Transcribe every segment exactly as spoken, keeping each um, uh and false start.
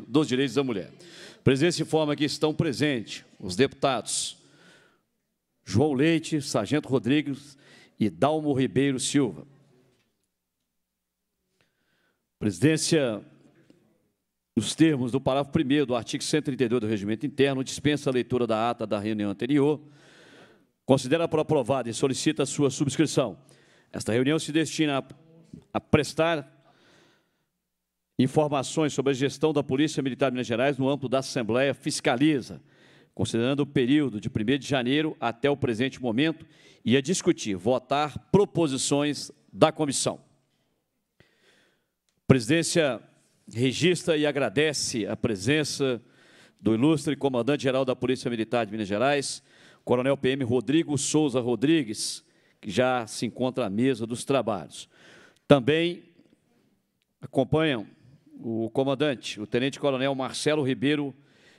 dos Direitos da Mulher. Presidência informa que estão presentes os deputados João Leite, Sargento Rodrigues e Dalmo Ribeiro Silva. Presidência, nos termos do parágrafo primeiro do artigo cento e trinta e dois do Regimento Interno, dispensa a leitura da ata da reunião anterior, considera por aprovada e solicita a sua subscrição. Esta reunião se destina a, a prestar informações sobre a gestão da Polícia Militar de Minas Gerais no âmbito da Assembleia Fiscaliza, considerando o período de primeiro de janeiro até o presente momento, e a discutir, votar proposições da comissão. A presidência registra e agradece a presença do ilustre comandante-geral da Polícia Militar de Minas Gerais, Coronel P M Rodrigo Souza Rodrigues, que já se encontra à mesa dos trabalhos. Também acompanham o comandante, o tenente-coronel Marcelo Ribeiro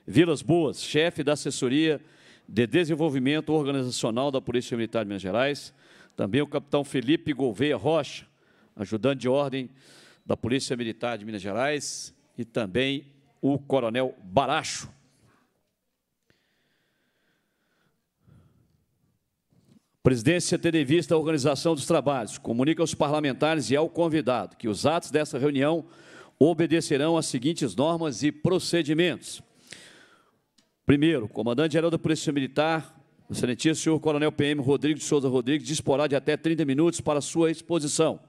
Vilas Boas, chefe da assessoria de desenvolvimento organizacional da Polícia Militar de Minas Gerais, também o capitão Felipe Gouveia Rocha, ajudante de ordem da Polícia Militar de Minas Gerais, e também o coronel Baracho. Presidência, tendo em vista a organização dos trabalhos, comunica aos parlamentares e ao convidado que os atos dessa reunião obedecerão às seguintes normas e procedimentos. Primeiro, o comandante-geral da Polícia Militar, o excelentíssimo senhor coronel P M Rodrigo de Souza Rodrigues, disporá de até trinta minutos para sua exposição.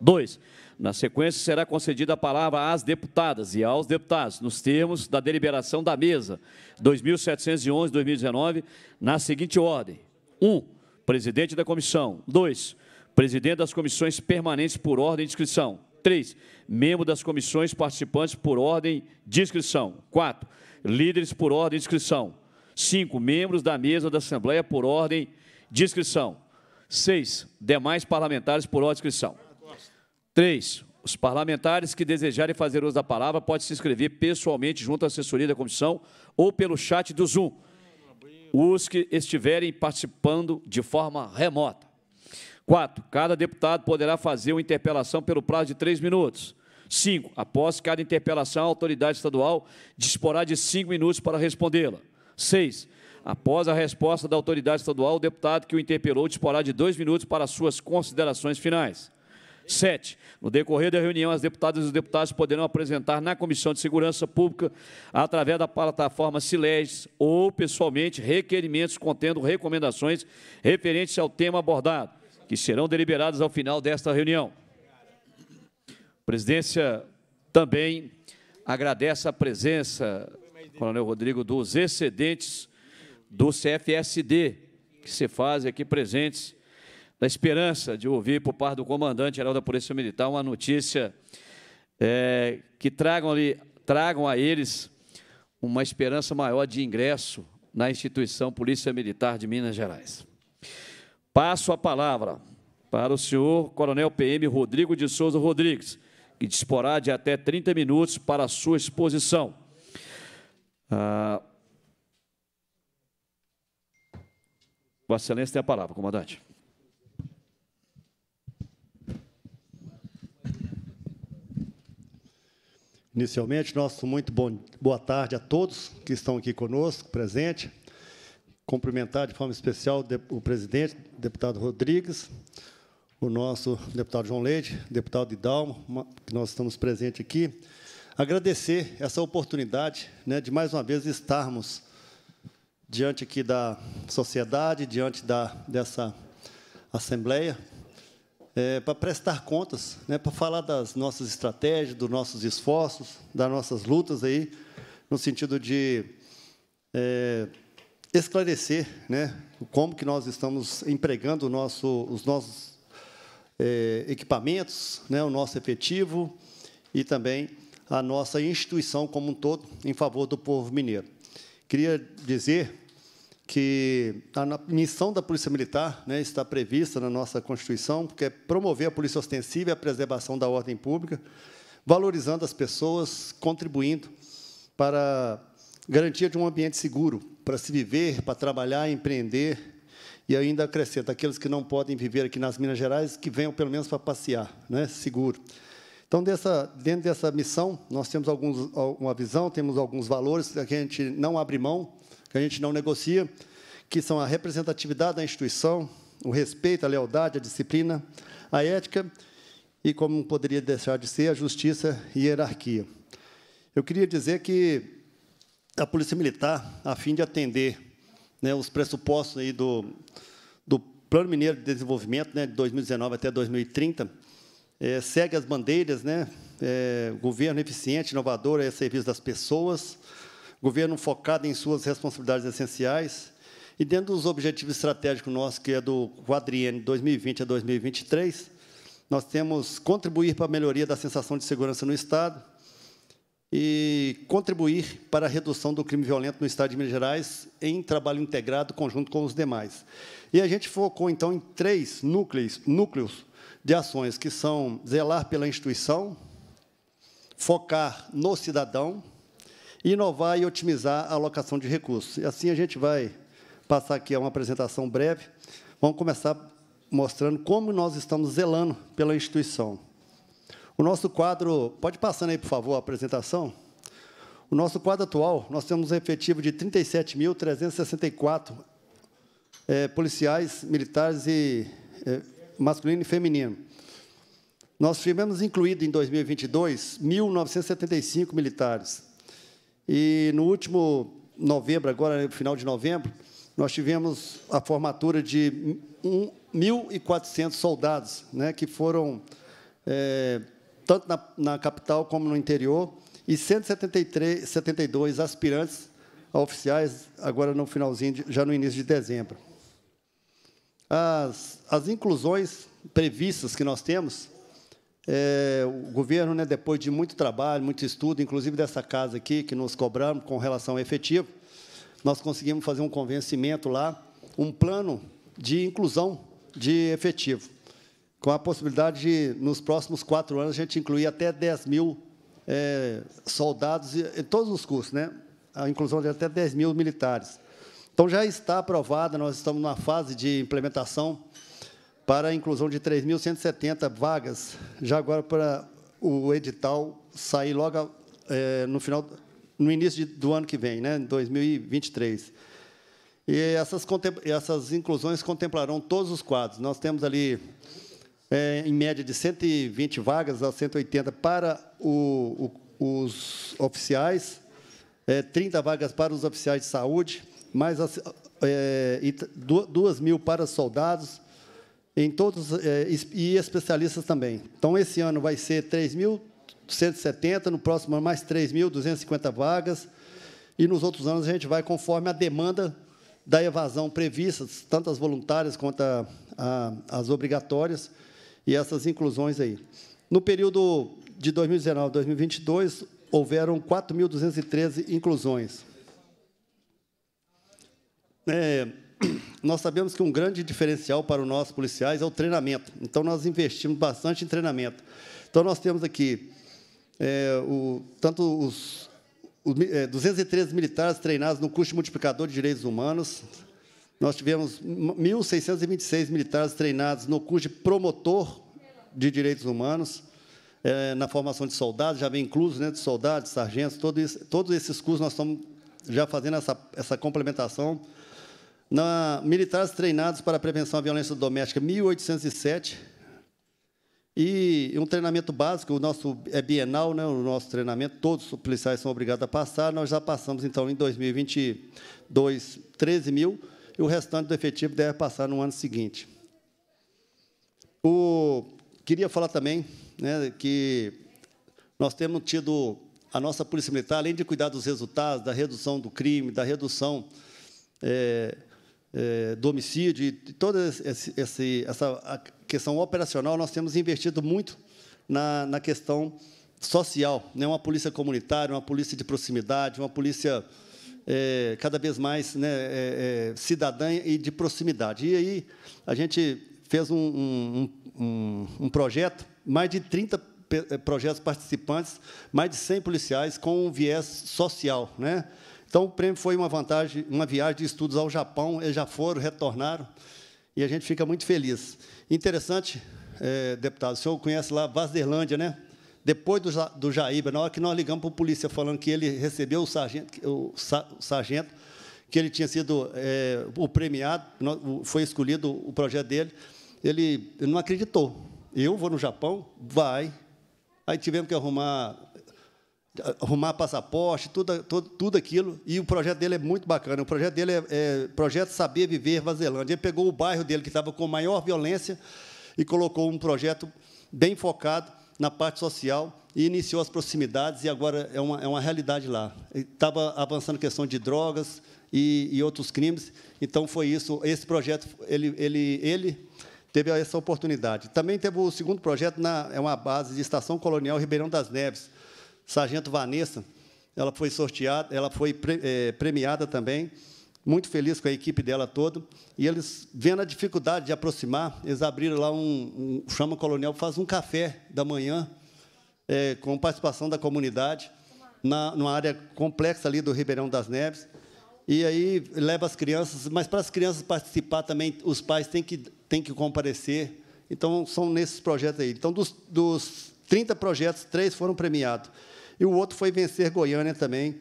Dois, na sequência será concedida a palavra às deputadas e aos deputados, nos termos da deliberação da mesa dois mil setecentos e onze barra dois mil e dezenove, na seguinte ordem. Um, presidente da comissão. Dois, presidente das comissões permanentes por ordem de inscrição. Três, membro das comissões participantes por ordem de inscrição. Quatro, líderes por ordem de inscrição. Cinco, membros da mesa da Assembleia por ordem de inscrição. Seis, demais parlamentares por ordem de inscrição. Três, os parlamentares que desejarem fazer uso da palavra podem se inscrever pessoalmente junto à assessoria da comissão ou pelo chat do Zoom, os que estiverem participando de forma remota. Quatro, cada deputado poderá fazer uma interpelação pelo prazo de três minutos. Cinco, após cada interpelação, a autoridade estadual disporá de cinco minutos para respondê-la. Seis, após a resposta da autoridade estadual, o deputado que o interpelou disporá de dois minutos para suas considerações finais. Sete, no decorrer da reunião, as deputadas e os deputados poderão apresentar na Comissão de Segurança Pública, através da plataforma Cilégis, ou pessoalmente, requerimentos contendo recomendações referentes ao tema abordado, que serão deliberadas ao final desta reunião. A presidência também agradece a presença, coronel Rodrigo, dos excedentes do C F S D, que se fazem aqui presentes, da esperança de ouvir por parte do comandante-geral da Polícia Militar uma notícia é, que tragam, tragam a eles uma esperança maior de ingresso na instituição Polícia Militar de Minas Gerais. Passo a palavra para o senhor coronel P M Rodrigo de Souza Rodrigues, que disporá de até trinta minutos para a sua exposição. Ah, Vossa Excelência tem a palavra, comandante. Inicialmente, nosso muito bom, boa tarde a todos que estão aqui conosco, presente. Cumprimentar de forma especial o presidente, deputado Rodrigues, o nosso deputado João Leite, deputado Hidalmo, que nós estamos presentes aqui. Agradecer essa oportunidade, né, de mais uma vez estarmos diante aqui da sociedade, diante da, dessa Assembleia, é, para prestar contas, né, para falar das nossas estratégias, dos nossos esforços, das nossas lutas, aí, no sentido de é, esclarecer, né, como que nós estamos empregando o nosso, os nossos é, equipamentos, né, o nosso efetivo e também a nossa instituição como um todo em favor do povo mineiro. Queria dizer que a missão da Polícia Militar, né, está prevista na nossa Constituição, que é promover a polícia ostensiva e a preservação da ordem pública, valorizando as pessoas, contribuindo para garantia de um ambiente seguro, para se viver, para trabalhar, empreender, e ainda acrescenta aqueles que não podem viver aqui nas Minas Gerais, que venham pelo menos para passear, né, seguro. Então, dessa, dentro dessa missão, nós temos alguns, uma visão, temos alguns valores que a gente não abre mão, que a gente não negocia, que são a representatividade da instituição, o respeito, a lealdade, a disciplina, a ética e, como não poderia deixar de ser, a justiça e hierarquia. Eu queria dizer que a Polícia Militar, a fim de atender, né, os pressupostos aí do, do Plano Mineiro de Desenvolvimento, né, de dois mil e dezenove até dois mil e trinta, é, segue as bandeiras, né, é, governo eficiente, inovador, é serviço das pessoas, governo focado em suas responsabilidades essenciais, e dentro dos objetivos estratégicos nossos, que é do quadriênio dois mil e vinte a dois mil e vinte e três, nós temos contribuir para a melhoria da sensação de segurança no Estado, e contribuir para a redução do crime violento no Estado de Minas Gerais em trabalho integrado, conjunto com os demais. E a gente focou, então, em três núcleos, núcleos de ações, que são zelar pela instituição, focar no cidadão, inovar e otimizar a alocação de recursos. E assim a gente vai passar aqui a uma apresentação breve. Vamos começar mostrando como nós estamos zelando pela instituição. O nosso quadro, pode passando aí, por favor, a apresentação. O nosso quadro atual, nós temos um efetivo de trinta e sete mil trezentos e sessenta e quatro é, policiais militares e, é, masculino e feminino. Nós tivemos incluído, em dois mil e vinte e dois, mil novecentos e setenta e cinco militares. E, no último novembro, agora, no final de novembro, nós tivemos a formatura de mil e quatrocentos soldados, né, que foram... É, tanto na, na capital como no interior, e cento e setenta e três, setenta e dois aspirantes a oficiais, agora no finalzinho, de, já no início de dezembro. As, as inclusões previstas que nós temos, é, o governo, né, depois de muito trabalho, muito estudo, inclusive dessa casa aqui, que nos cobramos com relação ao efetivo, nós conseguimos fazer um convencimento lá, um plano de inclusão de efetivo, com a possibilidade de, nos próximos quatro anos, a gente incluir até dez mil é, soldados, em todos os cursos, né? A inclusão de até dez mil militares. Então, já está aprovada, nós estamos na fase de implementação para a inclusão de três mil cento e setenta vagas, já agora para o edital sair logo é, no, final, no início do ano que vem, né? Em dois mil e vinte e três. E essas, essas inclusões contemplarão todos os quadros. Nós temos ali... É, em média, de cento e vinte vagas a cento e oitenta para o, o, os oficiais, é, trinta vagas para os oficiais de saúde, mais é, duas mil para soldados, em todos, é, e especialistas também. Então, esse ano vai ser três mil cento e setenta, no próximo ano mais três mil duzentas e cinquenta vagas, e nos outros anos a gente vai conforme a demanda da evasão prevista, tanto as voluntárias quanto a, a, as obrigatórias, e essas inclusões aí. No período de dois mil e dezenove a dois mil e vinte e dois, houveram quatro mil duzentas e treze inclusões. É, nós sabemos que um grande diferencial para os nossos policiais é o treinamento. Então, nós investimos bastante em treinamento. Então, nós temos aqui é, o, tanto os, os é, duzentos e treze militares treinados no curso de multiplicador de direitos humanos. Nós tivemos mil seiscentos e vinte e seis militares treinados no curso de promotor de direitos humanos, é, na formação de soldados, já vem incluso, né, de soldados, sargentos, todo isso, todos esses cursos nós estamos já fazendo essa, essa complementação. Na, militares treinados para a prevenção à violência doméstica, mil oitocentos e sete. E um treinamento básico, o nosso é bienal, né, o nosso treinamento, todos os policiais são obrigados a passar, nós já passamos, então, em dois mil e vinte e dois, treze mil. E o restante do efetivo deve passar no ano seguinte. O, queria falar também, né, que nós temos tido a nossa Polícia Militar, além de cuidar dos resultados, da redução do crime, da redução é, é, do homicídio, e toda esse, esse, essa questão operacional, nós temos investido muito na, na questão social, né, uma polícia comunitária, uma polícia de proximidade, uma polícia... É, cada vez mais, né, é, é, cidadã e de proximidade. E aí a gente fez um, um, um, um projeto, mais de trinta projetos participantes, mais de cem policiais com um viés social, né? Então, o prêmio foi uma vantagem, uma viagem de estudos ao Japão, eles já foram, retornaram, e a gente fica muito feliz. Interessante, é, deputado, o senhor conhece lá Vazelândia, né? Depois do, do Jaíba, na hora que nós ligamos para o polícia falando que ele recebeu o sargento, o, sa, o sargento que ele tinha sido é, o premiado, foi escolhido o projeto dele, ele, ele não acreditou. Eu vou no Japão? Vai. Aí tivemos que arrumar, arrumar passaporte, tudo, tudo, tudo aquilo, e o projeto dele é muito bacana. O projeto dele é, é Projeto Saber Viver Vazelândia. Ele pegou o bairro dele, que estava com maior violência, e colocou um projeto bem focado na parte social e iniciou as proximidades, e agora é uma, é uma realidade lá. Estava avançando a questão de drogas e, e outros crimes, então foi isso. Esse projeto, ele, ele, ele teve essa oportunidade. Também teve o segundo projeto, na, é uma base de Estação Colonial Ribeirão das Neves. Sargento Vanessa, ela foi sorteada, ela foi pre, é, premiada também, muito feliz com a equipe dela toda, e eles, vendo a dificuldade de aproximar, eles abriram lá um, um chama Colonial, faz um café da manhã, é, com participação da comunidade, na, numa área complexa ali do Ribeirão das Neves, e aí leva as crianças, mas para as crianças participar também, os pais têm que, têm que comparecer, então são nesses projetos aí. Então, dos, dos trinta projetos, três foram premiados, e o outro foi Vencer Goiânia também,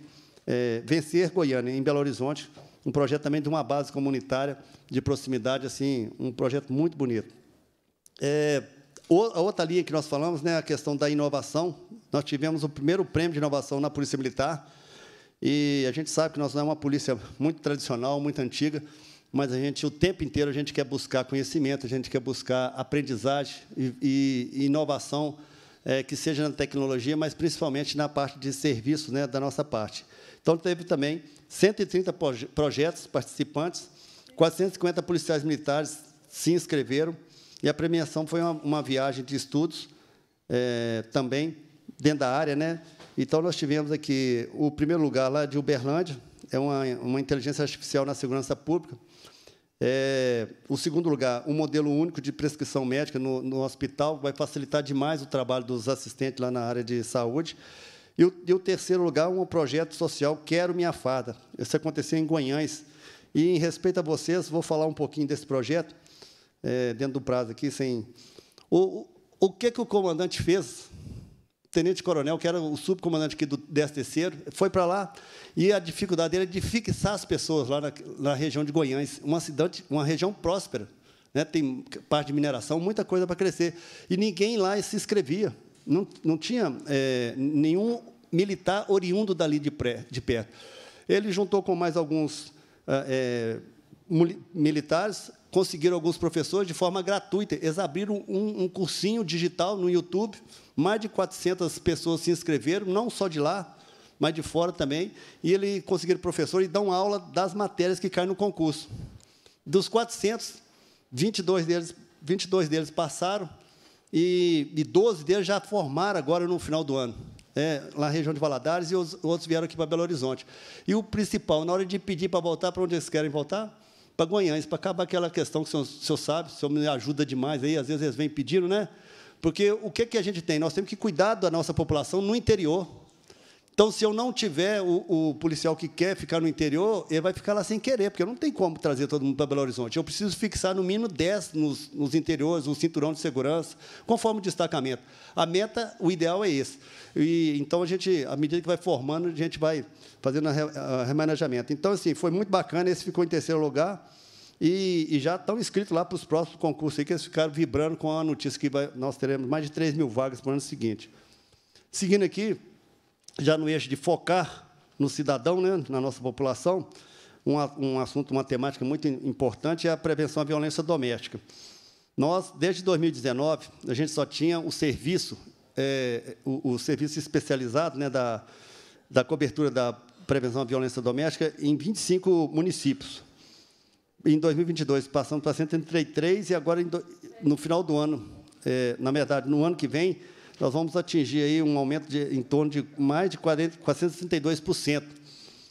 é, Vencer Goiânia, em Belo Horizonte, um projeto também de uma base comunitária de proximidade, assim, um projeto muito bonito. É, a outra linha que nós falamos, né, a questão da inovação, nós tivemos o primeiro prêmio de inovação na Polícia Militar, e a gente sabe que nós não é uma polícia muito tradicional, muito antiga, mas a gente, o tempo inteiro a gente quer buscar conhecimento, a gente quer buscar aprendizagem e, e inovação, é, que seja na tecnologia, mas principalmente na parte de serviço, né, da nossa parte. Então, teve também cento e trinta projetos participantes, quatrocentos e cinquenta policiais militares se inscreveram, e a premiação foi uma, uma viagem de estudos, é, também dentro da área, né? Então, nós tivemos aqui o primeiro lugar lá de Uberlândia, é uma, uma inteligência artificial na segurança pública. É, o segundo lugar, um modelo único de prescrição médica no, no hospital, vai facilitar demais o trabalho dos assistentes lá na área de saúde. E o, e o terceiro lugar, um projeto social, Quero Minha Fada. Isso aconteceu em Goiânia. E, em respeito a vocês, vou falar um pouquinho desse projeto, é, dentro do prazo aqui. Sem... O, o, o que, que o comandante fez, o tenente-coronel, que era o subcomandante aqui do décimo terceiro, foi para lá, e a dificuldade dele é de fixar as pessoas lá na, na região de Goiânia, uma, cidade, uma região próspera, né? Tem parte de mineração, muita coisa para crescer. E ninguém lá se inscrevia. Não, não tinha é, nenhum militar oriundo dali de, pré, de perto. Ele juntou com mais alguns é, militares, conseguiram alguns professores de forma gratuita. Eles abriram um, um cursinho digital no YouTube, mais de quatrocentas pessoas se inscreveram, não só de lá, mas de fora também, e ele conseguiram professor e dão aula das matérias que caem no concurso. Dos quatrocentos, vinte e dois deles, vinte e dois deles passaram, E, e doze deles já formaram agora no final do ano, é, na região de Valadares, e os outros vieram aqui para Belo Horizonte. E o principal, na hora de pedir para voltar, para onde eles querem voltar? Para Goiânia, para acabar aquela questão que o senhor, o senhor sabe, o senhor me ajuda demais, aí, às vezes eles vêm pedindo, né? Porque o que, que a gente tem? Nós temos que cuidar da nossa população no interior. Então, se eu não tiver o, o policial que quer ficar no interior, ele vai ficar lá sem querer, porque eu não tenho como trazer todo mundo para Belo Horizonte. Eu preciso fixar, no mínimo, dez nos, nos interiores, um cinturão de segurança, conforme o destacamento. A meta, o ideal é esse. E, então, a gente, à medida que vai formando, a gente vai fazendo a, a remanejamento. Então, assim, foi muito bacana, esse ficou em terceiro lugar, e, e já estão inscritos lá para os próximos concursos, aí, que eles ficaram vibrando com a notícia que vai, nós teremos mais de três mil vagas para o ano seguinte. Seguindo aqui, já no eixo de focar no cidadão, né, na nossa população, um, um assunto, uma temática muito importante é a prevenção à violência doméstica. Nós, desde dois mil e dezenove, a gente só tinha o serviço, é, o, o serviço especializado, né, da, da cobertura da prevenção à violência doméstica em vinte e cinco municípios. Em dois mil e vinte e dois, passamos para cento e trinta e três, e agora, do, no final do ano, é, na verdade, no ano que vem, nós vamos atingir aí um aumento de, em torno de mais de quatrocentos e trinta e dois por cento.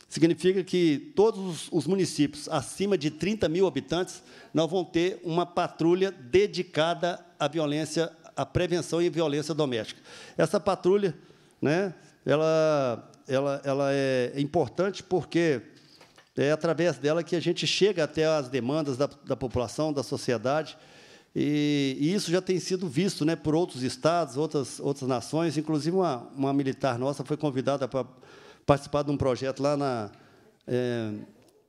Significa que todos os municípios acima de trinta mil habitantes, nós vamos ter uma patrulha dedicada à violência, à prevenção e violência doméstica. Essa patrulha, né, ela, ela, ela é importante porque é através dela que a gente chega até as demandas da, da população, da sociedade, E, e isso já tem sido visto, né, por outros estados, outras, outras nações. Inclusive, uma, uma militar nossa foi convidada para participar de um projeto lá na é,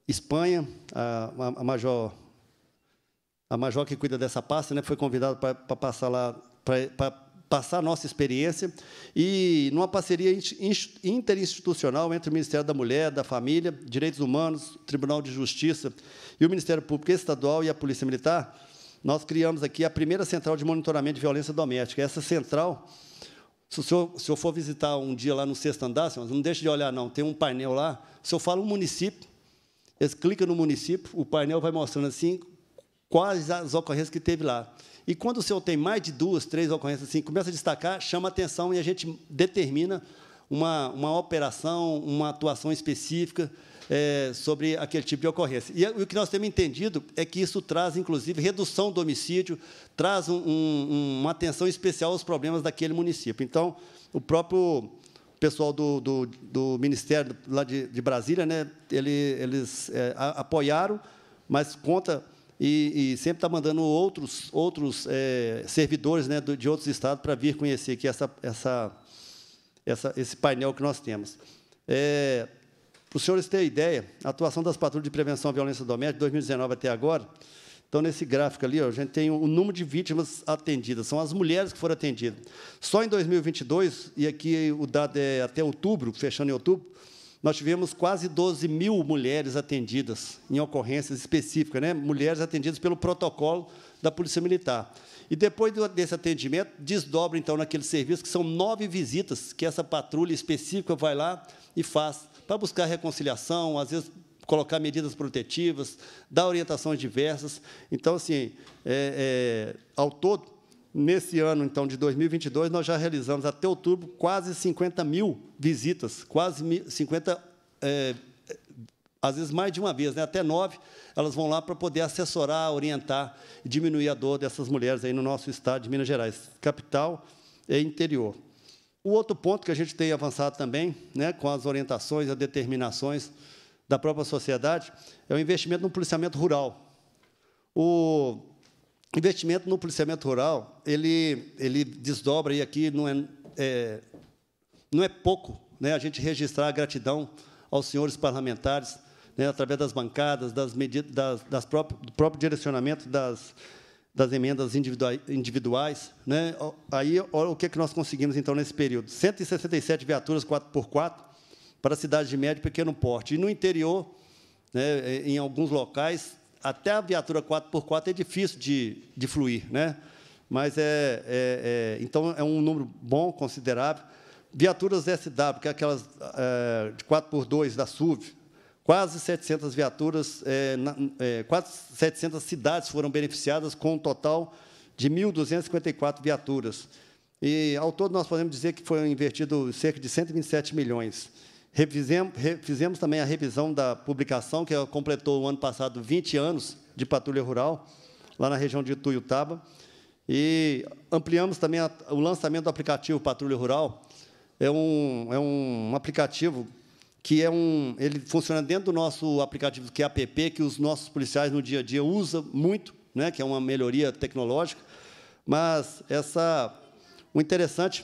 Espanha. A, a, major, a major que cuida dessa pasta, né, foi convidada para, para passar lá, para, para passar a nossa experiência. E, numa parceria interinstitucional entre o Ministério da Mulher, da Família, Direitos Humanos, Tribunal de Justiça e o Ministério Público Estadual e a Polícia Militar, nós criamos aqui a primeira central de monitoramento de violência doméstica. Essa central, se o senhor, se eu for visitar um dia lá no sexto andar, senhor, não deixe de olhar, não, tem um painel lá, o senhor fala um município, eles clicam no município, o painel vai mostrando assim quais as ocorrências que teve lá. E, quando o senhor tem mais de duas, três ocorrências assim, começa a destacar, chama atenção e a gente determina uma, uma operação, uma atuação específica, É, sobre aquele tipo de ocorrência. E o que nós temos entendido é que isso traz, inclusive, redução do homicídio, traz um, um, uma atenção especial aos problemas daquele município. Então, o próprio pessoal do, do, do Ministério lá de, de Brasília, né, ele, eles é, a, apoiaram, mas conta e, e sempre está mandando outros, outros é, servidores, né, de outros estados para vir conhecer aqui essa, essa, essa, esse painel que nós temos. É, Para os senhores terem ideia, a atuação das patrulhas de prevenção à violência doméstica, de dois mil e dezenove até agora, então, nesse gráfico ali, ó, a gente tem o número de vítimas atendidas, são as mulheres que foram atendidas. Só em dois mil e vinte e dois, e aqui o dado é até outubro, fechando em outubro, nós tivemos quase doze mil mulheres atendidas em ocorrências específicas, né? Mulheres atendidas pelo protocolo da Polícia Militar. E, depois desse atendimento, desdobra, então, naquele serviço, que são nove visitas que essa patrulha específica vai lá e faz, para buscar reconciliação, às vezes colocar medidas protetivas, dar orientações diversas. Então, assim, é, é, ao todo, nesse ano, então, de dois mil e vinte e dois, nós já realizamos, até outubro, quase cinquenta mil visitas, quase cinquenta, é, às vezes mais de uma vez, né? Até nove, elas vão lá para poder assessorar, orientar e diminuir a dor dessas mulheres aí no nosso estado de Minas Gerais, capital e interior. O outro ponto que a gente tem avançado também, né, com as orientações, as determinações da própria sociedade, é o investimento no policiamento rural. O investimento no policiamento rural, ele, ele desdobra, e aqui não é, é, não é pouco, né, a gente registrar a gratidão aos senhores parlamentares, né, através das bancadas, das medidas, das, das próprias, do próprio direcionamento das das emendas individuais, né? Aí, olha o que é que nós conseguimos, então, nesse período. cento e sessenta e sete viaturas quatro por quatro para cidades de médio e pequeno porte. E, no interior, né, em alguns locais, até a viatura quatro por quatro é difícil de, de fluir, né? Mas, é, é, é, então, é um número bom, considerável. Viaturas S W, que é aquelas é, de quatro por dois da S U V, quase setecentas viaturas, é, é, quase setecentas cidades foram beneficiadas, com um total de mil duzentas e cinquenta e quatro viaturas. E, ao todo, nós podemos dizer que foram investidos cerca de cento e vinte e sete milhões. Revisemos, fizemos também a revisão da publicação, que completou, o ano passado, vinte anos de patrulha rural, lá na região de Tuiutaba. E ampliamos também a, o lançamento do aplicativo Patrulha Rural. É um, é um aplicativo que é um, ele funciona dentro do nosso aplicativo, que é app, que os nossos policiais, no dia a dia, usam muito, né, que é uma melhoria tecnológica. Mas essa, o interessante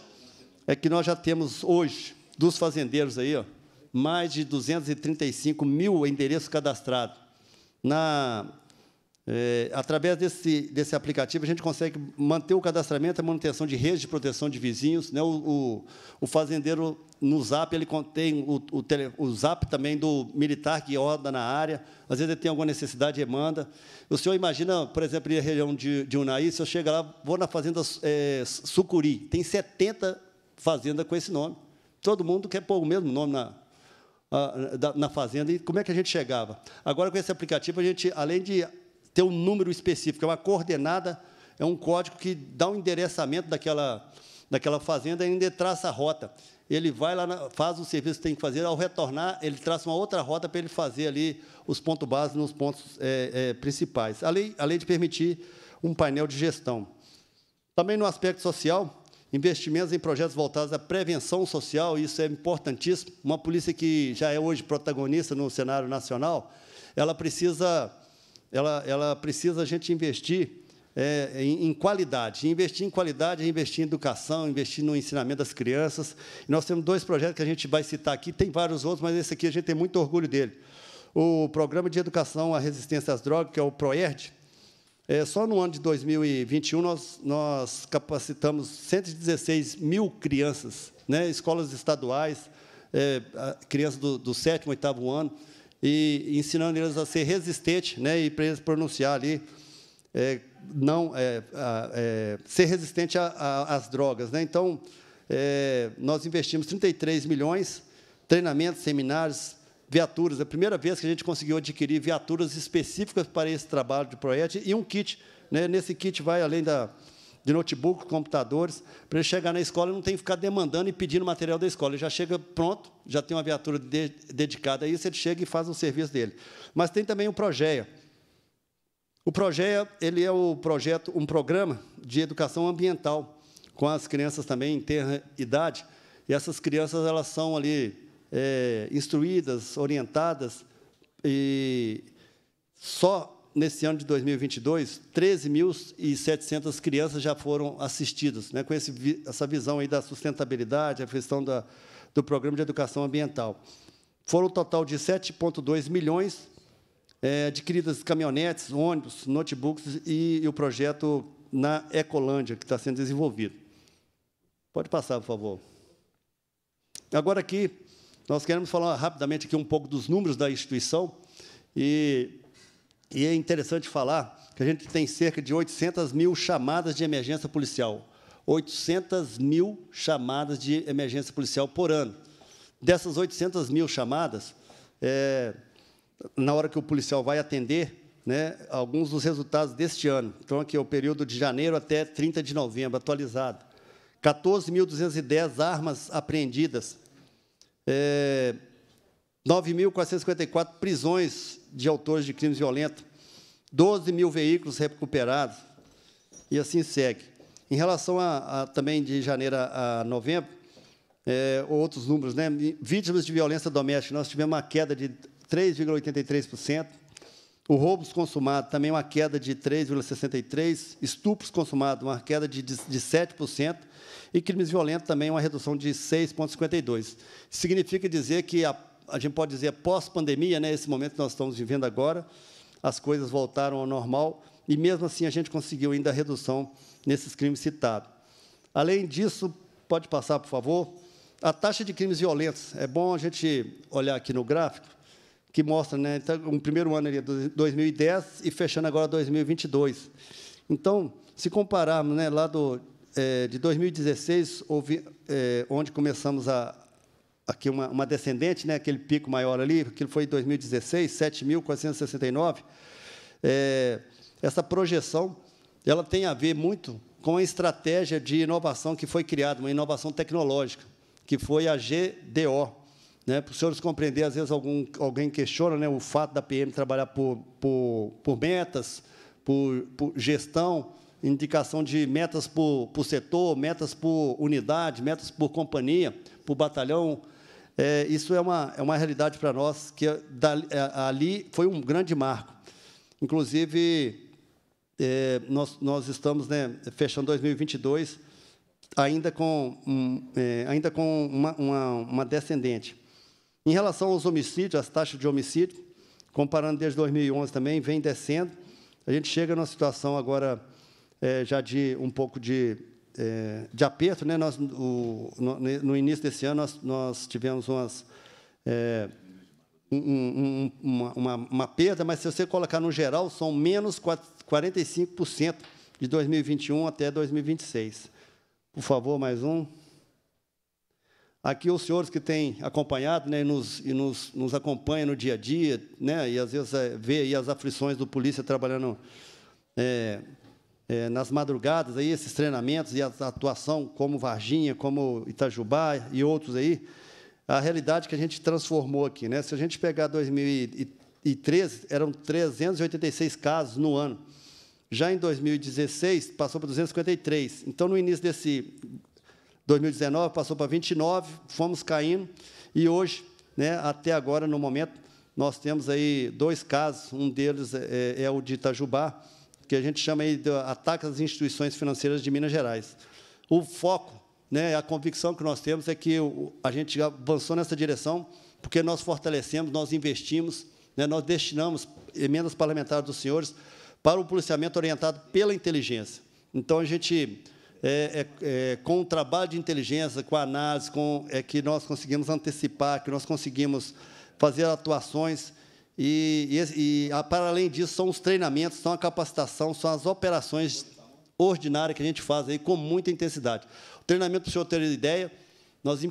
é que nós já temos, hoje, dos fazendeiros, aí, ó, mais de duzentos e trinta e cinco mil endereços cadastrados. Na, é, através desse, desse aplicativo, a gente consegue manter o cadastramento, a manutenção de redes de proteção de vizinhos, né, o, o, o fazendeiro... No Zap, ele contém o, o, tele, o Zap também do militar que roda na área. Às vezes, ele tem alguma necessidade e manda. O senhor imagina, por exemplo, na região de, de Unaí, se eu chegar lá, vou na fazenda é, Sucuri. Tem setenta fazendas com esse nome. Todo mundo quer pôr o mesmo nome na, na, na fazenda. E como é que a gente chegava? Agora, com esse aplicativo, a gente, além de ter um número específico, é uma coordenada, é um código que dá um endereçamento daquela, daquela fazenda e ainda traça a rota. Ele vai lá, faz o serviço que tem que fazer, ao retornar, ele traça uma outra rota para ele fazer ali os pontos básicos nos pontos é, é, principais, além, além de permitir um painel de gestão. Também, no aspecto social, investimentos em projetos voltados à prevenção social, isso é importantíssimo. Uma polícia que já é hoje protagonista no cenário nacional, ela precisa, ela, ela precisa a gente investir é, em, em qualidade. Investir em qualidade, investir em educação, investir no ensinamento das crianças. E nós temos dois projetos que a gente vai citar aqui, tem vários outros, mas esse aqui a gente tem muito orgulho dele. O Programa de Educação à Resistência às Drogas, que é o PROERD. É, só no ano de dois mil e vinte e um, nós, nós capacitamos cento e dezesseis mil crianças, né, escolas estaduais, é, crianças do, do sétimo, oitavo ano, e ensinando eles a ser resistentes, né, e para eles pronunciar ali, é, não, é, a, é, ser resistente às drogas, né? Então, é, nós investimos trinta e três milhões, treinamentos, seminários, viaturas. É a primeira vez que a gente conseguiu adquirir viaturas específicas para esse trabalho de projeto e um kit, né? Nesse kit vai além da, de notebook, computadores, para ele chegar na escola e não tem que ficar demandando e pedindo material da escola. Ele já chega pronto, já tem uma viatura de, dedicada a isso, ele chega e faz o serviço dele. Mas tem também o Projeia. O Projeia, ele é o projeto, um programa de educação ambiental com as crianças também em ter idade. E essas crianças, elas são ali... É, instruídas, orientadas, e só nesse ano de dois mil e vinte e dois, treze mil e setecentas crianças já foram assistidas, né, com esse, essa visão aí da sustentabilidade, a questão da, do Programa de Educação Ambiental. Foram um total de sete vírgula dois milhões é, adquiridas caminhonetes, ônibus, notebooks e, e o projeto na Ecolândia, que está sendo desenvolvido. Pode passar, por favor. Agora aqui, nós queremos falar rapidamente aqui um pouco dos números da instituição, e, e é interessante falar que a gente tem cerca de oitocentas mil chamadas de emergência policial, oitocentas mil chamadas de emergência policial por ano. Dessas oitocentas mil chamadas, é, na hora que o policial vai atender, né, alguns dos resultados deste ano, então aqui é o período de janeiro até trinta de novembro, atualizado. quatorze mil duzentas e dez armas apreendidas, É, nove mil quatrocentas e cinquenta e quatro prisões de autores de crimes violentos, doze mil veículos recuperados, e assim segue. Em relação a, a também de janeiro a novembro, é, outros números, né? Vítimas de violência doméstica, nós tivemos uma queda de três vírgula oitenta e três por cento, o roubos consumados, também uma queda de três vírgula sessenta e três por cento, estupros consumados, uma queda de, de, de sete por cento, e crimes violentos também uma redução de seis vírgula cinquenta e dois por cento. Significa dizer que, a, a gente pode dizer, pós-pandemia, né, esse momento que nós estamos vivendo agora, as coisas voltaram ao normal, e, mesmo assim, a gente conseguiu ainda a redução nesses crimes citados. Além disso, pode passar, por favor, a taxa de crimes violentos. É bom a gente olhar aqui no gráfico, que mostra, né, então, um primeiro ano ali, dois mil e dez, e fechando agora dois mil e vinte e dois. Então, se compararmos, né, lá do... É, de dois mil e dezesseis, houve, é, onde começamos a, aqui uma, uma descendente, né, aquele pico maior ali, aquilo foi em dois mil e dezesseis, sete mil quatrocentos e sessenta e nove. É, essa projeção ela tem a ver muito com a estratégia de inovação que foi criada, uma inovação tecnológica, que foi a G D O. Né, para os senhores compreenderem, às vezes algum, alguém questiona, né, o fato da P M trabalhar por, por, por metas, por, por gestão, indicação de metas por, por setor, metas por unidade, metas por companhia, por batalhão. É, isso é uma, é uma realidade para nós, que dali, ali foi um grande marco. Inclusive, é, nós, nós estamos, né, fechando dois mil e vinte e dois ainda com, um, é, ainda com uma, uma, uma descendente. Em relação aos homicídios, as taxas de homicídio, comparando desde dois mil e onze também, vem descendo. A gente chega numa situação agora... É, já de um pouco de, é, de aperto, né? Nós, o, no, no início desse ano, nós, nós tivemos umas, é, um, um, uma, uma, uma perda, mas, se você colocar no geral, são menos quarenta e cinco por cento de dois mil e vinte e um até dois mil e vinte e seis. Por favor, mais um. Aqui, os senhores que têm acompanhado, né, e, nos, e nos, nos acompanham no dia a dia, né, e, às vezes, é, vê aí as aflições do polícia trabalhando... É, É, nas madrugadas, aí, esses treinamentos e a atuação, como Varginha, como Itajubá e outros, aí, a realidade que a gente transformou aqui, né? Se a gente pegar dois mil e treze, eram trezentos e oitenta e seis casos no ano. Já em dois mil e dezesseis, passou para duzentos e cinquenta e três. Então, no início desse dois mil e dezenove, passou para vinte e nove, fomos caindo, e hoje, né, até agora, no momento, nós temos aí dois casos, um deles é, é o de Itajubá, que a gente chama aí de ataque às instituições financeiras de Minas Gerais. O foco, né, a convicção que nós temos é que a gente avançou nessa direção porque nós fortalecemos, nós investimos, né, nós destinamos emendas parlamentares dos senhores para o policiamento orientado pela inteligência. Então, a gente, é, é, é, com o trabalho de inteligência, com a análise, com, é que nós conseguimos antecipar, que nós conseguimos fazer atuações, e, e, e a, para além disso, são os treinamentos, são a capacitação, são as operações ordinárias que a gente faz aí com muita intensidade. O treinamento, para o senhor ter ideia, nós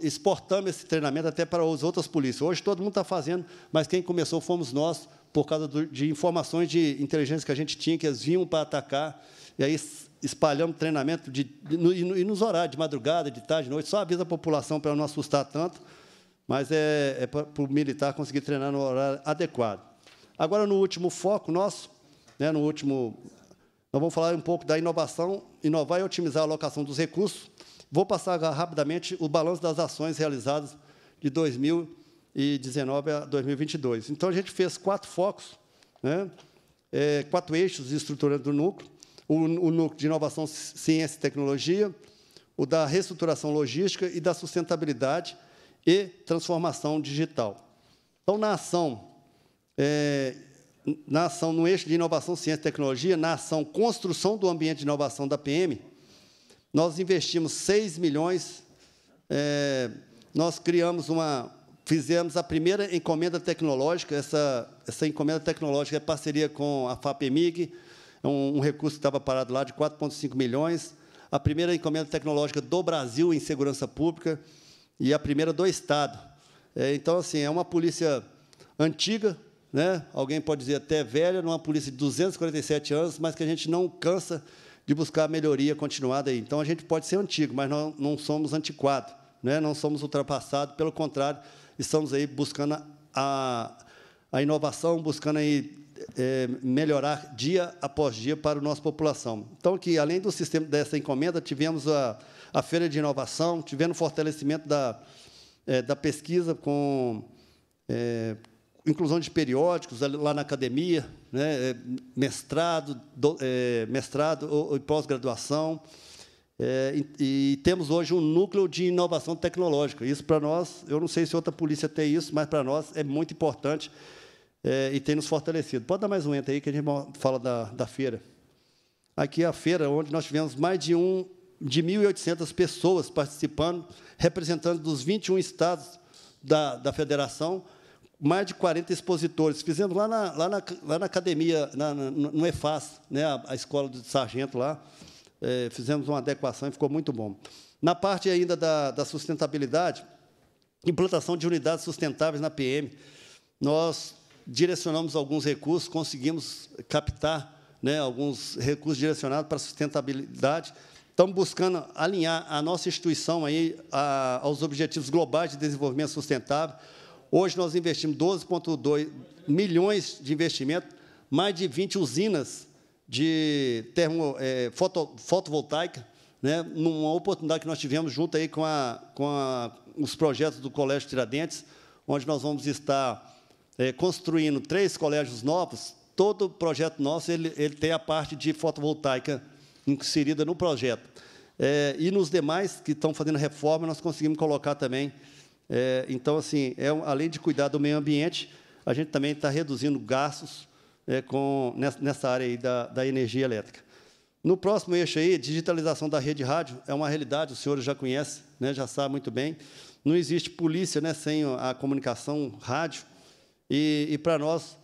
exportamos esse treinamento até para as outras polícias. Hoje, todo mundo está fazendo, mas quem começou fomos nós, por causa de informações de inteligência que a gente tinha, que eles vinham para atacar, e aí espalhamos treinamento, de, de, no, e nos horários, de madrugada, de tarde, de noite, só avisa a população para não assustar tanto, mas é, é para, para o militar conseguir treinar no horário adequado. Agora, no último foco nosso, né, no último, nós vamos falar um pouco da inovação, inovar e otimizar a alocação dos recursos. Vou passar rapidamente o balanço das ações realizadas de dois mil e dezenove a dois mil e vinte e dois. Então, a gente fez quatro focos, né? é, quatro eixos estruturando do núcleo, o, o núcleo de inovação, ciência e tecnologia, o da reestruturação logística e da sustentabilidade e transformação digital. Então, na ação, é, na ação no eixo de inovação, ciência e tecnologia, na ação construção do ambiente de inovação da P M, nós investimos seis milhões, é, nós criamos uma... Fizemos a primeira encomenda tecnológica, essa, essa encomenda tecnológica é parceria com a FAPEMIG, é um, um recurso que estava parado lá de quatro vírgula cinco milhões, a primeira encomenda tecnológica do Brasil em segurança pública e a primeira do Estado. É, então, assim, é uma polícia antiga, né? Alguém pode dizer até velha, numa polícia de duzentos e quarenta e sete anos, mas que a gente não cansa de buscar a melhoria continuada aí. Então, a gente pode ser antigo, mas nós não somos antiquado, né? Não somos ultrapassado, pelo contrário, estamos aí buscando a, a inovação, buscando aí, é, melhorar dia após dia para a nossa população. Então, que além do sistema dessa encomenda, tivemos a, a feira de inovação, tivemos o fortalecimento da, é, da pesquisa com é, inclusão de periódicos lá na academia, né, mestrado, do, é, mestrado ou, ou pós-graduação. É, e, e temos hoje um núcleo de inovação tecnológica. Isso, para nós, eu não sei se outra polícia tem isso, mas, para nós, é muito importante, é, e tem nos fortalecido. Pode dar mais um enter aí, que a gente fala da, da feira. Aqui é a feira, onde nós tivemos mais de, um, de mil e oitocentas pessoas participando, representando dos vinte e um estados da, da federação, mais de quarenta expositores. Fizemos lá na, lá na, lá na academia, na, na, no E F A S, né, a, a escola do sargento lá. É, fizemos uma adequação e ficou muito bom. Na parte ainda da, da sustentabilidade, implantação de unidades sustentáveis na P M, nós direcionamos alguns recursos, conseguimos captar, né, alguns recursos direcionados para a sustentabilidade. Estamos buscando alinhar a nossa instituição aí a, aos Objetivos Globais de Desenvolvimento Sustentável. Hoje, nós investimos doze vírgula dois milhões de investimento, mais de vinte usinas de termo, é, foto, fotovoltaica, né, numa oportunidade que nós tivemos junto aí com, a, com a, os projetos do Colégio Tiradentes, onde nós vamos estar é, construindo três colégios novos. Todo projeto nosso ele, ele tem a parte de fotovoltaica inserida no projeto. É, e nos demais que estão fazendo reforma, nós conseguimos colocar também. É, então, assim, é, além de cuidar do meio ambiente, a gente também está reduzindo gastos, É, com, nessa, nessa área aí da, da energia elétrica. No próximo eixo aí, digitalização da rede rádio, é uma realidade, os senhores já conhecem, né, já sabem muito bem. Não existe polícia, né, sem a comunicação rádio. E, e para nós,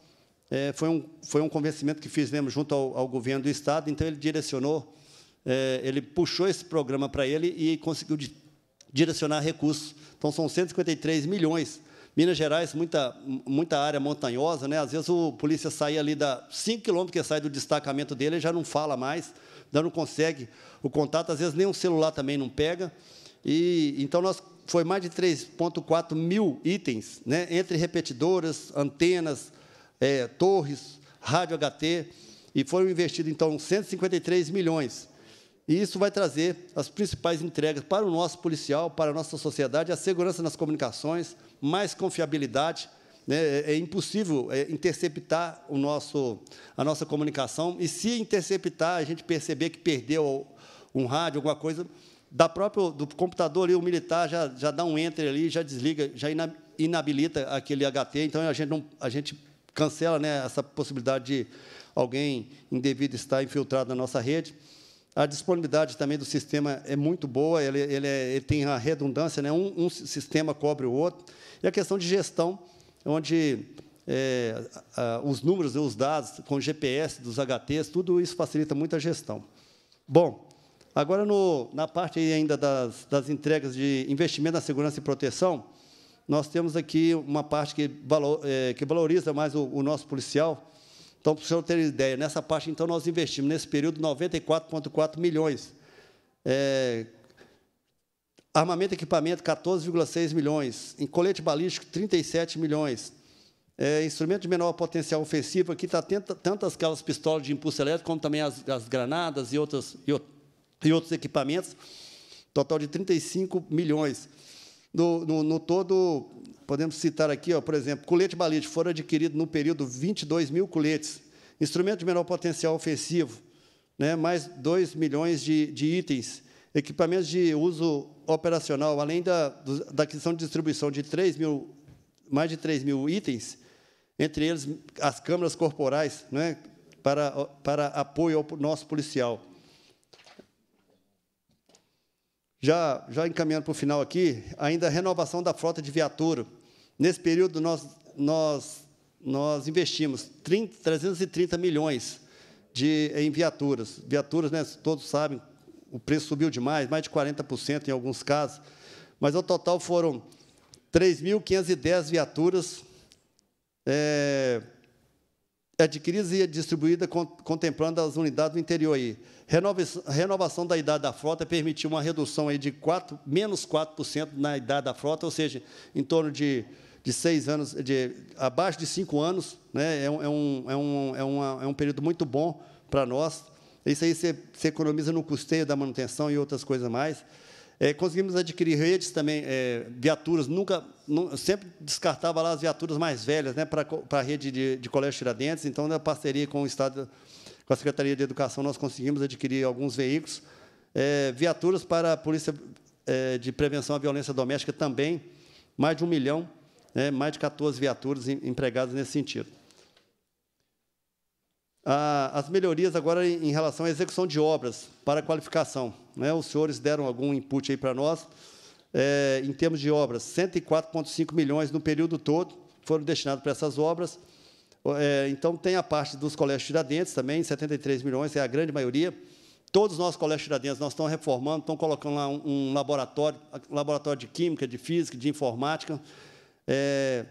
é, foi, um, foi um convencimento que fizemos junto ao, ao governo do Estado, então ele direcionou, é, ele puxou esse programa para ele e conseguiu di, direcionar recursos. Então, são cento e cinquenta e três milhões. Minas Gerais, muita, muita área montanhosa, né? Às vezes o polícia sai ali da cinco quilômetros que sai do destacamento dele, ele já não fala mais, já não consegue o contato, às vezes nem um celular também não pega. E, então, nós, foi mais de três vírgula quatro mil itens, né? Entre repetidoras, antenas, é, torres, rádio H T, e foram investidos, então, cento e cinquenta e três milhões. E isso vai trazer as principais entregas para o nosso policial, para a nossa sociedade, a segurança nas comunicações, mais confiabilidade, É impossível interceptar o nosso, a nossa comunicação. E, se interceptar, a gente perceber que perdeu um rádio, alguma coisa, da própria, do computador ali, o militar já, já dá um enter ali, já desliga, já inabilita aquele H T. Então, a gente, não, a gente cancela, né, essa possibilidade de alguém indevido estar infiltrado na nossa rede. A disponibilidade também do sistema é muito boa, ele, ele, é, ele tem a redundância, né? um, um sistema cobre o outro. E a questão de gestão, onde é, a, a, os números, os dados com G P S dos H Ts, tudo isso facilita muito a gestão. Bom, agora, no, na parte ainda das, das entregas de investimento na segurança e proteção, nós temos aqui uma parte que, valor, é, que valoriza mais o, o nosso policial. Então, para o senhor ter ideia, nessa parte, então, nós investimos, nesse período, noventa e quatro vírgula quatro milhões. É, armamento e equipamento, quatorze vírgula seis milhões. Em colete balístico, trinta e sete milhões. É, instrumento de menor potencial ofensivo, aqui está tantas aquelas pistolas de impulso elétrico, como também as, as granadas e, outras, e, e outros equipamentos, total de trinta e cinco milhões. No, no, no todo, podemos citar aqui, ó, por exemplo, colete balístico, foram adquiridos no período vinte e dois mil coletes, instrumento de menor potencial ofensivo, né, mais dois milhões de, de itens, equipamentos de uso operacional, além da, da aquisição de distribuição de três mil, mais de três mil itens, entre eles as câmeras corporais, né, para, para apoio ao nosso policial. Já, já encaminhando para o final aqui, ainda a renovação da frota de viatura. Nesse período, nós, nós, nós investimos trezentos e trinta milhões de, em viaturas. Viaturas, né, todos sabem, o preço subiu demais, mais de quarenta por cento em alguns casos, mas, ao total, foram três mil quinhentas e dez viaturas é, adquiridas e distribuídas, contemplando as unidades do interior aí. Renovação da idade da frota permitiu uma redução aí de menos quatro por cento na idade da frota, ou seja, em torno de, de seis anos, de, abaixo de cinco anos, né, é, um, é, um, é, uma, é um período muito bom para nós. Isso aí você, você economiza no custeio da manutenção e outras coisas mais. É, conseguimos adquirir redes também, é, viaturas, nunca, não, sempre descartava lá as viaturas mais velhas, né, para a rede de, de Colégio Tiradentes. Então, na parceria com o Estado, com a Secretaria de Educação, nós conseguimos adquirir alguns veículos, é, viaturas para a Polícia é, de Prevenção à Violência Doméstica também, mais de um milhão, né, mais de quatorze viaturas em, empregadas nesse sentido. A, as melhorias agora em, em relação à execução de obras para qualificação, né, os senhores deram algum input aí para nós, é, em termos de obras, cento e quatro vírgula cinco milhões no período todo foram destinados para essas obras. Então, tem a parte dos colégios Tiradentes também, setenta e três milhões, é a grande maioria. Todos os nossos colégios Tiradentes nós estamos reformando, estão colocando lá um, um laboratório, laboratório de química, de física, de informática, é,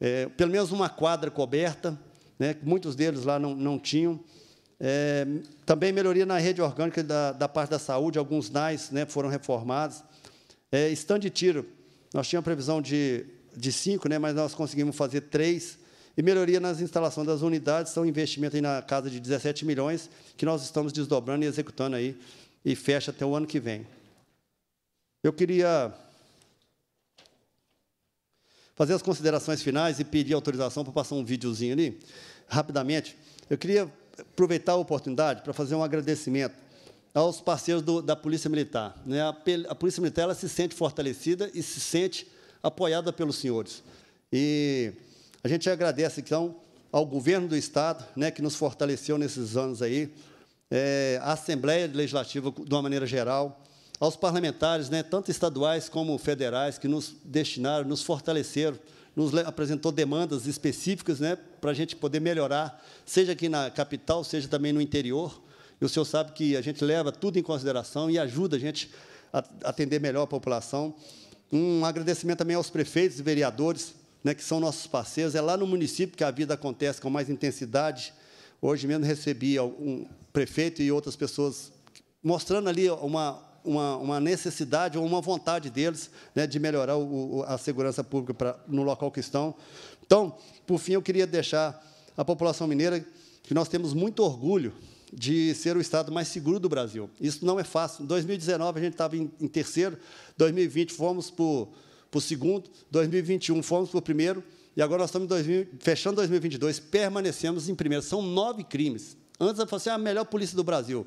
é, pelo menos uma quadra coberta, né, que muitos deles lá não, não tinham. É, também melhoria na rede orgânica da, da parte da saúde, alguns N A Is, né, foram reformados. É, stand de tiro, nós tínhamos a previsão de, de cinco, né, mas nós conseguimos fazer três. E melhoria nas instalações das unidades, são investimento aí na casa de dezessete milhões, que nós estamos desdobrando e executando aí, e fecha até o ano que vem. Eu queria fazer as considerações finais e pedir autorização para passar um videozinho ali, rapidamente. Eu queria aproveitar a oportunidade para fazer um agradecimento aos parceiros do, da Polícia Militar. A Polícia Militar, ela se sente fortalecida e se sente apoiada pelos senhores. E a gente agradece, então, ao governo do Estado, né, que nos fortaleceu nesses anos aí, é, à Assembleia Legislativa, de uma maneira geral, aos parlamentares, né, tanto estaduais como federais, que nos destinaram, nos fortaleceram, nos apresentou demandas específicas, né, para a gente poder melhorar, seja aqui na capital, seja também no interior. E o senhor sabe que a gente leva tudo em consideração e ajuda a gente a atender melhor a população. Um agradecimento também aos prefeitos e vereadores, né, que são nossos parceiros. É lá no município que a vida acontece com mais intensidade. Hoje mesmo recebi um prefeito e outras pessoas mostrando ali uma, uma, uma necessidade ou uma vontade deles, né, de melhorar o, a segurança pública pra, no local que estão. Então, por fim, eu queria deixar a população mineira que nós temos muito orgulho de ser o estado mais seguro do Brasil. Isso não é fácil. Em dois mil e dezenove, a gente estava em, em terceiro, em dois mil e vinte, fomos por... para o segundo, dois mil e vinte e um fomos para o primeiro, E agora nós estamos em dois mil, fechando dois mil e vinte e dois, permanecemos em primeiro. São nove crimes. Antes eu falava assim, a melhor polícia do Brasil.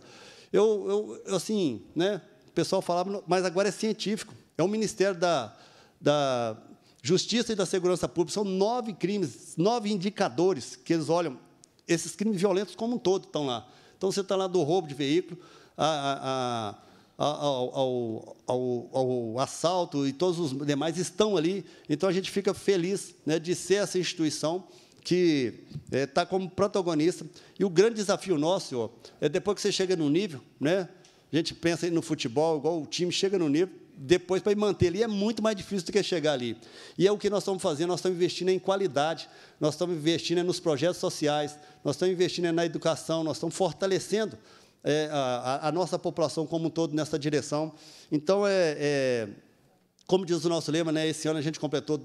Eu, eu assim, né, o pessoal falava, mas agora é científico. É o Ministério da, da Justiça e da Segurança Pública. São nove crimes, nove indicadores que eles olham. Esses crimes violentos como um todo estão lá. Então, você está lá do roubo de veículo, a, a, a, ao, ao, ao, ao assalto e todos os demais estão ali. Então, a gente fica feliz, né, de ser essa instituição que está é, como protagonista. E o grande desafio nosso, ó, é depois que você chega no nível, né, a gente pensa no futebol, igual o time chega no nível, depois, para manter ali, é muito mais difícil do que chegar ali. E é o que nós estamos fazendo, nós estamos investindo em qualidade, nós estamos investindo nos projetos sociais, nós estamos investindo na educação, nós estamos fortalecendo é, a, a nossa população como um todo nessa direção. Então, é, é, como diz o nosso lema, né, esse ano a gente completou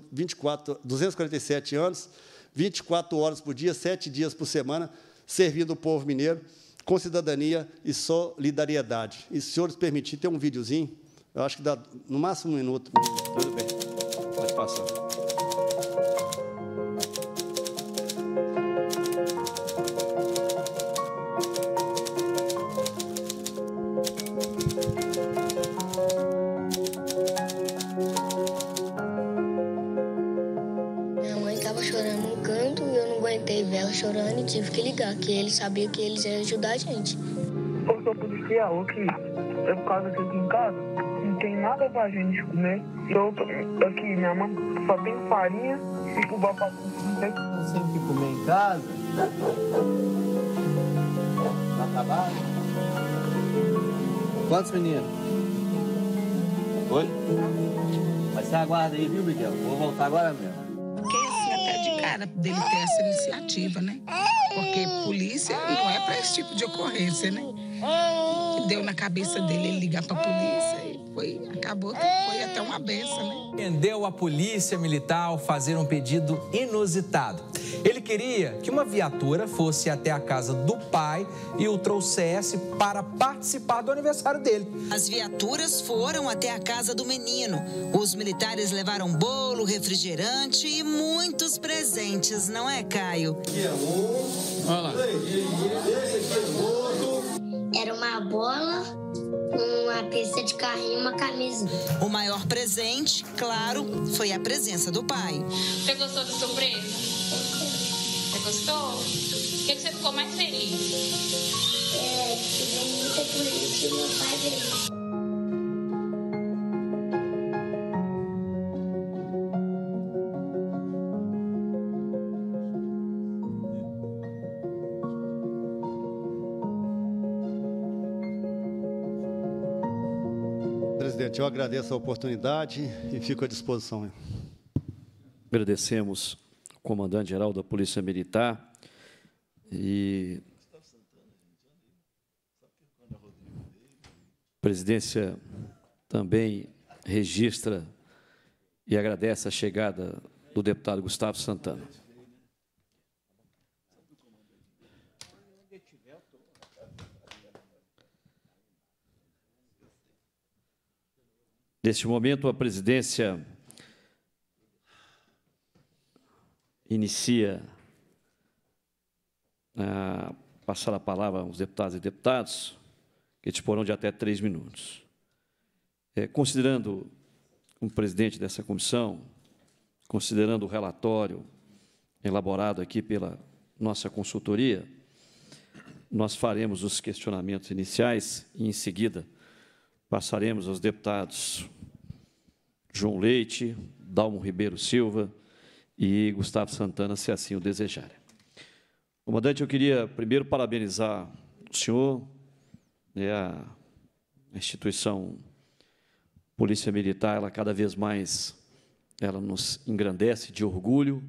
duzentos e quarenta e sete anos, vinte e quatro horas por dia, sete dias por semana, servindo o povo mineiro, com cidadania e solidariedade. E, se os senhores permitirem, tem um videozinho. Eu acho que dá, no máximo, um minuto. Tudo bem. Pode passar. Minha mãe estava chorando no canto e eu não aguentei ver ela chorando e tive que ligar, que eles sabiam que eles iam ajudar a gente. Eu sou policial, aqui, eu por causa disso em casa. Não tem nada pra gente comer. Eu tô aqui, minha mãe só tem farinha e fubá pra comer. Sempre que comer em casa, tá acabado. Quantos meninos? Oi? Mas você aguarda aí, viu, Miguel? Vou voltar agora mesmo. Fiquei assim até de cara dele ter essa iniciativa, né? Porque polícia não é pra esse tipo de ocorrência, né? Deu na cabeça dele ele ligar pra polícia. Foi, acabou que foi até uma benção, né? Entendeu a polícia militar fazer um pedido inusitado. Ele queria que uma viatura fosse até a casa do pai e o trouxesse para participar do aniversário dele. As viaturas foram até a casa do menino. Os militares levaram bolo, refrigerante e muitos presentes, não é, Caio? Que é um... Olha lá. Esse aqui é outro. Era uma bola... Uma pista de carrinho e uma camisa. O maior presente, claro, foi a presença do pai. Você gostou da surpresa? Você gostou? O que você ficou mais feliz? É, tive muita polícia e meu pai veio. Eu agradeço a oportunidade e fico à disposição. Agradecemos ao comandante-geral da Polícia Militar e a presidência também registra e agradece a chegada do deputado Gustavo Santana. Neste momento, a presidência inicia a passar a palavra aos deputados e deputadas, que disporão de até três minutos. É, considerando o presidente dessa comissão, considerando o relatório elaborado aqui pela nossa consultoria, nós faremos os questionamentos iniciais e, em seguida, passaremos aos deputados João Leite, Dalmo Ribeiro Silva e Gustavo Santana, se assim o desejarem. Comandante, eu queria primeiro parabenizar o senhor, né, a instituição Polícia Militar, ela cada vez mais ela nos engrandece de orgulho,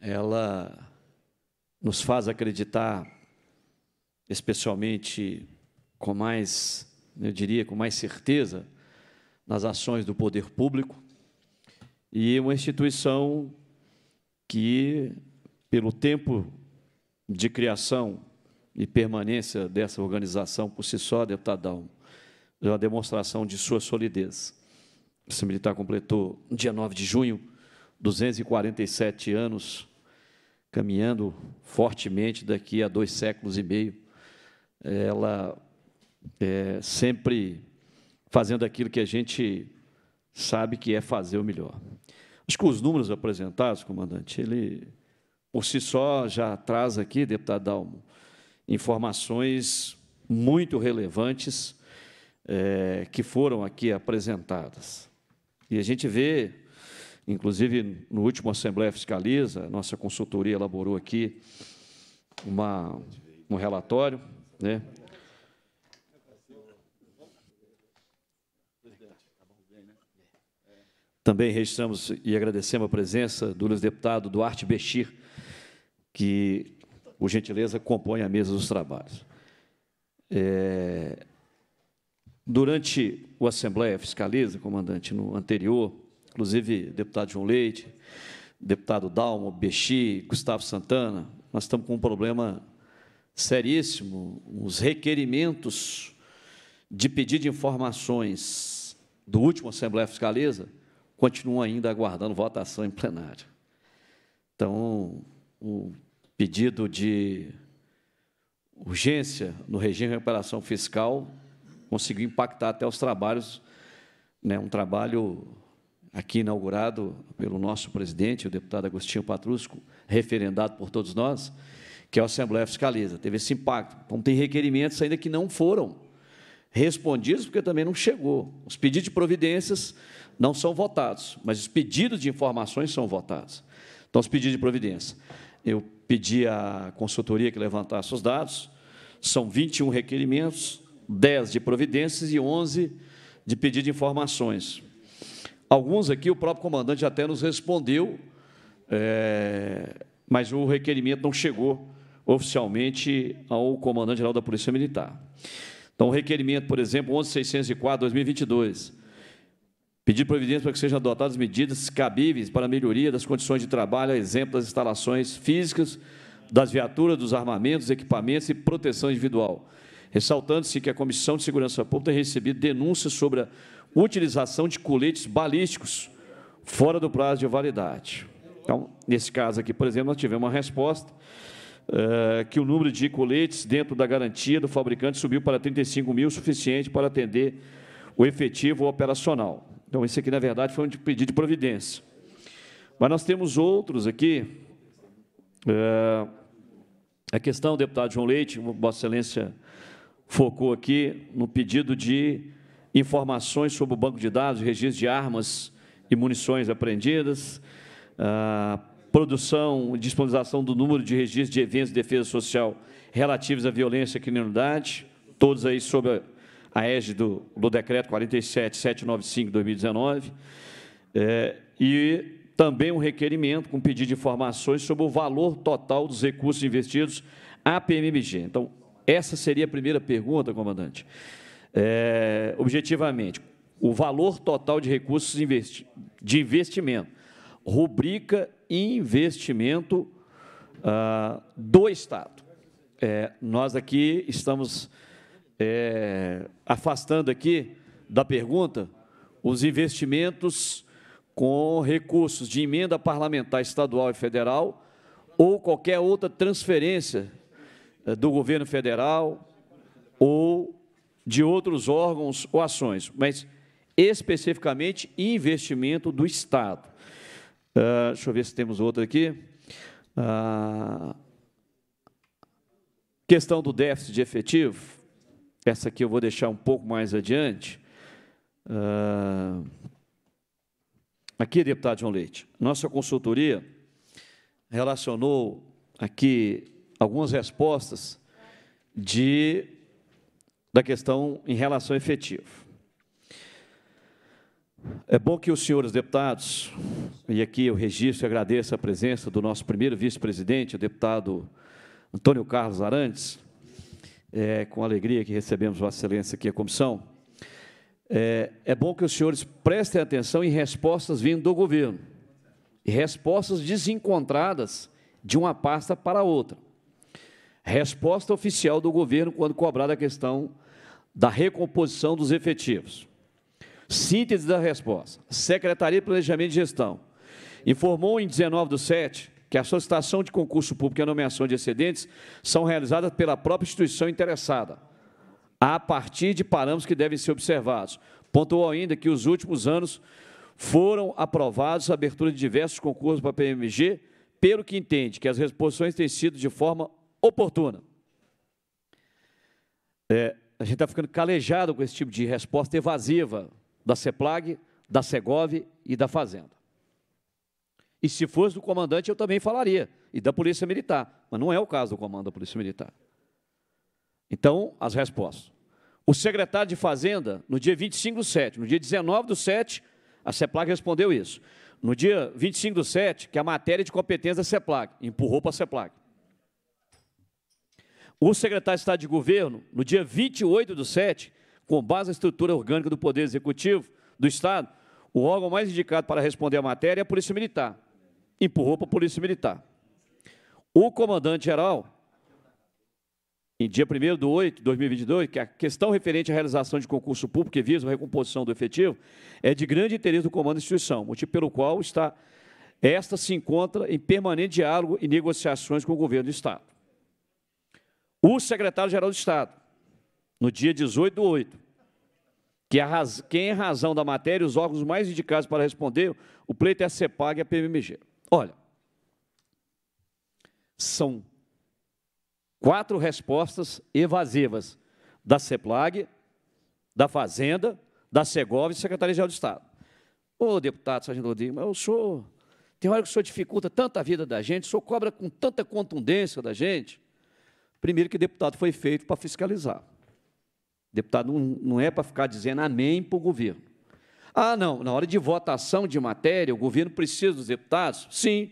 ela nos faz acreditar, especialmente com mais... eu diria com mais certeza, nas ações do poder público, e uma instituição que, pelo tempo de criação e permanência dessa organização por si só, deputado Dalmo, é uma demonstração de sua solidez. A Polícia Militar completou, dia nove de junho, duzentos e quarenta e sete anos, caminhando fortemente daqui a dois séculos e meio, ela é, sempre fazendo aquilo que a gente sabe que é fazer o melhor. Acho que os números apresentados, comandante, ele por si só já traz aqui, deputado Dalmo, informações muito relevantes é, que foram aqui apresentadas. E a gente vê, inclusive, no último Assembleia Fiscaliza, nossa consultoria elaborou aqui uma, um relatório, né? Também registramos e agradecemos a presença do deputado Duarte Bechir, que, por gentileza, compõe a mesa dos trabalhos. É, durante o Assembleia Fiscaliza, comandante, no anterior, inclusive deputado João Leite, deputado Dalmo, Bechir, Gustavo Santana, nós estamos com um problema seríssimo, os requerimentos de pedido de informações do último Assembleia Fiscaliza continuam ainda aguardando votação em plenário. Então, o pedido de urgência no regime de recuperação fiscal conseguiu impactar até os trabalhos, né, um trabalho aqui inaugurado pelo nosso presidente, o deputado Agostinho Patrusco, referendado por todos nós, que é a Assembleia Fiscaliza. Teve esse impacto. Então, tem requerimentos ainda que não foram respondidos, porque também não chegou. Os pedidos de providências não são votados, mas os pedidos de informações são votados. Então, os pedidos de providência. Eu pedi à consultoria que levantasse os dados, são vinte e um requerimentos, dez de providências e onze de pedido de informações. Alguns aqui o próprio comandante até nos respondeu, é, mas o requerimento não chegou oficialmente ao comandante-geral da Polícia Militar. Então, o requerimento, por exemplo, onze mil seiscentos e quatro barra dois mil e vinte e dois, pedir providência para que sejam adotadas medidas cabíveis para a melhoria das condições de trabalho, a exemplo das instalações físicas, das viaturas, dos armamentos, equipamentos e proteção individual. Ressaltando-se que a Comissão de Segurança Pública tem recebido denúncias sobre a utilização de coletes balísticos fora do prazo de validade. Então, nesse caso aqui, por exemplo, nós tivemos uma resposta uh, que o número de coletes dentro da garantia do fabricante subiu para trinta e cinco mil, suficiente para atender o efetivo operacional. Então, esse aqui, na verdade, foi um pedido de providência. Mas nós temos outros aqui. É, a questão, deputado João Leite, Vossa Excelência focou aqui no pedido de informações sobre o banco de dados, registro de armas e munições apreendidas, a produção e disponibilização do número de registros de eventos de defesa social relativos à violência e criminalidade, todos aí sobre a a égide do, do decreto quarenta e sete mil setecentos e noventa e cinco de dois mil e dezenove, é, e também um requerimento com pedido de informações sobre o valor total dos recursos investidos à P M M G. Então, essa seria a primeira pergunta, comandante. É, objetivamente, o valor total de recursos investi de investimento, rubrica investimento ah, do Estado. É, nós aqui estamos... É, afastando aqui da pergunta os investimentos com recursos de emenda parlamentar estadual e federal ou qualquer outra transferência do governo federal ou de outros órgãos ou ações, mas especificamente investimento do Estado. Uh, deixa eu ver se temos outra aqui. Uh, questão do déficit de efetivo. Essa aqui eu vou deixar um pouco mais adiante. Uh, aqui, deputado João Leite, nossa consultoria relacionou aqui algumas respostas de, da questão em relação ao efetivo. É bom que os senhores deputados, e aqui eu registro e agradeço a presença do nosso primeiro vice-presidente, o deputado Antônio Carlos Arantes, É, com alegria que recebemos Vossa Excelência aqui a comissão, é, é bom que os senhores prestem atenção em respostas vindo do governo, respostas desencontradas de uma pasta para outra. Resposta oficial do governo quando cobrada a questão da recomposição dos efetivos. Síntese da resposta. Secretaria de Planejamento e Gestão. informou em dezenove do sete que a solicitação de concurso público e a nomeação de excedentes são realizadas pela própria instituição interessada, a partir de parâmetros que devem ser observados. Pontuou ainda que os últimos anos foram aprovados a abertura de diversos concursos para a P M G, pelo que entende que as reposições têm sido de forma oportuna. É, a gente está ficando calejado com esse tipo de resposta evasiva da CEPLAG, da SEGOV e da Fazenda. E se fosse do comandante, eu também falaria, e da Polícia Militar, mas não é o caso do comando da Polícia Militar. Então, as respostas. O secretário de Fazenda, no dia vinte e cinco do sete, no dia dezenove do sete, a CEPLAG respondeu isso. No dia vinte e cinco do sete, que a matéria de competência da CEPLAG, empurrou para a CEPLAG. O secretário de Estado de Governo, no dia vinte e oito do sete, com base na estrutura orgânica do Poder Executivo do Estado, o órgão mais indicado para responder à matéria é a Polícia Militar. Empurrou para a Polícia Militar. O comandante-geral, em dia primeiro de oito de dois mil e vinte e dois, que a questão referente à realização de concurso público que visa a recomposição do efetivo, é de grande interesse do comando da instituição, motivo pelo qual está, esta se encontra em permanente diálogo e negociações com o governo do Estado. O secretário-geral do Estado, no dia dezoito de oito, que a que em razão da matéria, os órgãos mais indicados para responder, o pleito é a CEPLAG e a P M M G. Olha, são quatro respostas evasivas da CEPLAG, da Fazenda, da SEGOV e da Secretaria-Geral de Estado. Ô, deputado Sargento Rodrigues, mas o senhor, tem hora que o senhor dificulta tanta vida da gente, o senhor cobra com tanta contundência da gente. Primeiro que deputado foi feito para fiscalizar. Deputado não, não é para ficar dizendo amém para o governo. Ah, não, na hora de votação de matéria, o governo precisa dos deputados? Sim.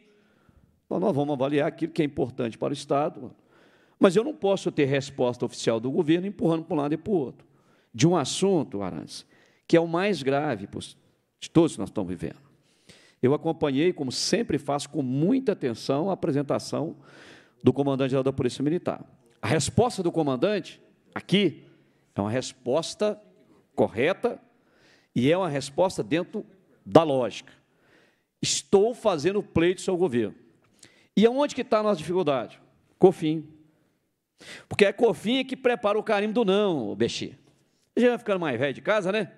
Então, nós vamos avaliar aquilo que é importante para o Estado. Mas eu não posso ter resposta oficial do governo empurrando para um lado e para o outro, de um assunto, Arantes, que é o mais grave de todos que nós estamos vivendo. Eu acompanhei, como sempre faço, com muita atenção a apresentação do comandante-geral da Polícia Militar. A resposta do comandante, aqui, é uma resposta correta e é uma resposta dentro da lógica. Estou fazendo pleito ao governo. E aonde que está a nossa dificuldade? COFIN. Porque é COFIN que prepara o carimbo do não, o Bechir. A gente vai ficando mais velho de casa, né?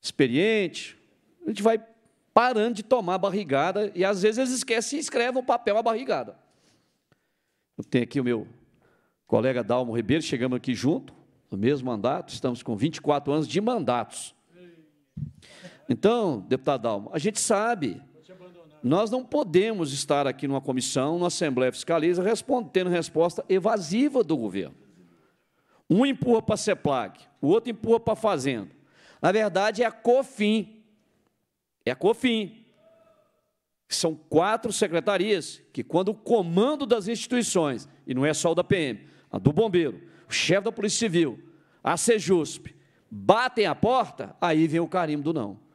Experiente. A gente vai parando de tomar a barrigada e, às vezes, eles esquecem e escrevem o papel à barrigada. Eu tenho aqui o meu colega Dalmo Ribeiro, chegamos aqui junto, no mesmo mandato, estamos com vinte e quatro anos de mandatos. Então, deputado Dalmo, a gente sabe... Nós não podemos estar aqui numa comissão, na Assembleia Fiscaliza, respondendo resposta evasiva do governo. Um empurra para a CEPLAG, o outro empurra para a Fazenda. Na verdade, é a COFIN. É a COFIN. São quatro secretarias que, quando o comando das instituições, e não é só o da P M, a do Bombeiro, o chefe da Polícia Civil, a SEJUSP, batem a porta, aí vem o carimbo do não.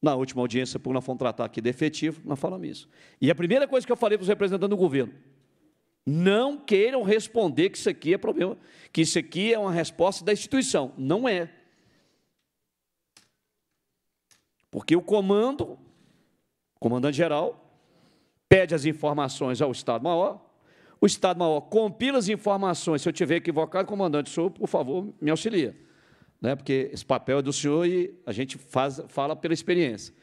Na última audiência, porque nós fomos tratar aqui de efetivo, nós falamos isso. E a primeira coisa que eu falei para os representantes do governo, não queiram responder que isso aqui é problema, que isso aqui é uma resposta da instituição. Não é. Porque o comando, o comandante-geral, pede as informações ao Estado-Maior, o Estado-Maior compila as informações, se eu tiver equivocado, comandante, senhor, por favor, me auxilia. Né, porque esse papel é do senhor e a gente faz, fala pela experiência.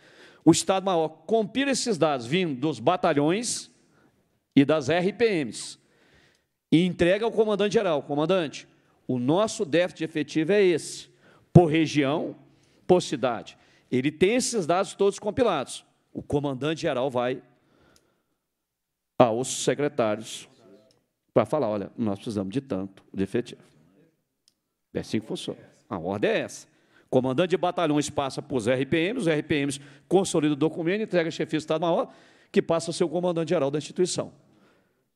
O Estado-Maior compila esses dados vindo dos batalhões e das R P Ms e entrega ao comandante-geral. Comandante, o nosso déficit efetivo é esse, por região, por cidade. Ele tem esses dados todos compilados. O comandante-geral vai aos secretários para falar, olha, nós precisamos de tanto de efetivo. É assim que funciona. A ordem é essa. Comandante de batalhões passa para os R P Ms, os R P Ms consolidam o documento, entrega a chefia do Estado-Maior, que passa a ser o comandante-geral da instituição.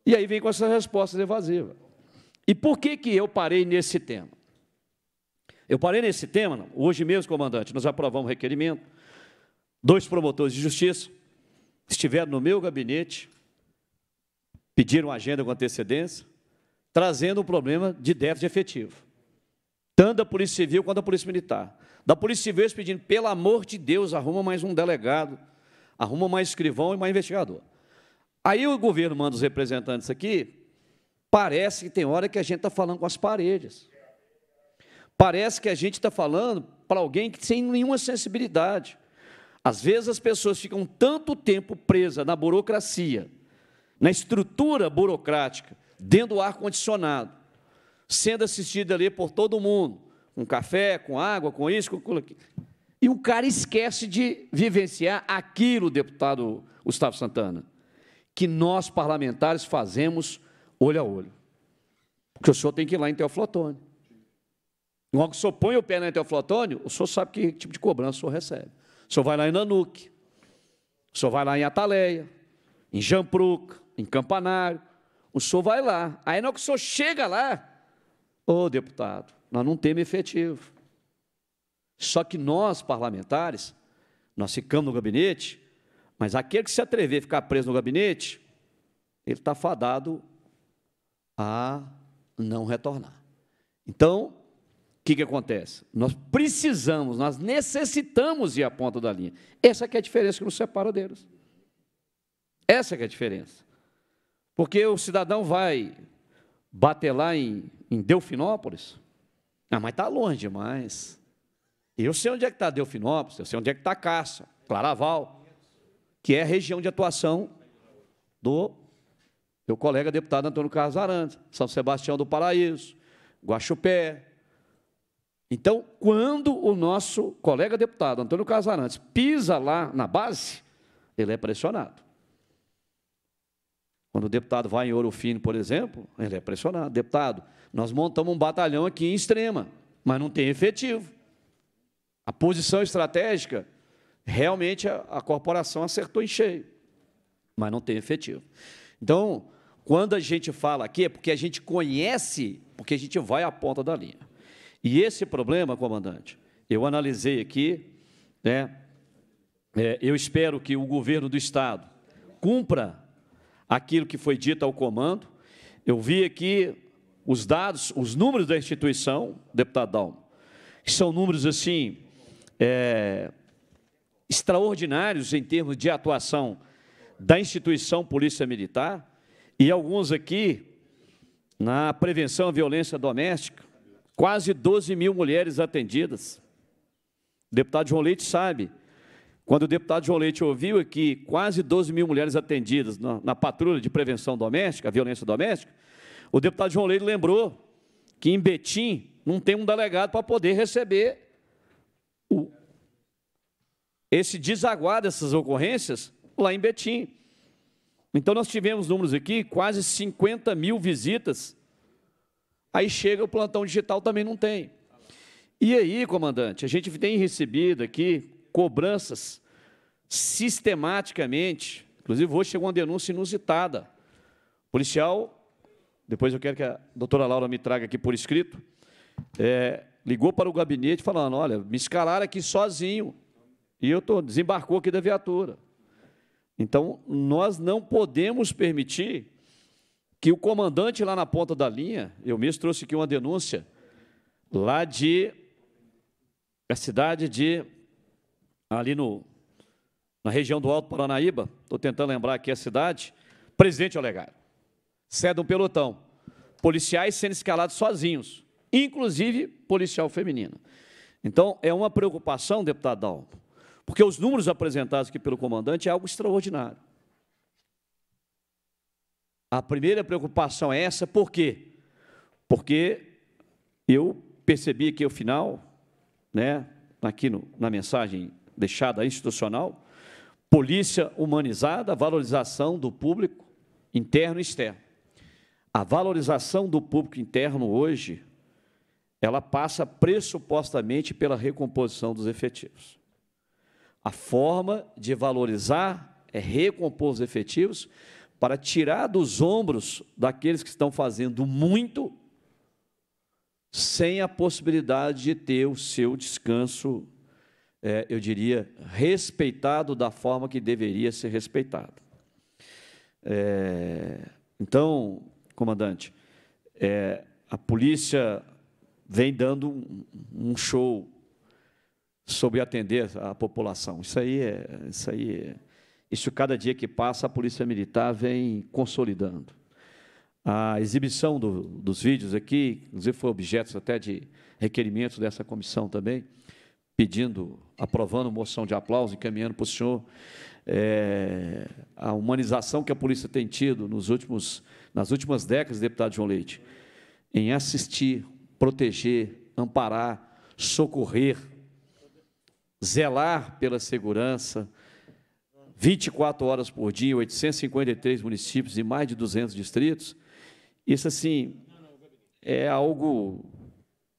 E aí vem com essas respostas evasivas. E por que, que eu parei nesse tema? Eu parei nesse tema, não. Hoje mesmo, comandante, nós aprovamos um requerimento, dois promotores de justiça estiveram no meu gabinete, pediram agenda com antecedência, trazendo um problema de déficit efetivo. Tanto da Polícia Civil quanto da Polícia Militar. Da Polícia Civil, eles pedindo, pelo amor de Deus, arruma mais um delegado, Arruma mais escrivão e mais investigador. Aí o governo manda os representantes aqui, parece que tem hora que a gente está falando com as paredes. Parece que a gente está falando para alguém que sem nenhuma sensibilidade. Às vezes as pessoas ficam tanto tempo presas na burocracia, na estrutura burocrática, dentro do ar-condicionado, sendo assistida ali por todo mundo, com café, com água, com isso, com aquilo aqui. E o cara esquece de vivenciar aquilo, deputado Gustavo Santana, que nós, parlamentares, fazemos olho a olho. Porque o senhor tem que ir lá em Teófilo Otoni. Logo que o senhor põe o pé na Teófilo Otoni, o senhor sabe que tipo de cobrança o senhor recebe. O senhor vai lá em Nanuque, o senhor vai lá em Ataleia, em Jampruca, em Campanário, o senhor vai lá. Aí, não que o senhor chega lá, ô, oh, deputado, nós não temos efetivo. Só que nós, parlamentares, nós ficamos no gabinete, mas aquele que se atrever a ficar preso no gabinete, ele está fadado a não retornar. Então, o que, que acontece? Nós precisamos, nós necessitamos ir à ponta da linha. Essa que é a diferença que nos separa deles. Essa que é a diferença. Porque o cidadão vai bater lá em, em Delfinópolis, ah, mas está longe demais. Eu sei onde é que está Delfinópolis, eu sei onde é que está Caça, Claraval, que é a região de atuação do meu colega deputado Antônio Carlos Arantes, São Sebastião do Paraíso, Guaxupé. Então, quando o nosso colega deputado Antônio Carlos Arantes pisa lá na base, ele é pressionado. Quando o deputado vai em Ouro Fino, por exemplo, ele é pressionado. Deputado, nós montamos um batalhão aqui em Extrema, mas não tem efetivo. A posição estratégica, realmente a, a corporação acertou em cheio, mas não tem efetivo. Então, quando a gente fala aqui, é porque a gente conhece, porque a gente vai à ponta da linha. E esse problema, comandante, eu analisei aqui, né, é, eu espero que o governo do Estado cumpra aquilo que foi dito ao comando. Eu vi aqui os dados, os números da instituição, deputado Dalmo, que são números assim... É, extraordinários em termos de atuação da instituição Polícia Militar e alguns aqui na prevenção à violência doméstica, quase doze mil mulheres atendidas. O deputado João Leite sabe, quando o deputado João Leite ouviu aqui quase doze mil mulheres atendidas na, na patrulha de prevenção doméstica, à violência doméstica, o deputado João Leite lembrou que em Betim não tem um delegado para poder receber o, esse desaguar dessas ocorrências lá em Betim. Então, nós tivemos números aqui, quase cinquenta mil visitas. Aí chega o plantão digital, também não tem. E aí, comandante, a gente tem recebido aqui cobranças sistematicamente. Inclusive, hoje chegou uma denúncia inusitada. Policial, depois eu quero que a doutora Laura me traga aqui por escrito, é, ligou para o gabinete falando, olha, me escalaram aqui sozinho, e eu tô, desembarcou aqui da viatura. Então, nós não podemos permitir que o comandante lá na ponta da linha, eu mesmo trouxe aqui uma denúncia, lá de, a cidade de, ali no, na região do Alto Paranaíba, estou tentando lembrar aqui a cidade, Presidente Olegário, cede um pelotão, policiais sendo escalados sozinhos, inclusive policial feminina. Então, é uma preocupação, deputado Dalmo, porque os números apresentados aqui pelo comandante é algo extraordinário. A primeira preocupação é essa, por quê? Porque eu percebi aqui ao final, né, aqui no, na mensagem deixada institucional, polícia humanizada, valorização do público interno e externo. A valorização do público interno hoje ela passa pressupostamente pela recomposição dos efetivos. A forma de valorizar é recompor os efetivos para tirar dos ombros daqueles que estão fazendo muito sem a possibilidade de ter o seu descanso, é, eu diria, respeitado da forma que deveria ser respeitado. É, então, comandante, é, a polícia... vem dando um show sobre atender a população. Isso aí é, isso aí Isso, cada dia que passa, a Polícia Militar vem consolidando. A exibição do, dos vídeos aqui, inclusive, foi objeto até de requerimentos dessa comissão também, pedindo, aprovando moção de aplauso, encaminhando para o senhor é, a humanização que a polícia tem tido nos últimos, nas últimas décadas, deputado João Leite, em assistir, proteger, amparar, socorrer, zelar pela segurança, vinte e quatro horas por dia, oitocentos e cinquenta e três municípios e mais de duzentos distritos. Isso, assim, é algo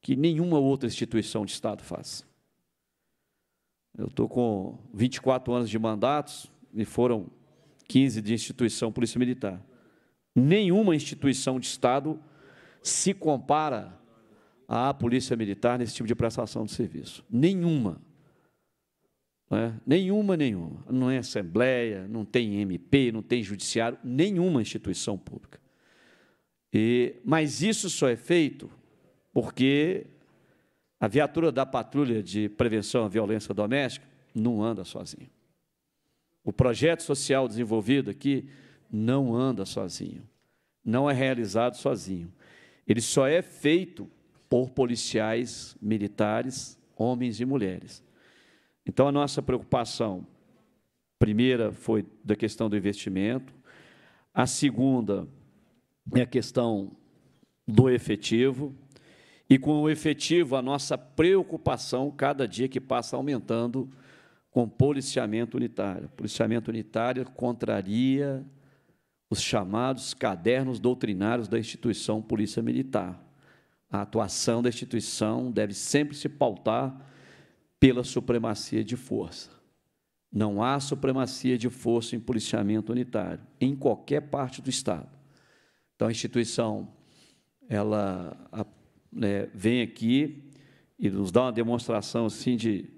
que nenhuma outra instituição de Estado faz. Eu estou com vinte e quatro anos de mandatos e foram quinze de instituição Polícia Militar. Nenhuma instituição de Estado se compara à Polícia Militar nesse tipo de prestação de serviço. Nenhuma. É, nenhuma, nenhuma. Não é Assembleia, não tem M P, não tem Judiciário, nenhuma instituição pública. E, mas isso só é feito porque a viatura da Patrulha de Prevenção à Violência Doméstica não anda sozinha. O projeto social desenvolvido aqui não anda sozinho, não é realizado sozinho. Ele só é feito por policiais militares, homens e mulheres. Então, a nossa preocupação, primeira, foi da questão do investimento, a segunda é a questão do efetivo, e com o efetivo, a nossa preocupação, cada dia que passa, aumentando com policiamento unitário. Policiamento unitário contraria os chamados cadernos doutrinários da instituição Polícia Militar. A atuação da instituição deve sempre se pautar pela supremacia de força. Não há supremacia de força em policiamento unitário, em qualquer parte do Estado. Então, a instituição ela, a, é, vem aqui e nos dá uma demonstração assim, de,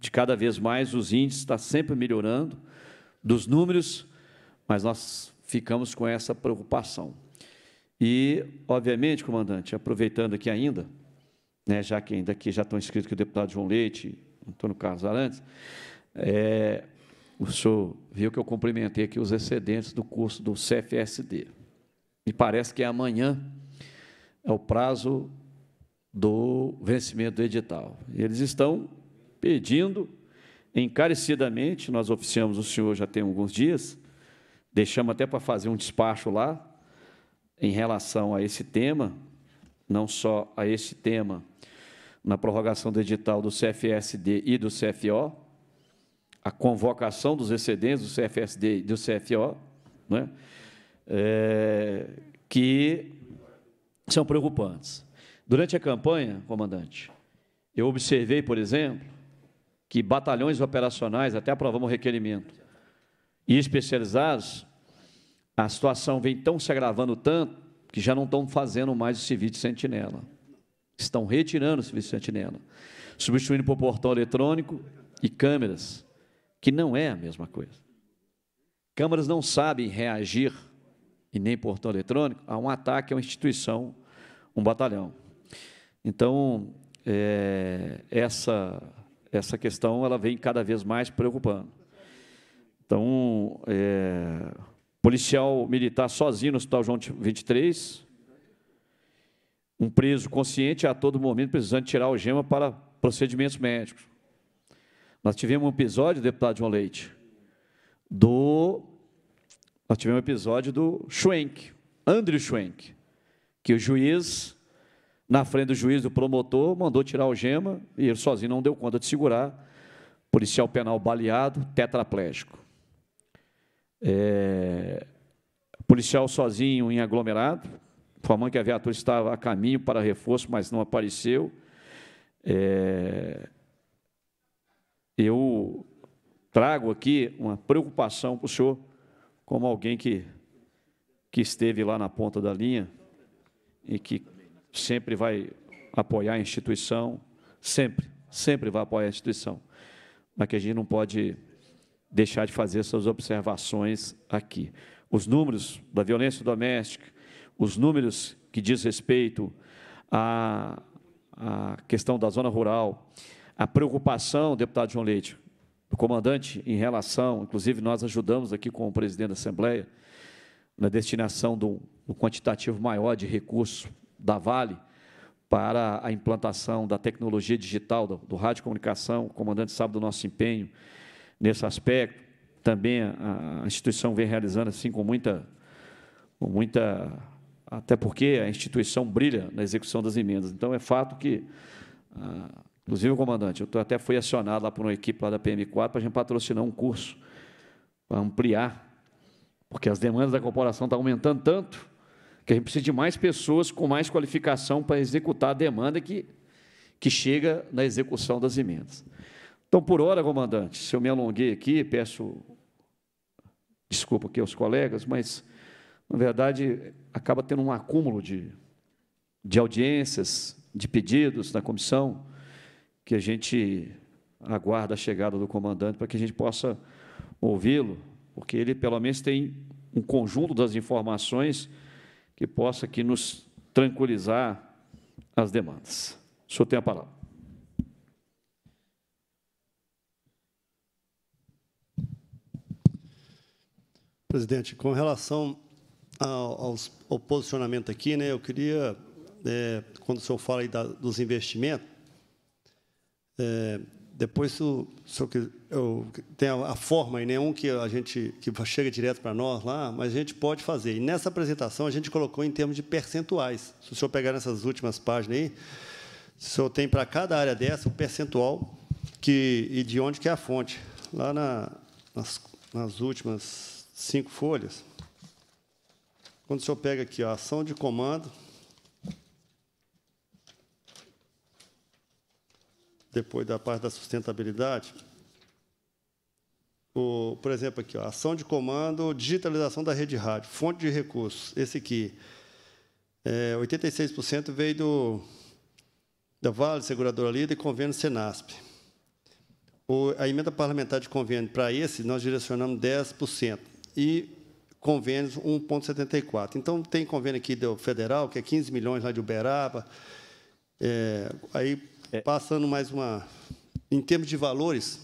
de cada vez mais, os índices estão sempre melhorando, dos números, mas nós ficamos com essa preocupação. E, obviamente, comandante, aproveitando aqui ainda, né, já que ainda aqui já estão inscritos que o deputado João Leite, Antônio Carlos Arantes, é, o senhor viu que eu cumprimentei aqui os excedentes do curso do C F S D. Me parece que é amanhã é o prazo do vencimento do edital. Eles estão pedindo encarecidamente, nós oficiamos o senhor já tem alguns dias, deixamos até para fazer um despacho lá em relação a esse tema, não só a esse tema, na prorrogação do edital do C F S D e do C F O, a convocação dos excedentes do C F S D e do C F O, né, é, que são preocupantes. Durante a campanha, comandante, eu observei, por exemplo, que batalhões operacionais, até aprovamos o requerimento, e especializados, a situação vem tão se agravando tanto, que já não estão fazendo mais o serviço de sentinela. Estão retirando o serviço de sentinela, substituindo por portão eletrônico e câmeras, que não é a mesma coisa. Câmeras não sabem reagir, e nem portão eletrônico, a um ataque a uma instituição, um batalhão. Então, é, essa, essa questão ela vem cada vez mais preocupando. Então, é, policial militar sozinho no Hospital João vinte e três, um preso consciente a todo momento precisando tirar a algema para procedimentos médicos. Nós tivemos um episódio, deputado João Leite, do nós tivemos um episódio do Schwenk, André Schwenk, que o juiz, na frente do juiz do promotor, mandou tirar a algema e ele sozinho não deu conta de segurar. Policial penal baleado, tetraplégico. É, policial sozinho em aglomerado, informando que a viatura estava a caminho para reforço, mas não apareceu. É, eu trago aqui uma preocupação para o senhor, como alguém que, que esteve lá na ponta da linha e que sempre vai apoiar a instituição, sempre, sempre vai apoiar a instituição, mas que a gente não pode deixar de fazer essas observações aqui. Os números da violência doméstica, os números que diz respeito à, à questão da zona rural, a preocupação, deputado João Leite, do comandante em relação, inclusive nós ajudamos aqui com o presidente da Assembleia, na destinação do, do quantitativo maior de recurso da Vale para a implantação da tecnologia digital, do, do radiocomunicação. O comandante sabe do nosso empenho nesse aspecto. Também a, a instituição vem realizando assim com muita, com muita... até porque a instituição brilha na execução das emendas. Então, é fato que... Ah, inclusive, comandante, eu até fui acionado lá por uma equipe lá da P M quatro para a gente patrocinar um curso para ampliar, porque as demandas da corporação estão aumentando tanto que a gente precisa de mais pessoas com mais qualificação para executar a demanda que, que chega na execução das emendas. Então, por hora, comandante, se eu me alonguei aqui, peço desculpa aqui aos colegas, mas, na verdade, acaba tendo um acúmulo de, de audiências, de pedidos na comissão, que a gente aguarda a chegada do comandante para que a gente possa ouvi-lo, porque ele, pelo menos, tem um conjunto das informações que possa aqui nos tranquilizar as demandas. O senhor tem a palavra. Presidente, com relação ao, ao, ao posicionamento aqui, né, eu queria, é, quando o senhor fala aí da, dos investimentos, É, depois o, o que eu, tem a, a forma e nenhum que a gente que chega direto para nós lá, mas a gente pode fazer. E nessa apresentação a gente colocou em termos de percentuais. Se o senhor pegar nessas últimas páginas aí, o senhor tem para cada área dessa o percentual que e de onde que é a fonte. Lá na, nas, nas últimas cinco folhas, quando o senhor pega aqui a ação de comando. Depois da parte da sustentabilidade, o, por exemplo, aqui, ó, ação de comando, digitalização da rede rádio, fonte de recursos, esse aqui, é, oitenta e seis por cento veio do, da Vale, Seguradora Líder e convênio Senasp. O, a emenda parlamentar de convênio, para esse, nós direcionamos dez por cento, e convênios um vírgula setenta e quatro por cento. Então, tem convênio aqui do federal, que é quinze milhões lá de Uberaba, é, aí... Passando mais uma... Em termos de valores,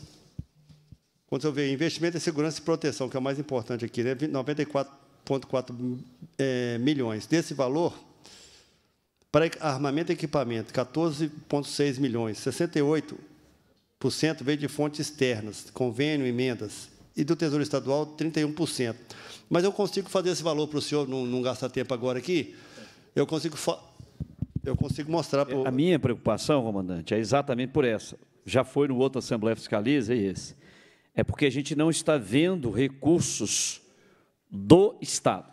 quando eu vejo investimento em segurança e proteção, que é o mais importante aqui, né? noventa e quatro vírgula quatro é, milhões. Desse valor, para armamento e equipamento, quatorze vírgula seis milhões. sessenta e oito por cento veio de fontes externas, convênio, emendas. E do Tesouro Estadual, trinta e um por cento. Mas eu consigo fazer esse valor para o senhor, não, não gastar tempo agora aqui? Eu consigo... Eu consigo mostrar... Pro... A minha preocupação, comandante, é exatamente por essa. Já foi no outro Assembleia Fiscaliza, é esse. É porque a gente não está vendo recursos do Estado.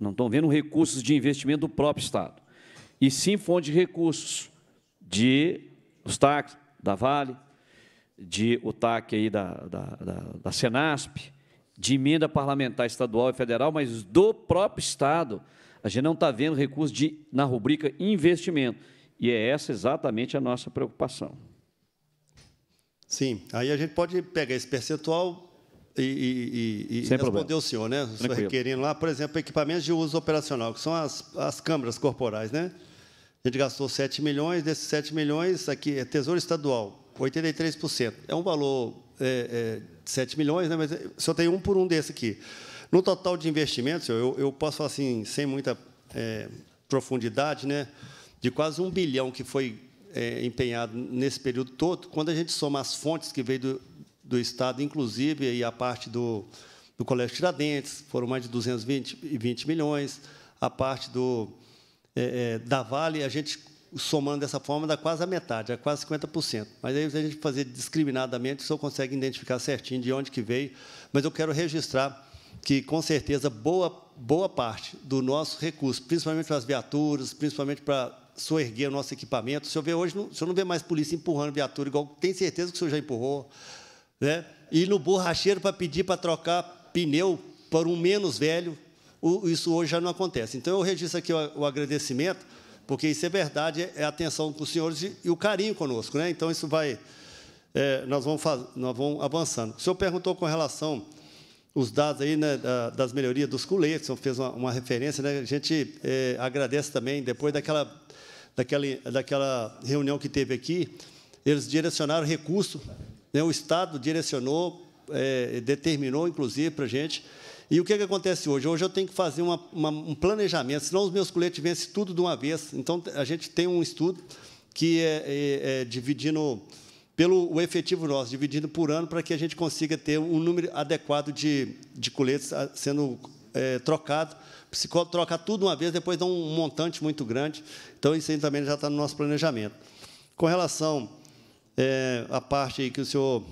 Não estão vendo recursos de investimento do próprio Estado. E sim fonte de recursos de os T A C, da Vale, de o T A C aí da, da, da, da Senasp, de emenda parlamentar estadual e federal, mas do próprio Estado. A gente não está vendo recursos de, na rubrica investimento. E é essa exatamente a nossa preocupação. Sim. Aí a gente pode pegar esse percentual e, e, e responder problema. O senhor, né? O senhor Tranquilo. Requerindo lá, por exemplo, equipamentos de uso operacional, que são as, as câmeras corporais, né? A gente gastou sete milhões, desses sete milhões, aqui é Tesouro Estadual, oitenta e três por cento. É um valor é, é, de sete milhões, né? Mas só tem um por um desse aqui. No total de investimentos, eu, eu posso falar assim, sem muita é, profundidade, né, de quase um bilhão que foi é, empenhado nesse período todo, quando a gente soma as fontes que veio do, do Estado, inclusive aí a parte do, do Colégio Tiradentes, foram mais de duzentos e vinte milhões, a parte do, é, é, da Vale, a gente, somando dessa forma, dá quase a metade, é quase cinquenta por cento. Mas aí, se a gente fazer discriminadamente, o senhor consegue identificar certinho de onde que veio, mas eu quero registrar que, com certeza, boa, boa parte do nosso recurso, principalmente para as viaturas, principalmente para soerguer o nosso equipamento, o senhor vê hoje, não, o senhor não vê mais polícia empurrando viatura, igual tem certeza que o senhor já empurrou, né? E no borracheiro para pedir para trocar pneu para um menos velho, o, isso hoje já não acontece. Então, eu registro aqui o, o agradecimento, porque isso é verdade, é a atenção com os senhores e, e o carinho conosco, né? Então, isso vai... É, nós, vamos faz, nós vamos avançando. O senhor perguntou com relação... Os dados aí, né, das melhorias dos coletes, o senhor fez uma, uma referência, né? A gente é, agradece também, depois daquela, daquela, daquela reunião que teve aqui, eles direcionaram recurso O Estado direcionou, é, determinou, inclusive, para a gente. E o que, é que acontece hoje? Hoje eu tenho que fazer uma, uma, um planejamento, senão os meus coletes vencem tudo de uma vez. Então, a gente tem um estudo que é, é, é dividindo pelo o efetivo nosso, dividindo por ano, para que a gente consiga ter um número adequado de, de coletes sendo é, trocado. Se trocar tudo de uma vez, depois dá um montante muito grande. Então, isso aí também já está no nosso planejamento. Com relação é, à parte aí que o senhor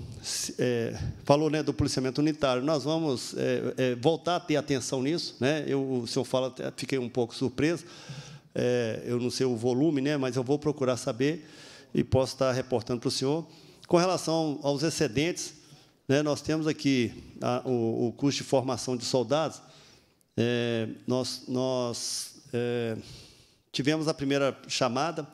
é, falou, né, do policiamento unitário, nós vamos é, é, voltar a ter atenção nisso, né? Eu, o senhor fala, fiquei um pouco surpreso, é, eu não sei o volume, né, mas eu vou procurar saber e posso estar reportando para o senhor. Com relação aos excedentes, né, nós temos aqui a, o, o curso de formação de soldados. É, nós nós é, tivemos a primeira chamada,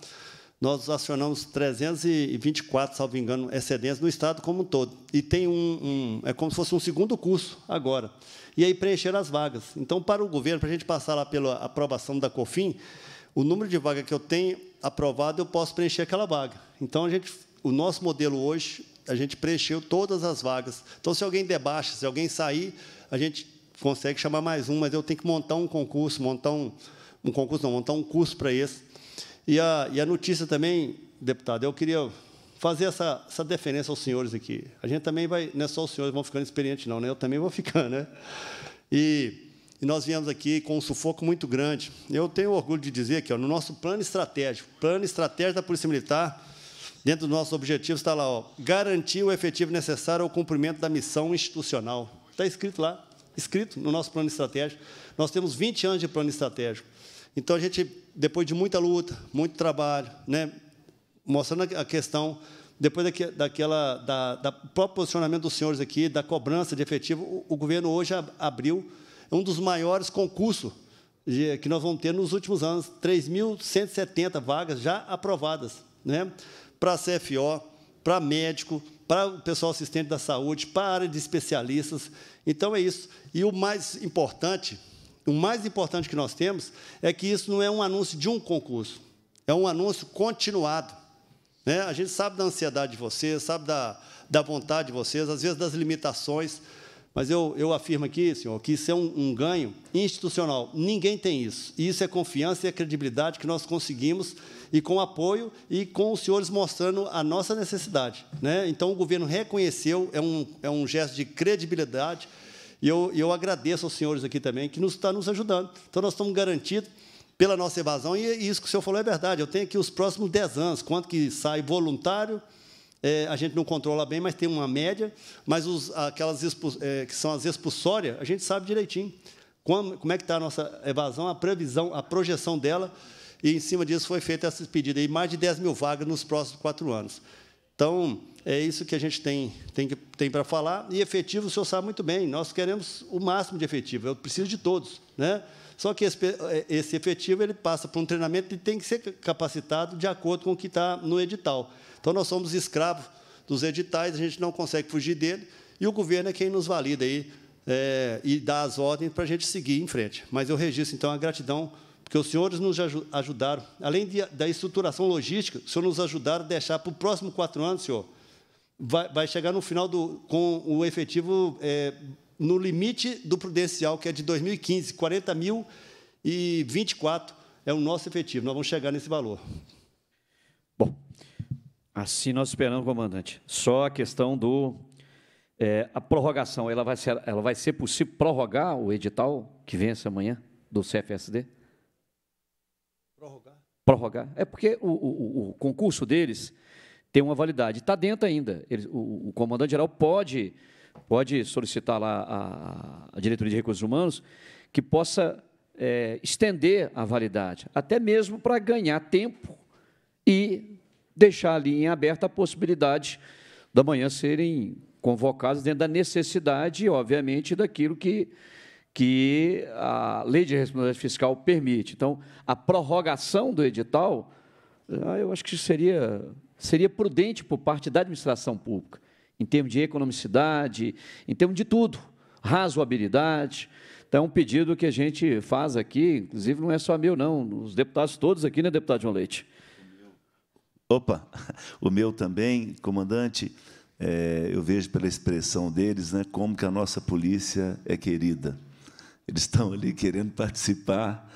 nós acionamos trezentos e vinte e quatro, salvo engano, excedentes no Estado como um todo. E tem um, um... é como se fosse um segundo curso agora. E aí preencheram as vagas. Então, para o governo, para a gente passar lá pela aprovação da COFIN, o número de vaga que eu tenho aprovado, eu posso preencher aquela vaga. Então, a gente, o nosso modelo hoje, a gente preencheu todas as vagas. Então, se alguém debaixa, se alguém sair, a gente consegue chamar mais um, mas eu tenho que montar um concurso, montar um, um concurso, não, montar um curso para esse. E a, e a notícia também, deputado, eu queria fazer essa, essa deferência aos senhores aqui. A gente também vai, não é só os senhores vão ficando experientes, não, né? Eu também vou ficando, né? E, e nós viemos aqui com um sufoco muito grande. Eu tenho orgulho de dizer que, ó, no nosso plano estratégico, plano estratégico da Polícia Militar, dentro dos nossos objetivos está lá, ó, garantir o efetivo necessário ao cumprimento da missão institucional. Está escrito lá, escrito no nosso plano estratégico. Nós temos vinte anos de plano estratégico. Então, a gente, depois de muita luta, muito trabalho, né, mostrando a questão, depois daqui, daquela, da, da próprio posicionamento dos senhores aqui, da cobrança de efetivo, o, o governo hoje abriu um dos maiores concursos de, que nós vamos ter nos últimos anos, três mil cento e setenta vagas já aprovadas, né, para C F O, para médico, para o pessoal assistente da saúde, para a área de especialistas. Então, é isso. E o mais importante... O mais importante que nós temos é que isso não é um anúncio de um concurso, é um anúncio continuado, né? A gente sabe da ansiedade de vocês, sabe da, da vontade de vocês, às vezes das limitações, mas eu, eu afirmo aqui, senhor, que isso é um, um ganho institucional. Ninguém tem isso. E isso é confiança e é credibilidade que nós conseguimos, e com apoio e com os senhores mostrando a nossa necessidade, né? Então, o governo reconheceu, é um, é um gesto de credibilidade. E eu, eu agradeço aos senhores aqui também, que nos está nos ajudando. Então, nós estamos garantidos pela nossa evasão, e, e isso que o senhor falou é verdade. Eu tenho aqui os próximos dez anos, quanto que sai voluntário, é, a gente não controla bem, mas tem uma média, mas os, aquelas expu, é, que são as expulsórias, a gente sabe direitinho como, como é que está a nossa evasão, a previsão, a projeção dela, e, em cima disso, foi feita essa pedida, e mais de dez mil vagas nos próximos quatro anos. Então, é isso que a gente tem, tem, tem para falar. E efetivo, o senhor sabe muito bem, nós queremos o máximo de efetivo, eu preciso de todos, né? Só que esse, esse efetivo ele passa por um treinamento e tem que ser capacitado de acordo com o que está no edital. Então, nós somos escravos dos editais, a gente não consegue fugir dele, e o governo é quem nos valida aí, é, e dá as ordens para a gente seguir em frente. Mas eu registro, então, a gratidão, porque os senhores nos ajudaram, além de, da estruturação logística, os senhores nos ajudaram a deixar para o próximo quatro anos, senhor, vai, vai chegar no final do, com o efetivo é, no limite do prudencial, que é de dois mil e quinze, quarenta mil e vinte e quatro é o nosso efetivo, nós vamos chegar nesse valor. Bom, assim nós esperamos, comandante. Só a questão do... É, a prorrogação, ela vai, ser, ela vai ser possível prorrogar o edital que vence amanhã do C F S D? Prorrogar? Prorrogar. É porque o, o, o concurso deles tem uma validade. Está dentro ainda. Ele, o, o comandante-geral pode, pode solicitar lá a, a diretoria de recursos humanos que possa é, estender a validade, até mesmo para ganhar tempo e deixar ali em aberta a possibilidade da manhã serem convocados dentro da necessidade, obviamente, daquilo que... que a lei de responsabilidade fiscal permite. Então, a prorrogação do edital, eu acho que seria, seria prudente por parte da administração pública, em termos de economicidade, em termos de tudo, razoabilidade. Então, é um pedido que a gente faz aqui, inclusive não é só meu, não, os deputados todos aqui, né, deputado João Leite? Opa, o meu também, comandante. é, eu vejo pela expressão deles, né, como que a nossa polícia é querida. Eles estão ali querendo participar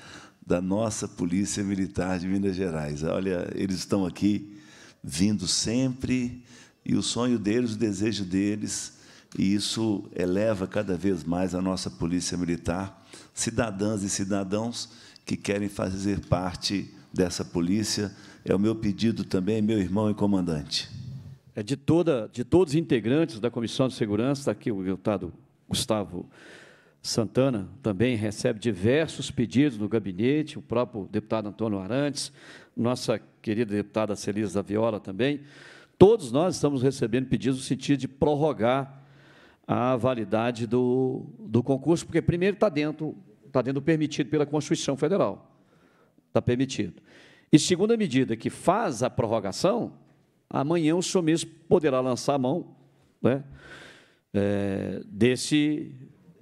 da nossa Polícia Militar de Minas Gerais. Olha, eles estão aqui, vindo sempre, e o sonho deles, o desejo deles, e isso eleva cada vez mais a nossa Polícia Militar, cidadãs e cidadãos que querem fazer parte dessa polícia. É o meu pedido também, meu irmão e comandante. É de, toda, de todos os integrantes da Comissão de Segurança, está aqui o deputado Gustavo Santana, também recebe diversos pedidos no gabinete, o próprio deputado Antônio Arantes, nossa querida deputada Celise Laviola também. Todos nós estamos recebendo pedidos no sentido de prorrogar a validade do, do concurso, porque, primeiro, está dentro, está dentro permitido pela Constituição Federal. Está permitido. E, segunda medida, que faz a prorrogação, amanhã o senhor mesmo poderá lançar a mão, né, é, desse...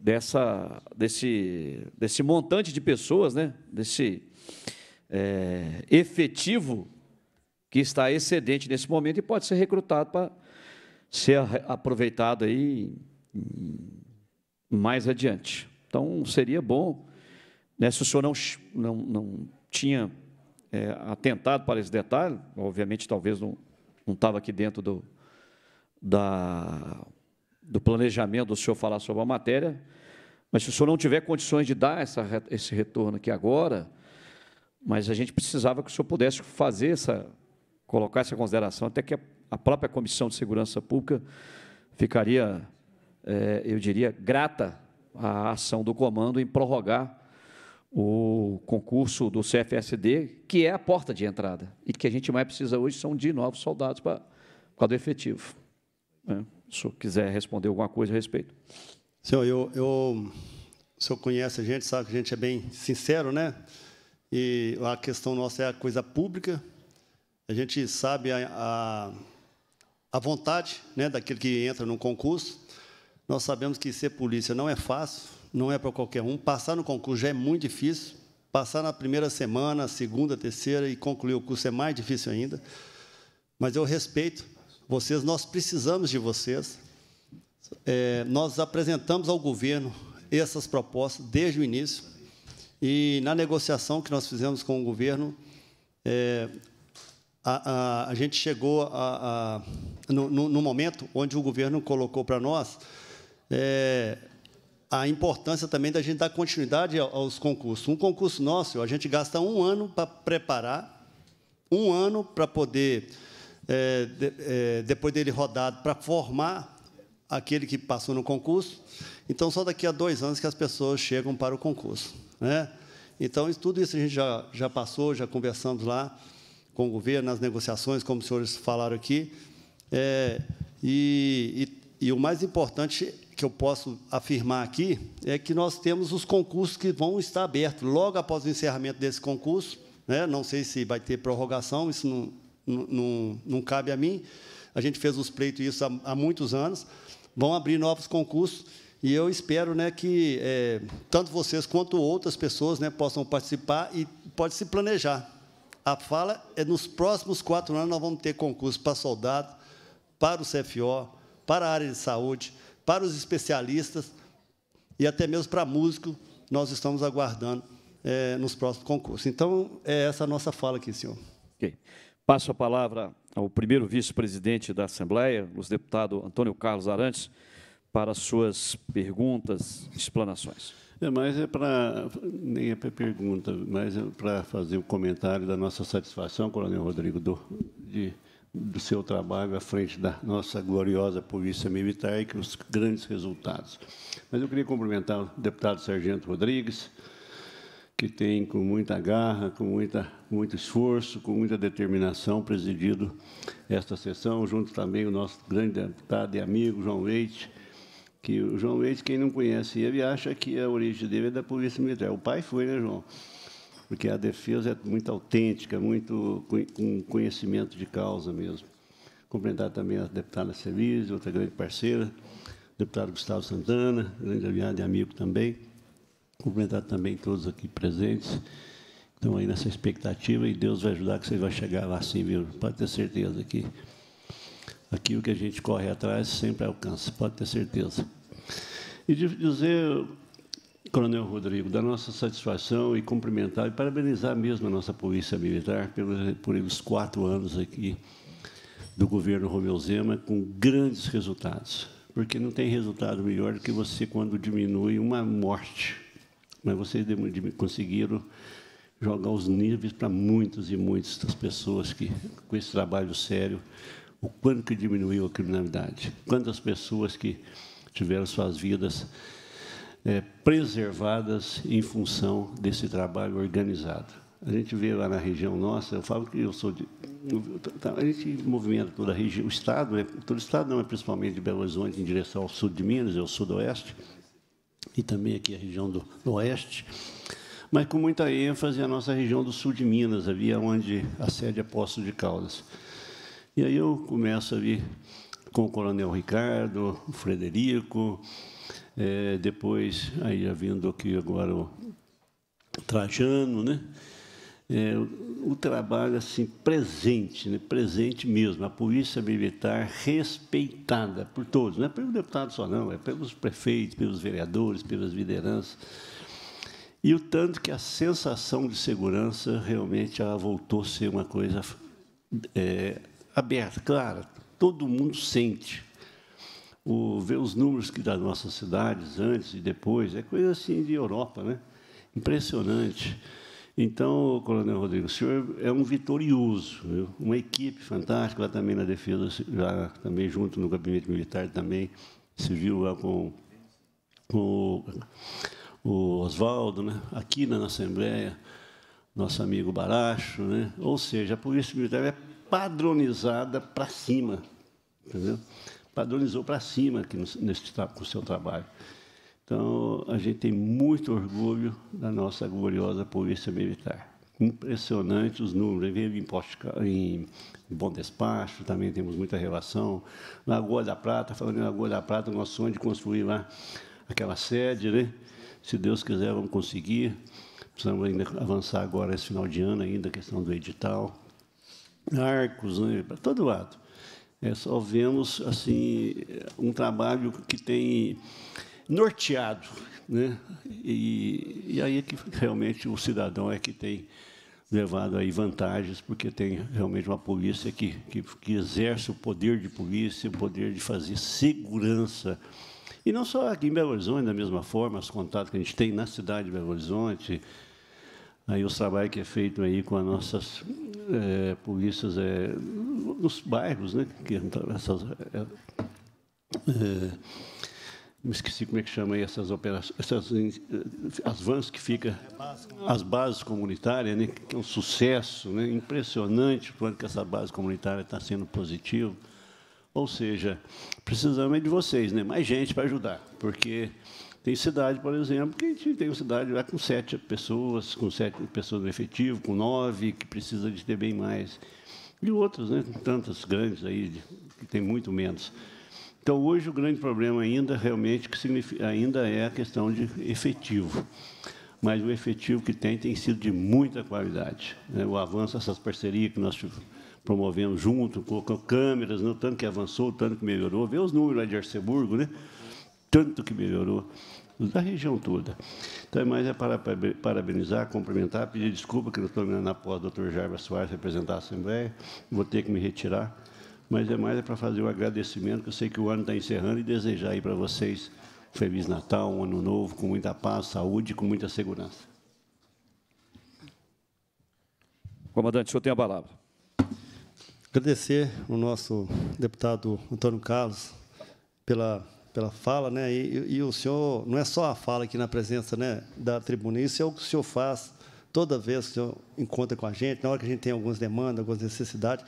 Dessa, desse, desse montante de pessoas, né, desse é, efetivo que está excedente nesse momento e pode ser recrutado para ser aproveitado aí mais adiante. Então, seria bom, né, se o senhor não, não, não tinha é, atentado para esse detalhe, obviamente, talvez não, não estava aqui dentro do, da... do planejamento do senhor falar sobre a matéria, mas se o senhor não tiver condições de dar essa, esse retorno aqui agora, mas a gente precisava que o senhor pudesse fazer essa, colocar essa consideração, até que a, a própria Comissão de Segurança Pública ficaria, é, eu diria, grata à ação do comando em prorrogar o concurso do C F S D, que é a porta de entrada, e que a gente mais precisa hoje são de novos soldados para, por causa do efetivo, né? Se o senhor quiser responder alguma coisa a respeito. Senhor, eu, eu, o senhor conhece a gente, sabe que a gente é bem sincero, né? E a questão nossa é a coisa pública. A gente sabe a, a, a vontade, né, daquele que entra num concurso. Nós sabemos que ser polícia não é fácil, não é para qualquer um. Passar no concurso já é muito difícil. Passar na primeira semana, segunda, terceira e concluir o curso é mais difícil ainda. Mas eu respeito vocês, nós precisamos de vocês. É, nós apresentamos ao governo essas propostas desde o início e, na negociação que nós fizemos com o governo, é, a, a, a gente chegou a, a, no, no, no momento onde o governo colocou para nós é, a importância também da gente dar continuidade aos concursos. Um concurso nosso, a gente gasta um ano para preparar, um ano para poder... É, de, é, depois dele rodado, para formar aquele que passou no concurso. Então, só daqui a dois anos que as pessoas chegam para o concurso, né? Então, isso, tudo isso a gente já, já passou, já conversamos lá com o governo, nas negociações, como os senhores falaram aqui. É, e, e, e o mais importante que eu posso afirmar aqui é que nós temos os concursos que vão estar abertos logo após o encerramento desse concurso, né? Não sei se vai ter prorrogação, isso não... Não, não, não cabe a mim. A gente fez os pleitos isso há, há muitos anos. Vão abrir novos concursos e eu espero, né, que é, tanto vocês quanto outras pessoas, né, possam participar e pode se planejar. A fala é nos próximos quatro anos nós vamos ter concurso para soldado, para o C F O, para a área de saúde, para os especialistas e até mesmo para músico. Nós estamos aguardando é, nos próximos concursos. Então, é essa a nossa fala aqui, senhor. Ok. Passo a palavra ao primeiro vice-presidente da Assembleia, o deputado Antônio Carlos Arantes, para suas perguntas, explanações. É, mas é para, nem é para pergunta, mas é para fazer um comentário da nossa satisfação, coronel Rodrigo, do, de, do seu trabalho à frente da nossa gloriosa Polícia Militar e que os grandes resultados. Mas eu queria cumprimentar o deputado Sargento Rodrigues, que tem, com muita garra, com muita, muito esforço, com muita determinação, presidido esta sessão, junto também o nosso grande deputado e amigo, João Leite, que o João Leite, quem não conhece ele, acha que a origem dele é da Polícia Militar. O pai foi, né, João? Porque a defesa é muito autêntica, muito com conhecimento de causa mesmo. Cumprimentar também a deputada Celise, outra grande parceira, o deputado Gustavo Santana, grande aliado e amigo também. Cumprimentar também todos aqui presentes, estão aí nessa expectativa, e Deus vai ajudar que você vai chegar lá sim, viu? Pode ter certeza que aquilo que a gente corre atrás sempre alcança, pode ter certeza. E de dizer, Coronel Rodrigo, da nossa satisfação e cumprimentar e parabenizar mesmo a nossa Polícia Militar pelos, por eles quatro anos aqui do governo Romeu Zema, com grandes resultados, porque não tem resultado melhor do que você quando diminui uma morte, mas vocês conseguiram jogar os níveis para muitas e muitas das pessoas que, com esse trabalho sério, o quanto que diminuiu a criminalidade, quantas pessoas que tiveram suas vidas é, preservadas em função desse trabalho organizado. A gente vê lá na região nossa, eu falo que eu sou de... A gente movimenta toda a região, o Estado, né? Todo o Estado não é principalmente de Belo Horizonte, em direção ao sul de Minas, ao sudoeste, e também aqui a região do, do oeste, mas com muita ênfase a nossa região do sul de Minas, ali onde a sede é Poços de Caldas. E aí eu começo ali com o Coronel Ricardo, o Frederico, é, depois, aí já vindo aqui agora o Trajano, né? É, o, o trabalho assim presente, né? Presente mesmo, a Polícia Militar respeitada por todos, não é pelo deputado só não, é pelos prefeitos, pelos vereadores, pelas lideranças, e o tanto que a sensação de segurança realmente ela voltou a ser uma coisa é, aberta, clara, todo mundo sente. O, ver os números que das nossas cidades antes e depois, é coisa assim de Europa, né? Impressionante. Então, Coronel Rodrigo, o senhor é um vitorioso, viu? Uma equipe fantástica, lá também na defesa, lá também junto no gabinete militar, também se viu lá com, com o, o Oswaldo, né? Aqui na Assembleia, nosso amigo Baracho, né? Ou seja, a Polícia Militar é padronizada para cima, entendeu? Padronizou para cima aqui no, nesse, com o seu trabalho. Então, a gente tem muito orgulho da nossa gloriosa Polícia Militar. Impressionante os números. Em, em Bom Despacho, também temos muita relação. Lagoa da Prata, falando em Lagoa da Prata, nosso sonho de construir lá aquela sede, né? Se Deus quiser, vamos conseguir. Precisamos ainda avançar agora esse final de ano, ainda a questão do edital. Arcos, né? Para todo lado. É, só vemos assim, um trabalho que tem... norteado, né? E, e aí é que realmente o cidadão é que tem levado aí vantagens, porque tem realmente uma polícia que, que, que exerce o poder de polícia, o poder de fazer segurança. E não só aqui em Belo Horizonte, da mesma forma, os contatos que a gente tem na cidade de Belo Horizonte, aí os trabalhos que é feito aí com as nossas é, polícias é, nos bairros, né? Que essas, é, é, me esqueci como é que chama aí essas operações, essas, as vans que ficam, as bases comunitárias, né, que é um sucesso, né, impressionante o quanto que essa base comunitária está sendo positiva. Ou seja, precisamos é de vocês, né, mais gente para ajudar, porque tem cidade, por exemplo, que a gente tem uma cidade lá com sete pessoas, com sete pessoas no efetivo, com nove, que precisa de ter bem mais, e outras, né, tantas grandes aí, que tem muito menos. Então, hoje, o grande problema ainda, realmente, que significa, ainda é a questão de efetivo. Mas o efetivo que tem, tem sido de muita qualidade. O avanço, essas parcerias que nós promovemos junto, colocou câmeras, não, tanto que avançou, tanto que melhorou. Vê os números lá de Arceburgo, né? Tanto que melhorou, da região toda. Então, é mais é para parabenizar, cumprimentar, pedir desculpa, que eu estou terminando após o doutor Jarba Soares representar a Assembleia, vou ter que me retirar. Mas é mais é para fazer o agradecimento, que eu sei que o ano está encerrando, e desejar aí para vocês um Feliz Natal, um ano novo, com muita paz, saúde e com muita segurança. Comandante, o senhor tem a palavra. Agradecer o nosso deputado Antônio Carlos pela, pela fala, né? E, e o senhor, não é só a fala aqui na presença, né, da tribuna, isso é o que o senhor faz toda vez que o senhor encontra com a gente, na hora que a gente tem algumas demandas, algumas necessidades.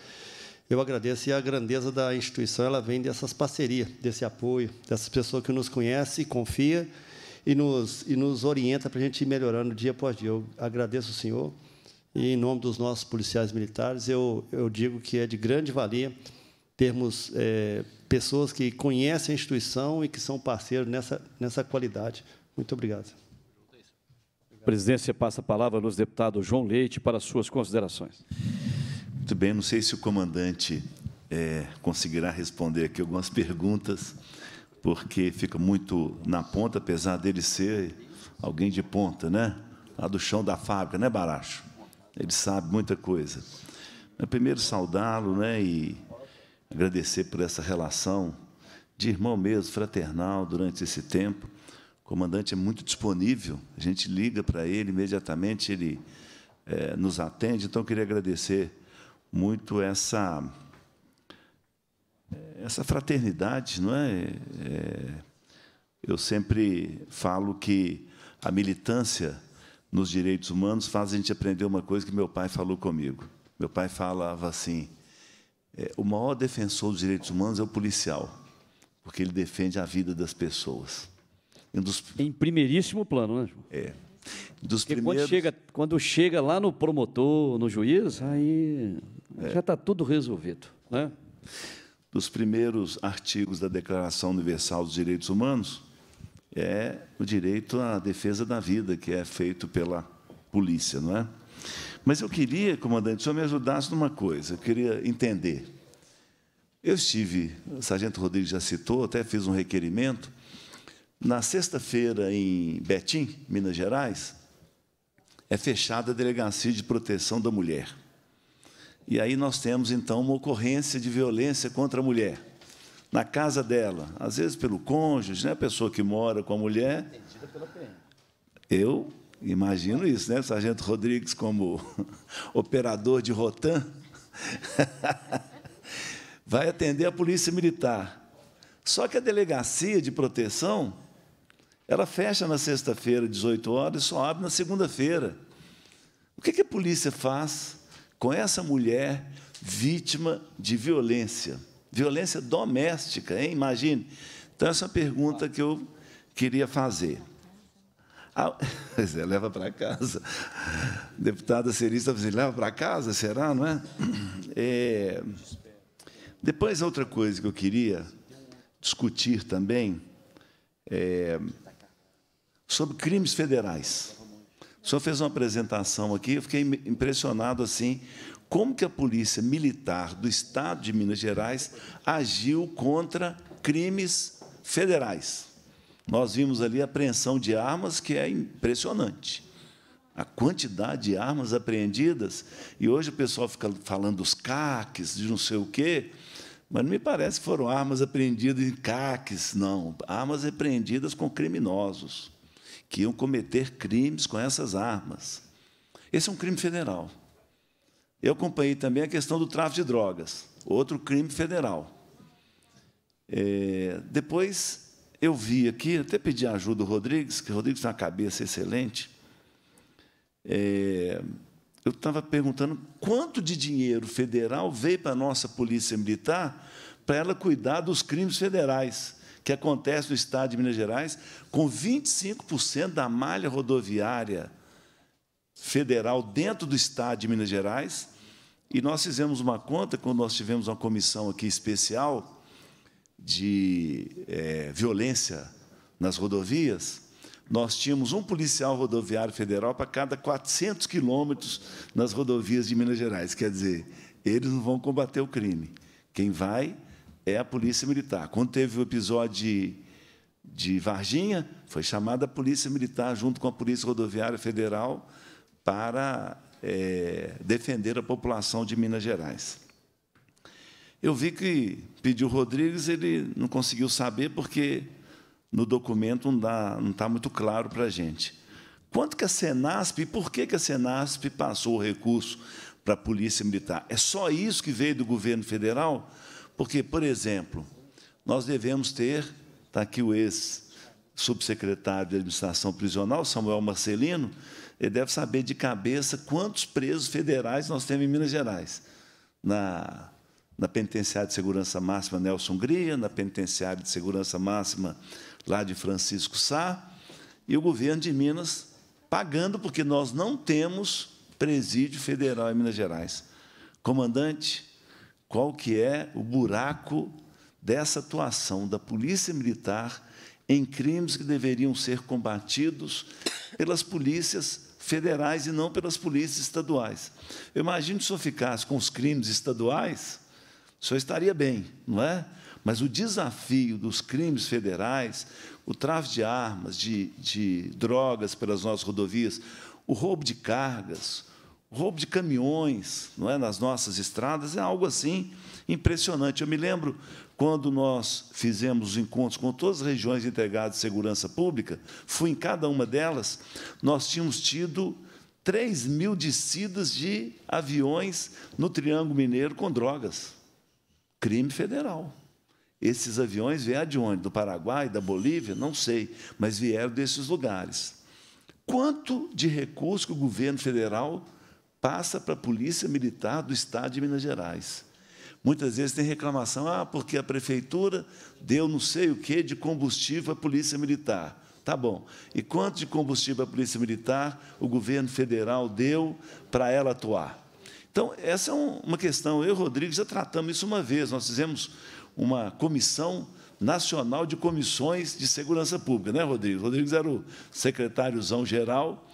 Eu agradeço, e a grandeza da instituição, ela vem dessas parcerias, desse apoio, dessas pessoas que nos conhecem, confia e nos, e nos orienta para a gente ir melhorando dia após dia. Eu agradeço o senhor e, em nome dos nossos policiais militares, eu, eu digo que é de grande valia termos é, pessoas que conhecem a instituição e que são parceiros nessa, nessa qualidade. Muito obrigado. A presidência passa a palavra ao deputado João Leite para suas considerações. Muito bem, não sei se o comandante é, conseguirá responder aqui algumas perguntas, porque fica muito na ponta, apesar dele ser alguém de ponta, né? Lá do chão da fábrica, né, Baracho? Ele sabe muita coisa. Mas primeiro saudá-lo, né, e agradecer por essa relação de irmão mesmo, fraternal, durante esse tempo. O comandante é muito disponível, a gente liga para ele imediatamente, ele é, nos atende. Então, eu queria agradecer muito essa, essa fraternidade, não é? É, eu sempre falo que a militância nos direitos humanos faz a gente aprender uma coisa que meu pai falou comigo. Meu pai falava assim, é, o maior defensor dos direitos humanos é o policial, porque ele defende a vida das pessoas. Um dos... Em primeiríssimo plano, né, João? É. Dos primeiros... quando, chega, quando chega lá no promotor, no juiz, aí é. já está tudo resolvido, né? Dos primeiros artigos da Declaração Universal dos Direitos Humanos é o direito à defesa da vida, que é feito pela polícia, não é? Mas eu queria, comandante, que o senhor me ajudasse numa coisa, eu queria entender. Eu estive, o sargento Rodrigues já citou, até fiz um requerimento, na sexta-feira, em Betim, Minas Gerais, é fechada a Delegacia de Proteção da Mulher. E aí nós temos, então, uma ocorrência de violência contra a mulher, na casa dela, às vezes pelo cônjuge, né? A pessoa que mora com a mulher. Atendida pela P M. Eu imagino isso, né? O sargento Rodrigues, como operador de Rotan, vai atender a Polícia Militar. Só que a Delegacia de Proteção... ela fecha na sexta-feira, dezoito horas, e só abre na segunda-feira. O que a polícia faz com essa mulher vítima de violência? Violência doméstica, hein? Imagine. Então, essa é uma pergunta que eu queria fazer. Ah, leva para casa. A deputada Celise está dizendo, leva para casa, será, não é? É... Depois, outra coisa que eu queria discutir também... É... sobre crimes federais. O senhor fez uma apresentação aqui, eu fiquei impressionado, assim, como que a Polícia Militar do Estado de Minas Gerais agiu contra crimes federais. Nós vimos ali a apreensão de armas, que é impressionante. A quantidade de armas apreendidas, e hoje o pessoal fica falando dos caques, de não sei o quê, mas não me parece que foram armas apreendidas em caques, não. Armas apreendidas com criminosos que iam cometer crimes com essas armas. Esse é um crime federal. Eu acompanhei também a questão do tráfico de drogas, outro crime federal. É, depois, eu vi aqui, até pedi a ajuda do Rodrigues, que o Rodrigues tem uma cabeça excelente. É, eu estava perguntando quanto de dinheiro federal veio para a nossa Polícia Militar para ela cuidar dos crimes federais, que acontece no Estado de Minas Gerais, com vinte e cinco por cento da malha rodoviária federal dentro do Estado de Minas Gerais. E nós fizemos uma conta, quando nós tivemos uma comissão aqui especial de é, violência nas rodovias, nós tínhamos um policial rodoviário federal para cada quatrocentos quilômetros nas rodovias de Minas Gerais. Quer dizer, eles não vão combater o crime. Quem vai... é a Polícia Militar. Quando teve o episódio de, de Varginha, foi chamada a Polícia Militar, junto com a Polícia Rodoviária Federal, para é, defender a população de Minas Gerais. Eu vi que pediu o Rodrigues, ele não conseguiu saber, porque no documento não dá, não está muito claro para a gente. Quanto que a Senasp, e por que que a Senasp passou o recurso para a Polícia Militar? É só isso que veio do governo federal? Porque, por exemplo, nós devemos ter, está aqui o ex-subsecretário de Administração Prisional, Samuel Marcelino, ele deve saber de cabeça quantos presos federais nós temos em Minas Gerais. Na, na Penitenciária de Segurança Máxima Nelson Hungria, na Penitenciária de Segurança Máxima lá de Francisco Sá, e o governo de Minas pagando, porque nós não temos presídio federal em Minas Gerais. Comandante, qual que é o buraco dessa atuação da Polícia Militar em crimes que deveriam ser combatidos pelas polícias federais e não pelas polícias estaduais? Eu imagino que se eu ficasse com os crimes estaduais, senhor estaria bem, não é? Mas o desafio dos crimes federais, o tráfico de armas, de, de drogas pelas nossas rodovias, o roubo de cargas, o roubo de caminhões, não é, nas nossas estradas, é algo assim impressionante. Eu me lembro, quando nós fizemos os encontros com todas as regiões integradas de segurança pública, fui em cada uma delas, nós tínhamos tido três mil descidas de aviões no Triângulo Mineiro com drogas. Crime federal. Esses aviões vieram de onde? Do Paraguai, da Bolívia? Não sei, mas vieram desses lugares. Quanto de recurso que o governo federal passa para a Polícia Militar do Estado de Minas Gerais? Muitas vezes tem reclamação, ah, porque a prefeitura deu não sei o quê de combustível à Polícia Militar. Tá bom. E quanto de combustível à Polícia Militar o governo federal deu para ela atuar? Então, essa é uma questão. Eu e o Rodrigo já tratamos isso uma vez. Nós fizemos uma comissão nacional de comissões de segurança pública, né, Rodrigo? O Rodrigo era o secretáriozão geral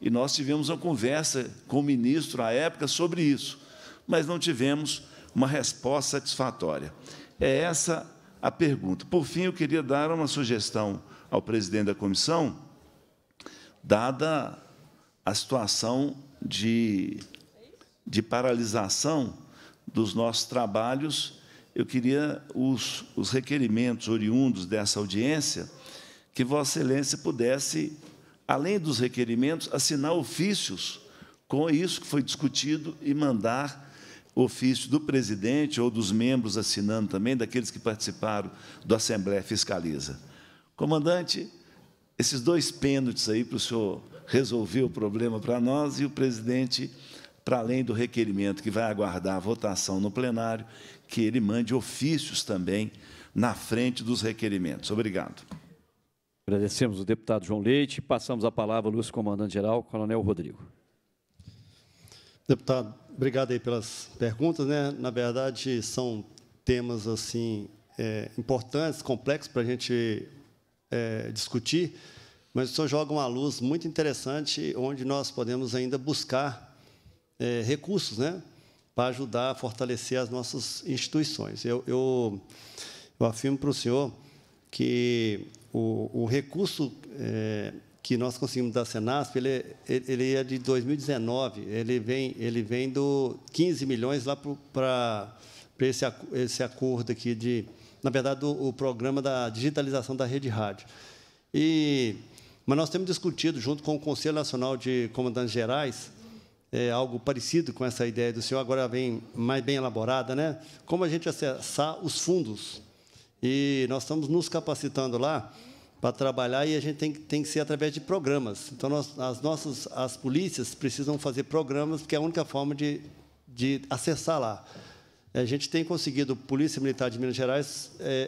e nós tivemos uma conversa com o ministro, à época, sobre isso, mas não tivemos uma resposta satisfatória. É essa a pergunta. Por fim, eu queria dar uma sugestão ao presidente da comissão, dada a situação de, de paralisação dos nossos trabalhos. Eu queria os, os requerimentos oriundos dessa audiência, que Vossa Excelência pudesse, além dos requerimentos, assinar ofícios com isso que foi discutido e mandar ofício do presidente ou dos membros assinando também, daqueles que participaram da Assembleia Fiscaliza. Comandante, esses dois pênaltis aí para o senhor resolver o problema para nós e o presidente, para além do requerimento que vai aguardar a votação no plenário, que ele mande ofícios também na frente dos requerimentos. Obrigado. Agradecemos o deputado João Leite. Passamos a palavra ao nosso comandante-geral, coronel Rodrigo. Deputado, obrigado aí pelas perguntas, né? Na verdade, são temas assim é, importantes, complexos para a gente é, discutir, mas o senhor joga uma luz muito interessante, onde nós podemos ainda buscar É, recursos, né, para ajudar a fortalecer as nossas instituições. Eu, eu, eu afirmo para o senhor que o, o recurso é, que nós conseguimos da Senasp, ele, ele é de dois mil e dezenove, ele vem, ele vem do quinze milhões lá para esse, esse acordo aqui de, na verdade, o, o programa da digitalização da rede rádio. E, mas nós temos discutido, junto com o Conselho Nacional de Comandantes Gerais, É algo parecido com essa ideia do senhor, agora vem mais bem elaborada, né? Como a gente acessar os fundos. E nós estamos nos capacitando lá para trabalhar, e a gente tem, tem que ser através de programas. Então, nós, as, nossas, as polícias precisam fazer programas, porque é a única forma de, de acessar lá. A gente tem conseguido, Polícia Militar de Minas Gerais, é,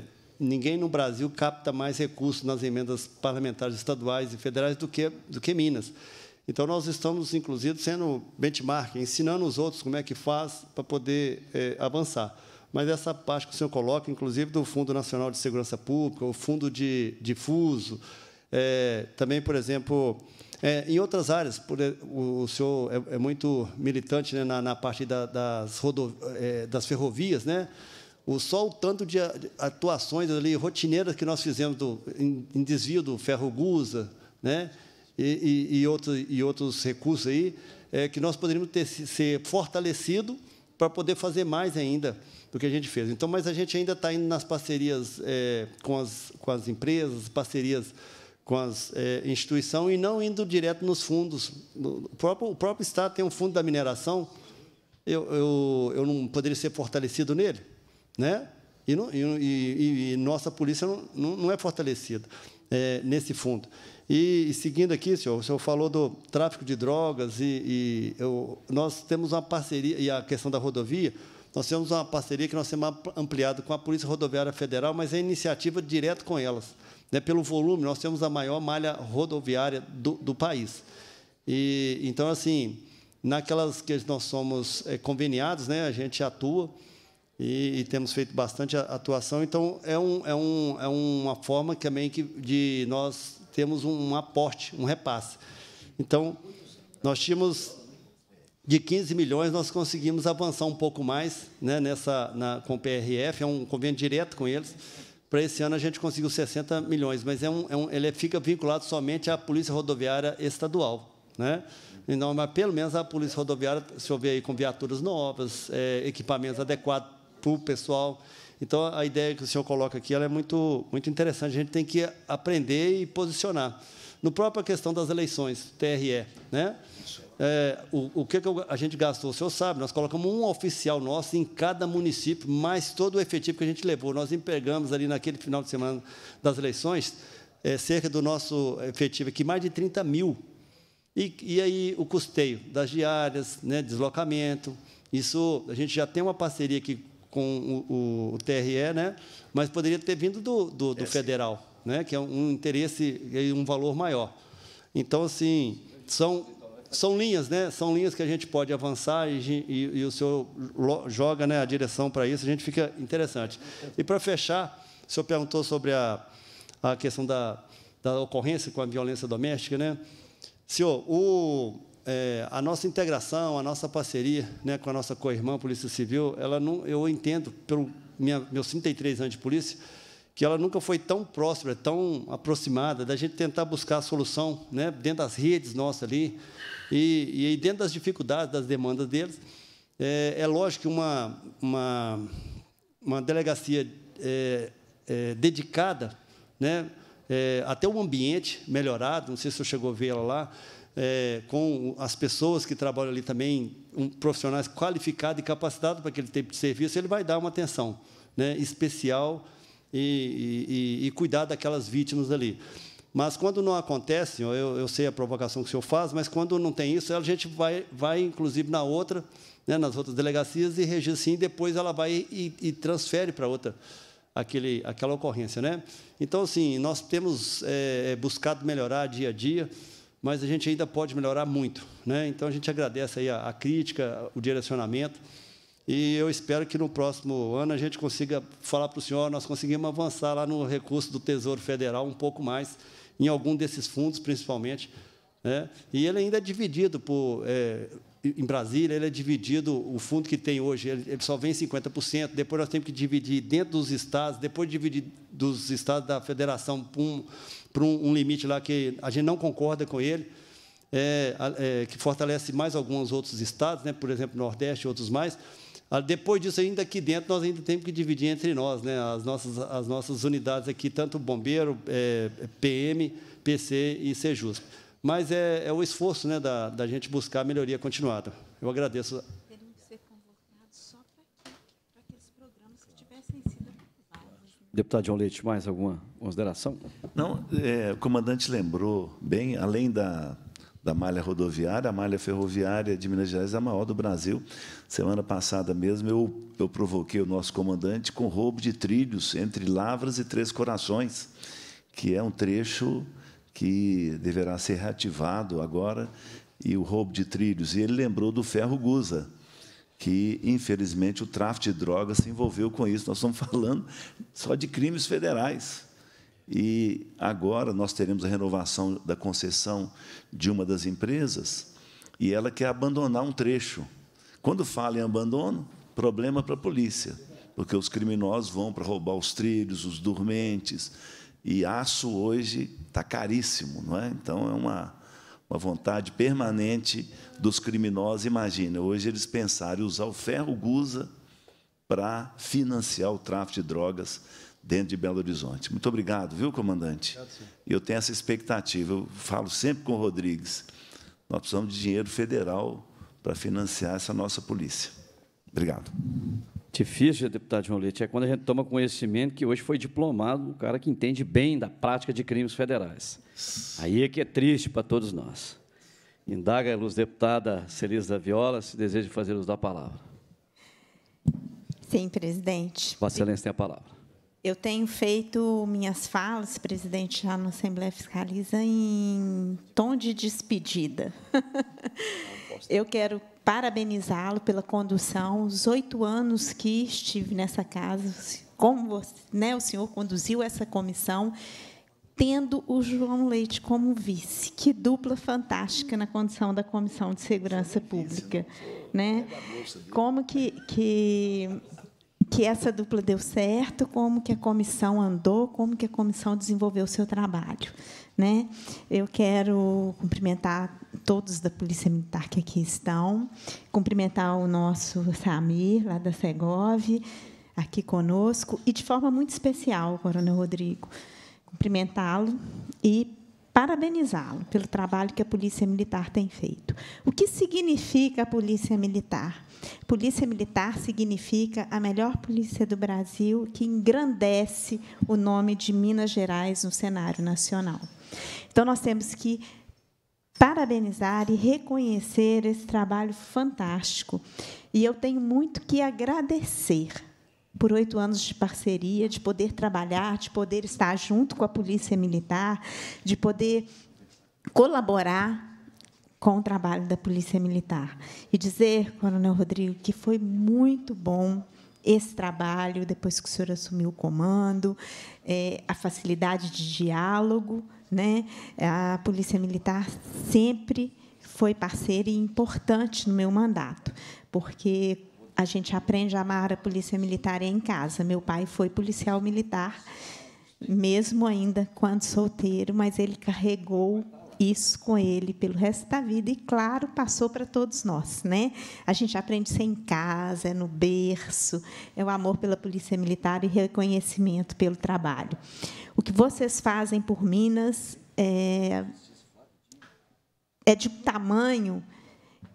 é, ninguém no Brasil capta mais recursos nas emendas parlamentares estaduais e federais do que, do que Minas. Então, nós estamos, inclusive, sendo benchmark, ensinando os outros como é que faz para poder é, avançar. Mas essa parte que o senhor coloca, inclusive, do Fundo Nacional de Segurança Pública, o Fundo de, de Fuso, é, também, por exemplo, é, em outras áreas, por, o, o senhor é, é muito militante, né, na, na parte da, das, rodo, é, das ferrovias, né? O, só o tanto de atuações ali, rotineiras que nós fizemos do, em, em desvio do ferro-gusa, né? E, e, e, outro, e outros recursos aí, é, que nós poderíamos ter, ser fortalecido para poder fazer mais ainda do que a gente fez. Então, mas a gente ainda está indo nas parcerias é, com, as, com as empresas, parcerias com as é, instituições, e não indo direto nos fundos. O próprio, o próprio Estado tem um fundo da mineração, eu, eu, eu não poderia ser fortalecido nele, né? E, não, e, e, e nossa polícia não, não é fortalecida é, nesse fundo. E, e, seguindo aqui, senhor, o senhor falou do tráfico de drogas, e, e eu, nós temos uma parceria, e a questão da rodovia, nós temos uma parceria que nós temos ampliado com a Polícia Rodoviária Federal, mas é iniciativa direto com elas. Né? Pelo volume, nós temos a maior malha rodoviária do, do país. E, então, assim, naquelas que nós somos é, conveniados, né, a gente atua, E, e temos feito bastante atuação. Então, é, um, é, um, é uma forma também que de nós temos um aporte, um repasse. Então, nós tínhamos de quinze milhões, nós conseguimos avançar um pouco mais, né, nessa, na, com o P R F, é um convênio direto com eles. Para esse ano, a gente conseguiu sessenta milhões, mas é um, é um, ele fica vinculado somente à Polícia Rodoviária Estadual, né? Então, mas, pelo menos, a Polícia Rodoviária, se houver aí com viaturas novas, é, equipamentos adequados para o pessoal. Então, a ideia que o senhor coloca aqui ela é muito, muito interessante. A gente tem que aprender e posicionar. No própria questão das eleições, T R E, né? É, o, o que a gente gastou, o senhor sabe, nós colocamos um oficial nosso em cada município, mais todo o efetivo que a gente levou. Nós empregamos ali naquele final de semana das eleições, é, cerca do nosso efetivo aqui, mais de trinta mil. E, e aí o custeio das diárias, né, deslocamento, isso a gente já tem uma parceria aqui com o, o, o T R E, né, mas poderia ter vindo do, do, do federal, né, que é um interesse e um valor maior. Então, assim, são... São linhas, né? São linhas que a gente pode avançar e, e, e o senhor joga, né, a direção para isso, a gente fica interessante. E, para fechar, o senhor perguntou sobre a, a questão da, da ocorrência com a violência doméstica, né? Senhor, o, é, a nossa integração, a nossa parceria, né, com a nossa co-irmã Polícia Civil, ela não, eu entendo, pelo minha, meus trinta e três anos de polícia, que ela nunca foi tão próxima, tão aproximada, da gente tentar buscar a solução, né, dentro das redes nossas ali, e, e dentro das dificuldades, das demandas deles. É, é lógico que uma, uma, uma delegacia é, é, dedicada, né, é, até o ambiente melhorado, não sei se o senhor chegou a ver ela lá, é, com as pessoas que trabalham ali também, um, profissionais qualificados e capacitados para aquele tipo de serviço, ele vai dar uma atenção, né, especial, E, e, e cuidar daquelas vítimas ali. Mas, quando não acontece, eu, eu sei a provocação que o senhor faz, mas, quando não tem isso, a gente vai, vai inclusive, na outra, né, nas outras delegacias, e registra assim, e depois ela vai e, e transfere para outra aquele, aquela ocorrência, né? Então, assim, nós temos é, buscado melhorar dia a dia, mas a gente ainda pode melhorar muito, né? Então, a gente agradece aí a, a crítica, o direcionamento, e eu espero que, no próximo ano, a gente consiga falar para o senhor, nós conseguimos avançar lá no recurso do Tesouro Federal um pouco mais, em algum desses fundos, principalmente, né? E ele ainda é dividido por, é, em Brasília, ele é dividido, o fundo que tem hoje, ele, ele só vem cinquenta por cento, depois nós temos que dividir dentro dos estados, depois dividir dos estados da federação para um, para um, um limite lá que a gente não concorda com ele, é, é, que fortalece mais alguns outros estados, né? Por exemplo, Nordeste e outros mais. Depois disso, ainda aqui dentro, nós ainda temos que dividir entre nós, né, as nossas, as nossas unidades aqui, tanto bombeiro, é, P M, P C e Sejus. Mas é, é o esforço, né, da, da gente buscar a melhoria continuada. Eu agradeço. Teriam que ser convocados só para, para aqueles programas que tivessem sido aprovados. Deputado João Leite, mais alguma consideração? Não, é, o comandante lembrou bem, além da... da malha rodoviária, a malha ferroviária de Minas Gerais é a maior do Brasil. Semana passada mesmo, eu, eu provoquei o nosso comandante com roubo de trilhos entre Lavras e Três Corações, que é um trecho que deverá ser reativado agora, e o roubo de trilhos. E ele lembrou do ferro Gusa, que, infelizmente, o tráfico de drogas se envolveu com isso. Nós estamos falando só de crimes federais. E agora nós teremos a renovação da concessão de uma das empresas e ela quer abandonar um trecho. Quando fala em abandono, problema para a polícia, porque os criminosos vão para roubar os trilhos, os dormentes, e aço hoje está caríssimo, não é? Então, é uma, uma vontade permanente dos criminosos. Imagina, hoje eles pensaram em usar o ferro Gusa para financiar o tráfico de drogas dentro de Belo Horizonte. Muito obrigado, viu, comandante? Eu tenho essa expectativa. Eu falo sempre com o Rodrigues. Nós precisamos de dinheiro federal para financiar essa nossa polícia. Obrigado. Difícil, deputado João Leite, é quando a gente toma conhecimento que hoje foi diplomado um cara que entende bem da prática de crimes federais. Aí é que é triste para todos nós. Indaga a luz deputada Celise Laviola, se deseja fazer uso da palavra. Sim, presidente. Vossa Excelência tem a palavra. Eu tenho feito minhas falas, presidente, já na Assembleia Fiscaliza, em tom de despedida. Eu quero parabenizá-lo pela condução. Os oito anos que estive nessa casa, como, né, o senhor conduziu essa comissão, tendo o João Leite como vice. Que dupla fantástica na condição da Comissão de Segurança Pública, né? Como que, que, que essa dupla deu certo, como que a comissão andou, como que a comissão desenvolveu o seu trabalho, né? Eu quero cumprimentar todos da Polícia Militar que aqui estão, cumprimentar o nosso Samir, lá da Segov, aqui conosco, e, de forma muito especial, Coronel Rodrigo, cumprimentá-lo e parabenizá-lo pelo trabalho que a Polícia Militar tem feito. O que significa a Polícia Militar? Polícia Militar significa a melhor polícia do Brasil, que engrandece o nome de Minas Gerais no cenário nacional. Então, nós temos que parabenizar e reconhecer esse trabalho fantástico. E eu tenho muito que agradecer por oito anos de parceria, de poder trabalhar, de poder estar junto com a Polícia Militar, de poder colaborar com o trabalho da Polícia Militar. E dizer, Coronel Rodrigo, que foi muito bom esse trabalho, depois que o senhor assumiu o comando, é, a facilidade de diálogo, né? A Polícia Militar sempre foi parceira e importante no meu mandato, porque a gente aprende a amar a Polícia Militar em casa. Meu pai foi policial militar, mesmo ainda quando solteiro, mas ele carregou isso com ele pelo resto da vida e, claro, passou para todos nós, né? A gente aprende a ser em casa, é no berço, é o amor pela Polícia Militar e reconhecimento pelo trabalho. O que vocês fazem por Minas é, é de tamanho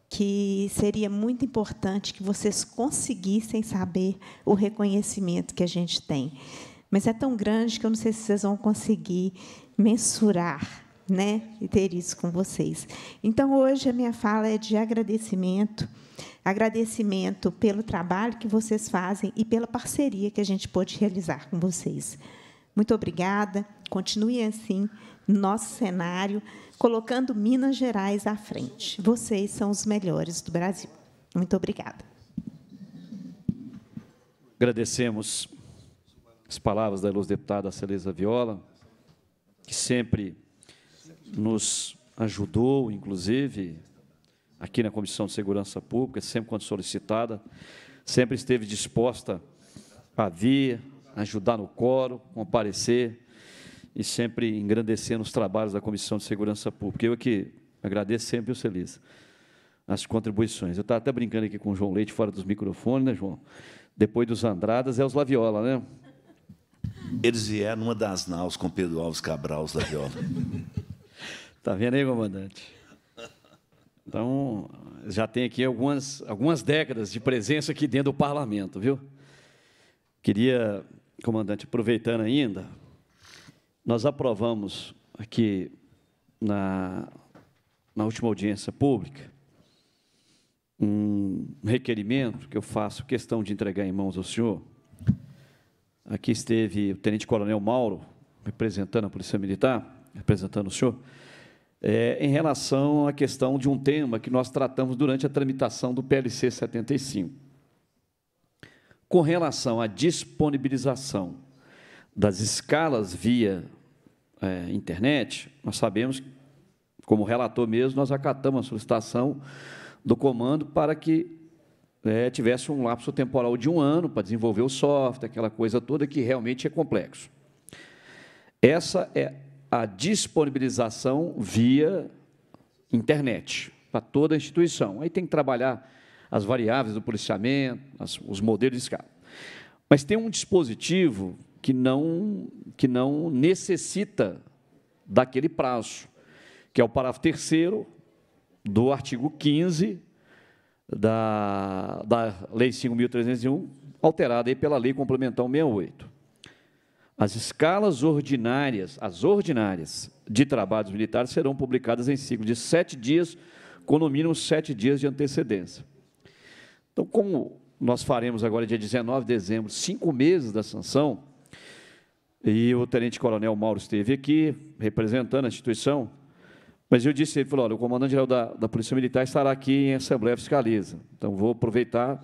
que seria muito importante que vocês conseguissem saber o reconhecimento que a gente tem. Mas é tão grande que eu não sei se vocês vão conseguir mensurar, né, e ter isso com vocês. Então, hoje, a minha fala é de agradecimento, agradecimento pelo trabalho que vocês fazem e pela parceria que a gente pôde realizar com vocês. Muito obrigada. Continue assim, nosso cenário, colocando Minas Gerais à frente. Vocês são os melhores do Brasil. Muito obrigada. Agradecemos as palavras da ilustre deputada Celise Laviola, que sempre nos ajudou, inclusive, aqui na Comissão de Segurança Pública, sempre quando solicitada, sempre esteve disposta a vir, ajudar no quórum, comparecer, e sempre engrandecendo os trabalhos da Comissão de Segurança Pública. Eu aqui agradeço sempre, Celise, as contribuições. Eu estava até brincando aqui com o João Leite, fora dos microfones, né, João? Depois dos Andradas, é os Laviola, né? Eles vieram numa das naus com Pedro Alves Cabral, os Laviola. Está vendo aí, comandante? Então, já tem aqui algumas, algumas décadas de presença aqui dentro do parlamento, viu? Queria, comandante, aproveitando ainda, nós aprovamos aqui, na, na última audiência pública, um requerimento que eu faço questão de entregar em mãos ao senhor. Aqui esteve o tenente-coronel Mauro, representando a Polícia Militar, representando o senhor, é, em relação à questão de um tema que nós tratamos durante a tramitação do P L C setenta e cinco, com relação à disponibilização das escalas via é, internet. Nós sabemos, como relator mesmo, nós acatamos a solicitação do comando para que é, tivesse um lapso temporal de um ano para desenvolver o software, aquela coisa toda que realmente é complexo. Essa é a disponibilização via internet para toda a instituição. Aí tem que trabalhar as variáveis do policiamento, as, os modelos de escala. Mas tem um dispositivo que não, que não necessita daquele prazo, que é o parágrafo terceiro do artigo quinze da, da Lei cinco mil trezentos e um, alterada aí pela Lei Complementar cento e sessenta e oito. As escalas ordinárias, as ordinárias de trabalhos militares serão publicadas em ciclo de sete dias, com no mínimo sete dias de antecedência. Então, como nós faremos agora, dia dezenove de dezembro, cinco meses da sanção, e o tenente-coronel Mauro esteve aqui, representando a instituição, mas eu disse, ele falou, olha, o comandante-geral da, da Polícia Militar estará aqui em Assembleia Fiscaliza, então vou aproveitar,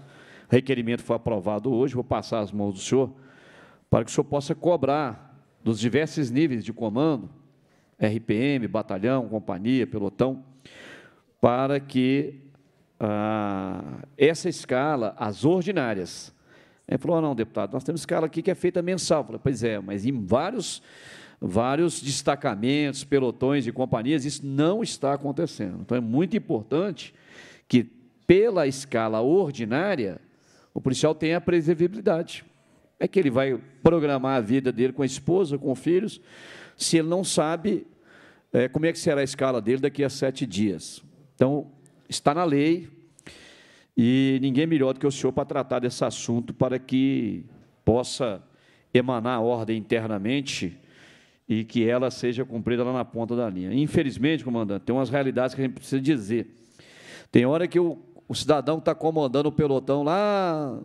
o requerimento foi aprovado hoje, vou passar as mãos do senhor, para que o senhor possa cobrar dos diversos níveis de comando, R P M, batalhão, companhia, pelotão, para que ah, essa escala, as ordinárias... Ele falou, oh, não, deputado, nós temos escala aqui que é feita mensal. Eu falei, pois é, mas em vários, vários destacamentos, pelotões e companhias, isso não está acontecendo. Então, é muito importante que, pela escala ordinária, o policial tenha a previsibilidade. É que ele vai programar a vida dele com a esposa, com filhos, se ele não sabe é, como é que será a escala dele daqui a sete dias. Então, está na lei, e ninguém melhor do que o senhor para tratar desse assunto, para que possa emanar a ordem internamente e que ela seja cumprida lá na ponta da linha. Infelizmente, comandante, tem umas realidades que a gente precisa dizer. Tem hora que o, o cidadão que está comandando o pelotão lá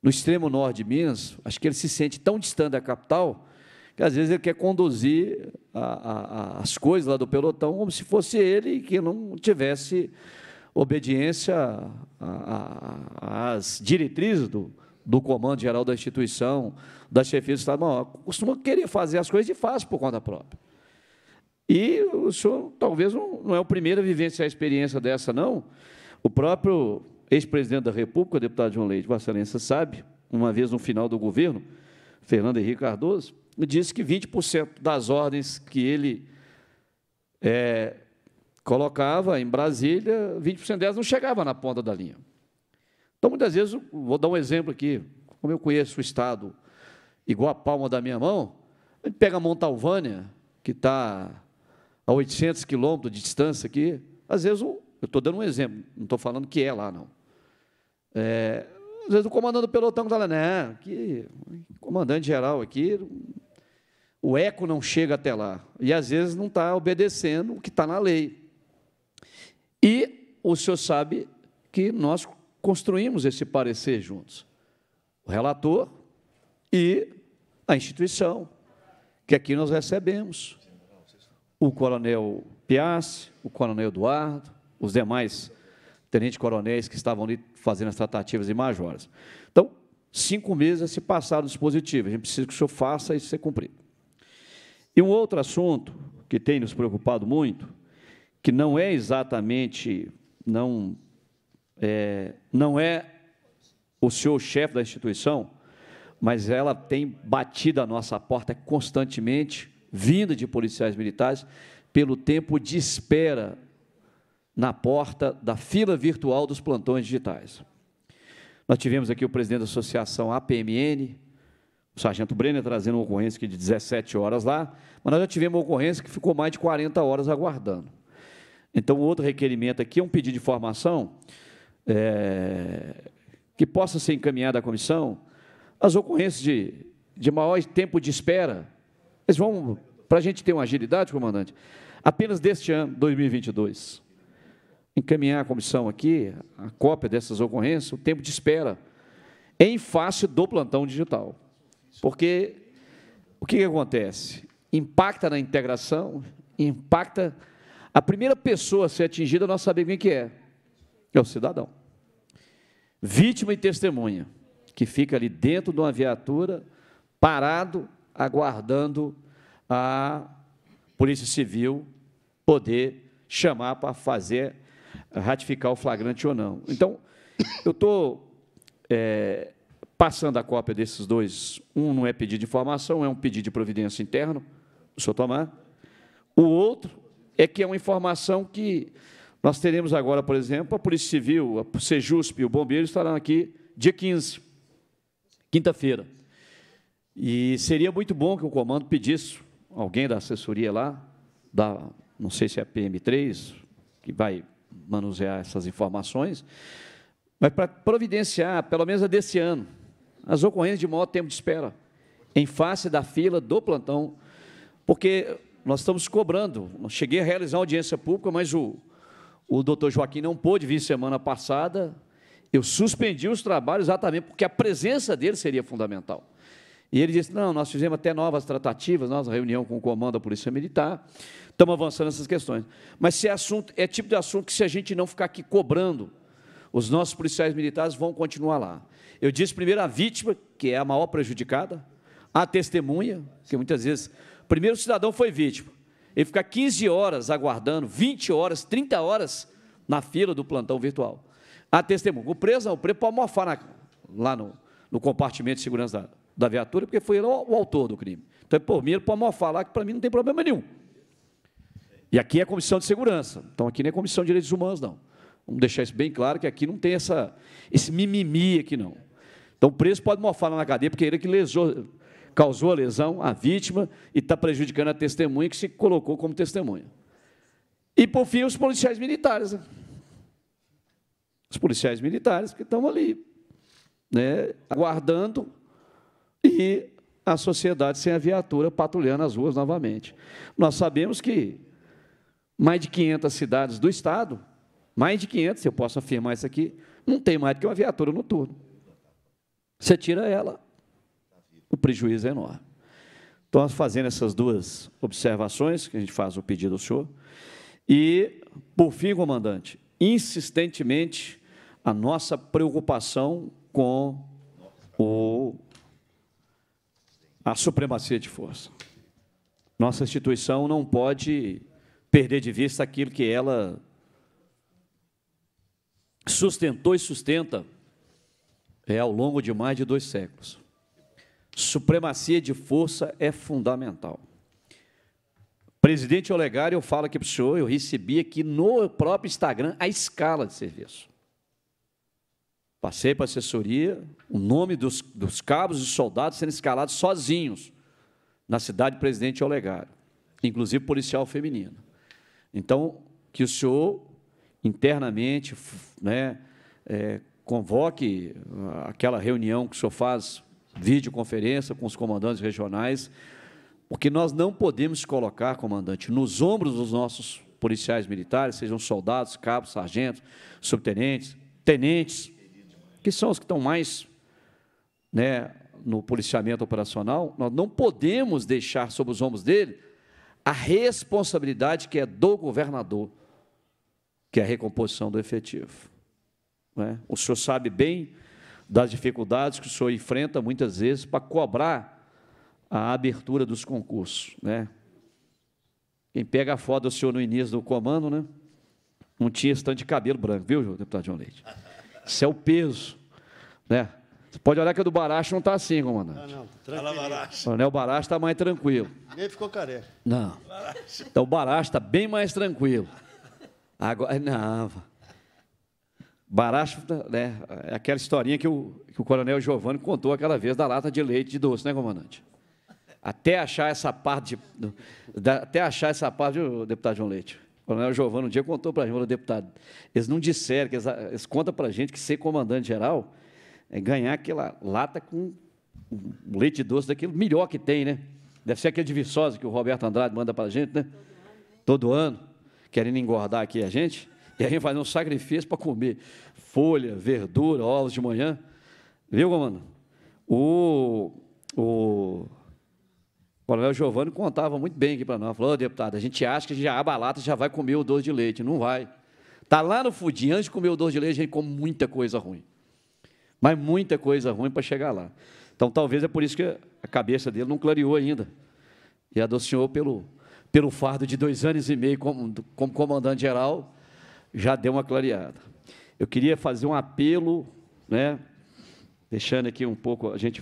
no extremo norte de Minas, acho que ele se sente tão distante da capital, que às vezes ele quer conduzir a, a, a, as coisas lá do pelotão como se fosse ele e que não tivesse... obediência às diretrizes do, do comando geral da instituição, da chefia do Estado-Maior. Costuma querer fazer as coisas de fácil por conta própria. E o senhor talvez não, não é o primeiro a vivenciar a experiência dessa, não. O próprio ex-presidente da República, o deputado João Leite, Vossa Excelência sabe, uma vez no final do governo, Fernando Henrique Cardoso, disse que vinte por cento das ordens que ele... é, colocava em Brasília, vinte por cento delas não chegava na ponta da linha. Então, muitas vezes, vou dar um exemplo aqui, como eu conheço o Estado igual a palma da minha mão, a gente pega a Montalvânia, que está a oitocentos quilômetros de distância aqui, às vezes, eu estou dando um exemplo, não estou falando que é lá, não. É, às vezes, o comandante do pelotão está lá, né, que comandante geral aqui... O eco não chega até lá, e, às vezes, não está obedecendo o que está na lei. E o senhor sabe que nós construímos esse parecer juntos, o relator e a instituição, que aqui nós recebemos, o coronel Piassi, o coronel Eduardo, os demais tenentes-coronéis que estavam ali fazendo as tratativas e majores. Então, cinco meses se passaram o dispositivo, a gente precisa que o senhor faça isso ser cumprido. E um outro assunto que tem nos preocupado muito, que não é exatamente, não é, não é o senhor chefe da instituição, mas ela tem batido a nossa porta constantemente, vinda de policiais militares, pelo tempo de espera na porta da fila virtual dos plantões digitais. Nós tivemos aqui o presidente da associação A P M N, o sargento Brenner trazendo uma ocorrência aqui de dezessete horas lá, mas nós já tivemos uma ocorrência que ficou mais de quarenta horas aguardando. Então, outro requerimento aqui é um pedido de informação é, que possa ser encaminhado à comissão. As ocorrências de, de maior tempo de espera, eles vão, para a gente ter uma agilidade, comandante, apenas deste ano, dois mil e vinte e dois. Encaminhar à comissão aqui a cópia dessas ocorrências, o tempo de espera em face do plantão digital. Porque o que, que acontece? Impacta na integração, impacta... A primeira pessoa a ser atingida, nós sabemos quem que é. É o cidadão. Vítima e testemunha, que fica ali dentro de uma viatura, parado, aguardando a Polícia Civil poder chamar para fazer, ratificar o flagrante ou não. Então, eu estou... É, passando a cópia desses dois, um não é pedido de informação, é um pedido de providência interno, o senhor tomar. O outro é que é uma informação que nós teremos agora, por exemplo, a Polícia Civil, a Sejusp e o Bombeiro estarão aqui dia quinze, quinta-feira. E seria muito bom que o comando pedisse, alguém da assessoria lá, da, não sei se é a P M três, que vai manusear essas informações, mas para providenciar, pelo menos a desse ano, as ocorrências de maior tempo de espera, em face da fila do plantão, porque nós estamos cobrando. Eu cheguei a realizar uma audiência pública, mas o, o doutor Joaquim não pôde vir semana passada. Eu suspendi os trabalhos exatamente porque a presença dele seria fundamental. E ele disse, não, nós fizemos até novas tratativas, nossa reunião com o comando da Polícia Militar, estamos avançando nessas questões. Mas se é, assunto, é tipo de assunto que, se a gente não ficar aqui cobrando, os nossos policiais militares vão continuar lá. Eu disse primeiro a vítima, que é a maior prejudicada, a testemunha, que muitas vezes, primeiro o cidadão foi vítima, ele fica quinze horas aguardando, vinte horas, trinta horas na fila do plantão virtual. A testemunha, o preso não, o preso pode morfar na, lá no, no compartimento de segurança da, da viatura, porque foi ele o, o autor do crime. Então, por mim, ele pode morfar lá, que para mim não tem problema nenhum. E aqui é a Comissão de Segurança, então aqui não é Comissão de Direitos Humanos, não. Vamos deixar isso bem claro, que aqui não tem essa, esse mimimi aqui, não. Então, o preso pode morfar lá na cadeia, porque ele é que lesou, causou a lesão à vítima e está prejudicando a testemunha que se colocou como testemunha. E, por fim, os policiais militares, né? Os policiais militares que estão ali, né, aguardando, e a sociedade sem a viatura patrulhando as ruas novamente. Nós sabemos que mais de quinhentas cidades do Estado, mais de quinhentas, eu posso afirmar isso aqui, não tem mais do que uma viatura noturna. Você tira ela, o prejuízo é enorme. Então, fazendo essas duas observações, que a gente faz o pedido ao senhor, e, por fim, comandante, insistentemente, a nossa preocupação com o, a supremacia de força. Nossa instituição não pode perder de vista aquilo que ela sustentou e sustenta é, ao longo de mais de dois séculos. Supremacia de força é fundamental. Presidente Olegário, eu falo aqui para o senhor, eu recebi aqui no próprio Instagram a escala de serviço. Passei para a assessoria, o nome dos, dos cabos e soldados sendo escalados sozinhos na cidade de Presidente Olegário, inclusive policial feminino. Então, que o senhor internamente, né, é, convoque aquela reunião que o senhor faz, videoconferência com os comandantes regionais, porque nós não podemos colocar, comandante, nos ombros dos nossos policiais militares, sejam soldados, cabos, sargentos, subtenentes, tenentes, que são os que estão mais, né, no policiamento operacional, nós não podemos deixar sobre os ombros dele a responsabilidade que é do governador, que é a recomposição do efetivo. Não é? O senhor sabe bem das dificuldades que o senhor enfrenta, muitas vezes, para cobrar a abertura dos concursos, né? Quem pega a foto do senhor no início do comando, né? Não tinha estande de cabelo branco, viu, deputado João Leite? Isso é o peso, né? Você pode olhar que a do Baracho não está assim, comandante. Não, não, tranquilo. O Baracho está mais tranquilo. Nem ficou careca. Não. Então o Baracho está bem mais tranquilo. Agora, não. Baracho, né? É aquela historinha que o, que o coronel Giovanni contou aquela vez da lata de leite de doce, né, comandante? Até achar essa parte, de, da, até achar essa parte, o deputado João Leite. O coronel Giovanni um dia contou para a gente, falou, deputado, eles não disseram, que eles, eles contam para a gente que ser comandante-geral é ganhar aquela lata com leite doce daquilo melhor que tem, né? Deve ser aquele de Viçosa que o Roberto Andrade manda para a gente, né? Todo ano, Todo ano, querendo engordar aqui a gente, e a gente faz um sacrifício para comer folha, verdura, ovos de manhã. Viu, comandante? O... o O coronel Giovanni contava muito bem aqui para nós. Falou, oh, deputado, a gente acha que já abre a lata, já vai comer o doce de leite. Não vai. Está lá no fudinho. Antes de comer o doce de leite, a gente come muita coisa ruim. Mas muita coisa ruim para chegar lá. Então, talvez é por isso que a cabeça dele não clareou ainda. E a do senhor, pelo, pelo fardo de dois anos e meio como, como comandante-geral, já deu uma clareada. Eu queria fazer um apelo, né, deixando aqui um pouco... A gente...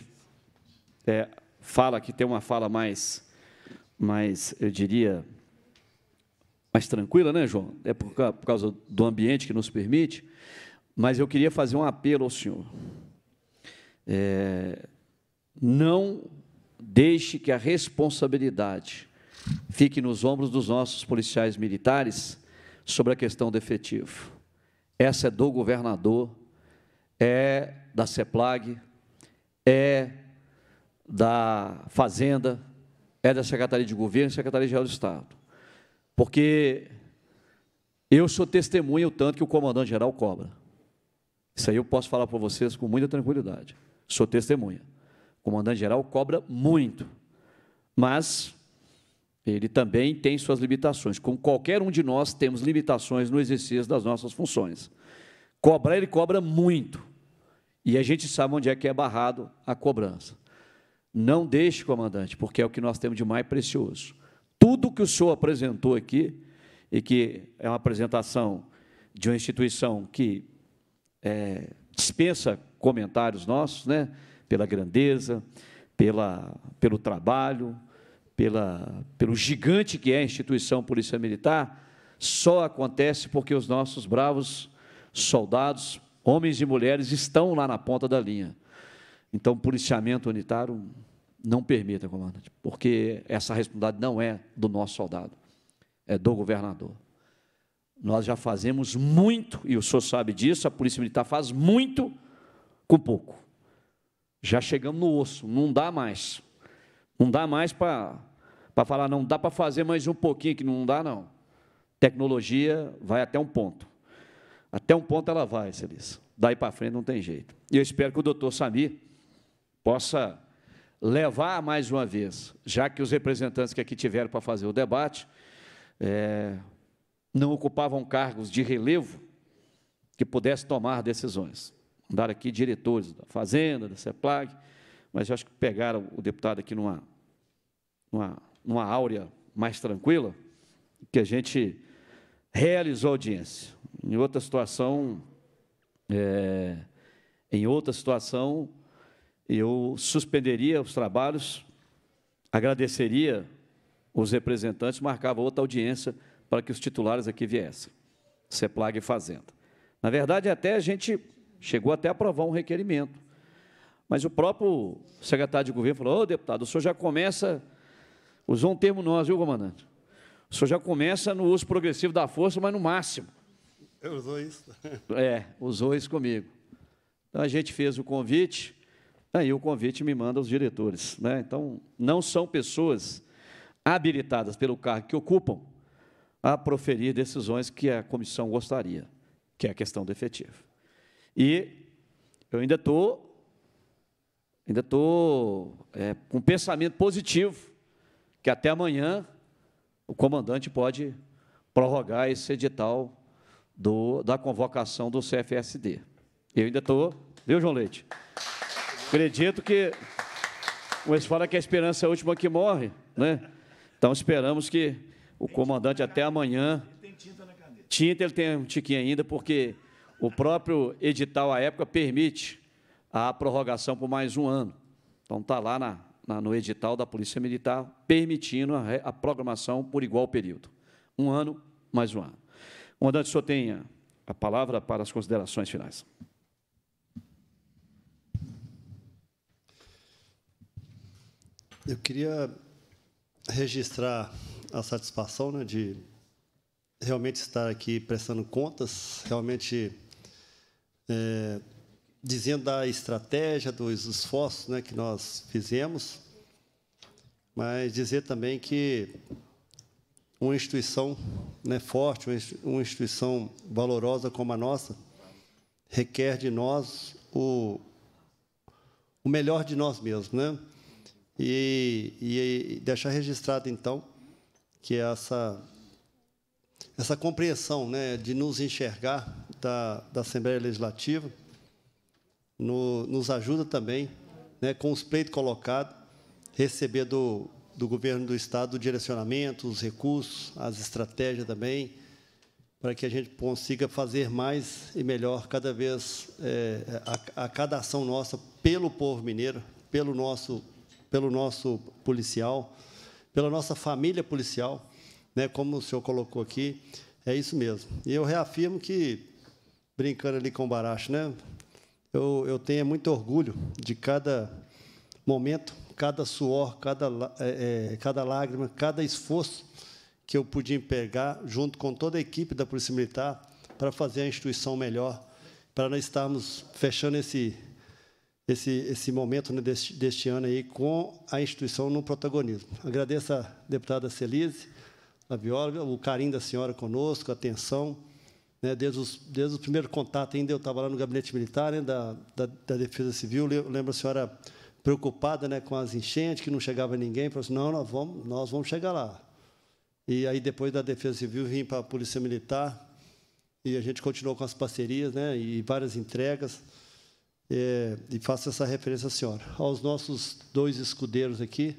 É, fala que tem uma fala mais, mais, eu diria, mais tranquila, né, João? É por, por causa do ambiente que nos permite, mas eu queria fazer um apelo ao senhor. É, não deixe que a responsabilidade fique nos ombros dos nossos policiais militares sobre a questão do efetivo. Essa é do governador, é da CEPLAG, é... da Fazenda, é da Secretaria de Governo, Secretaria-Geral do Estado. Porque eu sou testemunha o tanto que o comandante-geral cobra. Isso aí eu posso falar para vocês com muita tranquilidade. Sou testemunha. O comandante-geral cobra muito, mas ele também tem suas limitações. Como qualquer um de nós, temos limitações no exercício das nossas funções. Cobrar, ele cobra muito. E a gente sabe onde é que é barrado a cobrança. Não deixe, comandante, porque é o que nós temos de mais precioso. Tudo que o senhor apresentou aqui, e que é uma apresentação de uma instituição que é, dispensa comentários nossos, né? Pela grandeza, pela, pelo trabalho, pela, pelo gigante que é a instituição Polícia Militar, só acontece porque os nossos bravos soldados, homens e mulheres, estão lá na ponta da linha. Então, policiamento unitário não permita, comandante, porque essa responsabilidade não é do nosso soldado, é do governador. Nós já fazemos muito, e o senhor sabe disso, a Polícia Militar faz muito com pouco. Já chegamos no osso, não dá mais. Não dá mais para falar, não dá para fazer mais um pouquinho, que não dá, não. Tecnologia vai até um ponto. Até um ponto ela vai, Celise. Daí para frente não tem jeito. E eu espero que o doutor Samir possa levar mais uma vez, já que os representantes que aqui tiveram para fazer o debate é, não ocupavam cargos de relevo que pudesse tomar decisões. Andaram aqui diretores da Fazenda, da CEPLAG, mas eu acho que pegaram o deputado aqui numa, numa, numa áurea mais tranquila, que a gente realizou a audiência. Em outra situação, é, em outra situação, eu suspenderia os trabalhos, agradeceria os representantes, marcava outra audiência para que os titulares aqui viessem, CEPLAG e Fazenda. Na verdade, até a gente chegou até a aprovar um requerimento, mas o próprio secretário de governo falou, ô, deputado, o senhor já começa, usou um termo nós, viu, comandante? O senhor já começa no uso progressivo da força, mas no máximo. Eu usou isso. É, usou isso comigo. Então, a gente fez o convite, aí o convite me manda os diretores, né? Então, não são pessoas habilitadas pelo cargo que ocupam a proferir decisões que a comissão gostaria, que é a questão do efetivo. E eu ainda estou ainda estou é, com um pensamento positivo, que até amanhã o comandante pode prorrogar esse edital do, da convocação do C F S D. Eu ainda estou, viu, João Leite? Acredito que, como eles falam, que a esperança é a última que morre, né? Então, esperamos que o comandante até amanhã... Ele tem tinta na caneta. Tinta, ele tem um tiquinho ainda, porque o próprio edital, à época, permite a prorrogação por mais um ano. Então, está lá na... no edital da Polícia Militar, permitindo a, a programação por igual período. Um ano, mais um ano. Comandante, o senhor tem a palavra para as considerações finais. Eu queria registrar a satisfação, né, de realmente estar aqui prestando contas, realmente... É, dizendo da estratégia, dos esforços, né, que nós fizemos, mas dizer também que uma instituição, né, forte, uma instituição valorosa como a nossa, requer de nós o, o melhor de nós mesmos, né? E, e deixar registrado, então, que essa, essa compreensão, né, de nos enxergar da, da Assembleia Legislativa, No, nos ajuda também, né, com os pleitos colocados, receber do, do governo do Estado o direcionamento, os recursos, as estratégias também, para que a gente consiga fazer mais e melhor cada vez, é, a, a cada ação nossa pelo povo mineiro, pelo nosso, pelo nosso policial, pela nossa família policial, né, como o senhor colocou aqui, é isso mesmo. E eu reafirmo que, brincando ali com o Baracho, né? Eu, eu tenho muito orgulho de cada momento, cada suor, cada, é, cada lágrima, cada esforço que eu pude empregar junto com toda a equipe da Polícia Militar para fazer a instituição melhor, para nós estarmos fechando esse, esse, esse momento, né, deste, deste ano aí com a instituição no protagonismo. Agradeço a deputada Celise Laviola, o carinho da senhora conosco, a atenção. Desde, os, desde o primeiro contato ainda, eu estava lá no gabinete militar, né, da, da, da Defesa Civil, eu lembro a senhora preocupada, né, com as enchentes, que não chegava ninguém, falou assim, não, nós vamos, nós vamos chegar lá. E aí, depois da Defesa Civil, vim para a Polícia Militar, e a gente continuou com as parcerias, né, e várias entregas, É, e faço essa referência à senhora, aos nossos dois escudeiros aqui,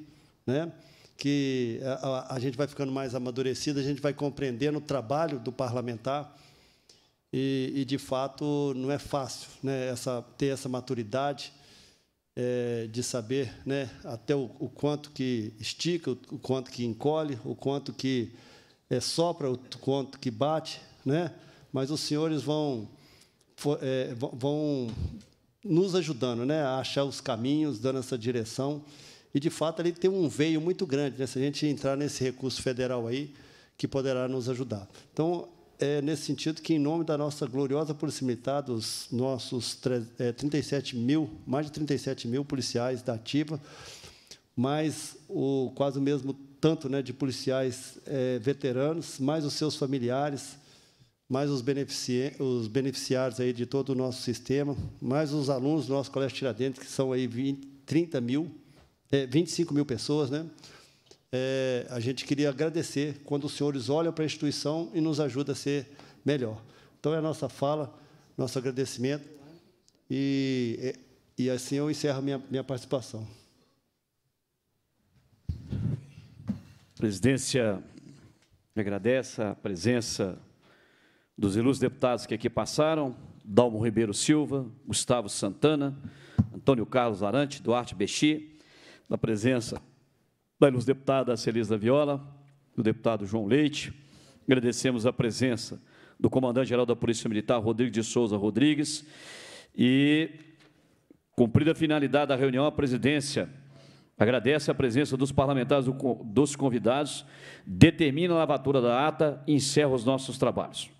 né, que a, a, a gente vai ficando mais amadurecido, a gente vai compreendendo o trabalho do parlamentar, e, e de fato, não é fácil, né, essa, ter essa maturidade é, de saber, né, até o, o quanto que estica, o, o quanto que encolhe, o quanto que é, sopra, o quanto que bate, né, mas os senhores vão... For, é, vão nos ajudando, né, a achar os caminhos, dando essa direção. E, de fato, ali tem um veio muito grande, né, se a gente entrar nesse recurso federal aí, que poderá nos ajudar. Então, é nesse sentido que, em nome da nossa gloriosa Polícia Militar, dos nossos trinta e sete mil, mais de trinta e sete mil policiais da ativa, mais o, quase o mesmo tanto, né, de policiais é, veteranos, mais os seus familiares, mais os, benefici os beneficiários aí de todo o nosso sistema, mais os alunos do nosso Colégio Tiradentes, que são aí vinte, trinta mil, é, vinte e cinco mil pessoas, né? É, a gente queria agradecer quando os senhores olham para a instituição e nos ajuda a ser melhor. Então, é a nossa fala, nosso agradecimento, e, e assim eu encerro a minha, minha participação. Presidência, agradece a presença dos ilustres deputados que aqui passaram: Dalmo Ribeiro Silva, Gustavo Santana, Antônio Carlos Arantes, Duarte Bechir, na presença da ilustre deputada Celise Laviola, do deputado João Leite. Agradecemos a presença do comandante-geral da Polícia Militar, Rodrigo de Souza Rodrigues, e, cumprida a finalidade da reunião, a presidência agradece a presença dos parlamentares, dos convidados, determina a lavatura da ata e encerra os nossos trabalhos.